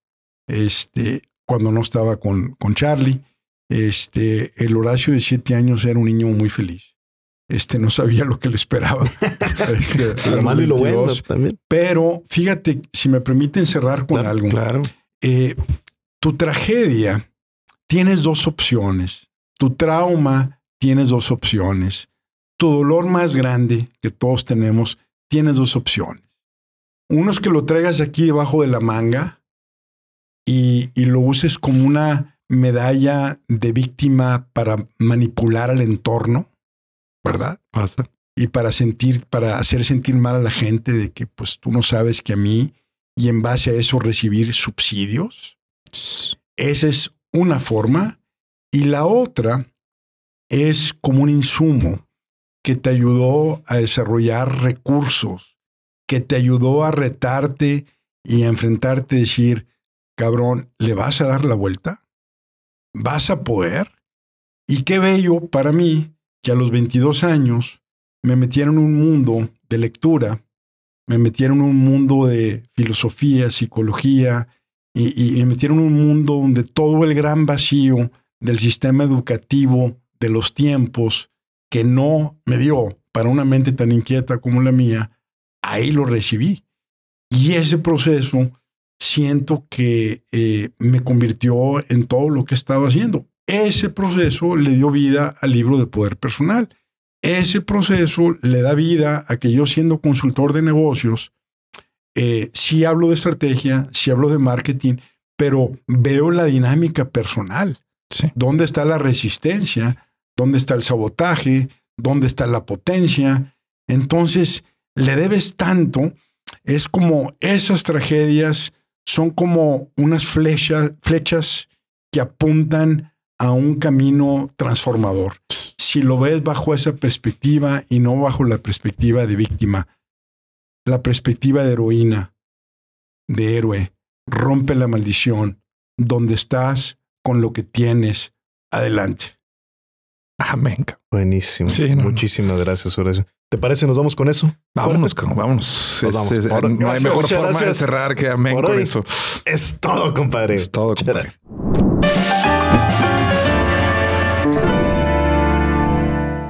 Cuando no estaba con Charlie. El Horacio de 7 años era un niño muy feliz. No sabía lo que le esperaba. Lo malo y lo bueno también. Pero fíjate, si me permiten cerrar con algo. Claro. Tu tragedia, tienes 2 opciones. Tu trauma, tienes 2 opciones. Tu dolor más grande que todos tenemos, tienes 2 opciones. Uno es que lo traigas aquí debajo de la manga y lo uses como una medalla de víctima para manipular al entorno, ¿verdad? Pasa. Y para hacer sentir mal a la gente de que pues tú no sabes que a mí, y en base a eso recibir subsidios. Esa es una forma. Y la otra es como un insumo que te ayudó a desarrollar recursos, que te ayudó a retarte y a enfrentarte, decir, cabrón, ¿le vas a dar la vuelta? ¿Vas a poder? Y qué bello para mí que a los 22 años me metieron en un mundo de lectura, me metieron en un mundo de filosofía, psicología, y me metieron en un mundo donde todo el gran vacío del sistema educativo de los tiempos que no me dio para una mente tan inquieta como la mía, ahí lo recibí. Y ese proceso siento que me convirtió en todo lo que estaba haciendo. Ese proceso le dio vida al libro de Poder Personal. Ese proceso le da vida a que yo, siendo consultor de negocios, sí hablo de estrategia, sí hablo de marketing, pero veo la dinámica personal. Sí. ¿Dónde está la resistencia? ¿Dónde está el sabotaje? ¿Dónde está la potencia? Entonces, le debes tanto. Es como esas tragedias son como unas flechas que apuntan a un camino transformador. Si lo ves bajo esa perspectiva y no bajo la perspectiva de víctima, la perspectiva de heroína, de héroe, rompe la maldición, donde estás con lo que tienes, adelante. Amén. Buenísimo. Sí, muchísimas gracias, Horacio. ¿Te parece? ¿Nos vamos con eso? Vámonos, vámonos. No hay mejor forma de cerrar que amén con eso. Es todo, compadre. Es todo, compadre.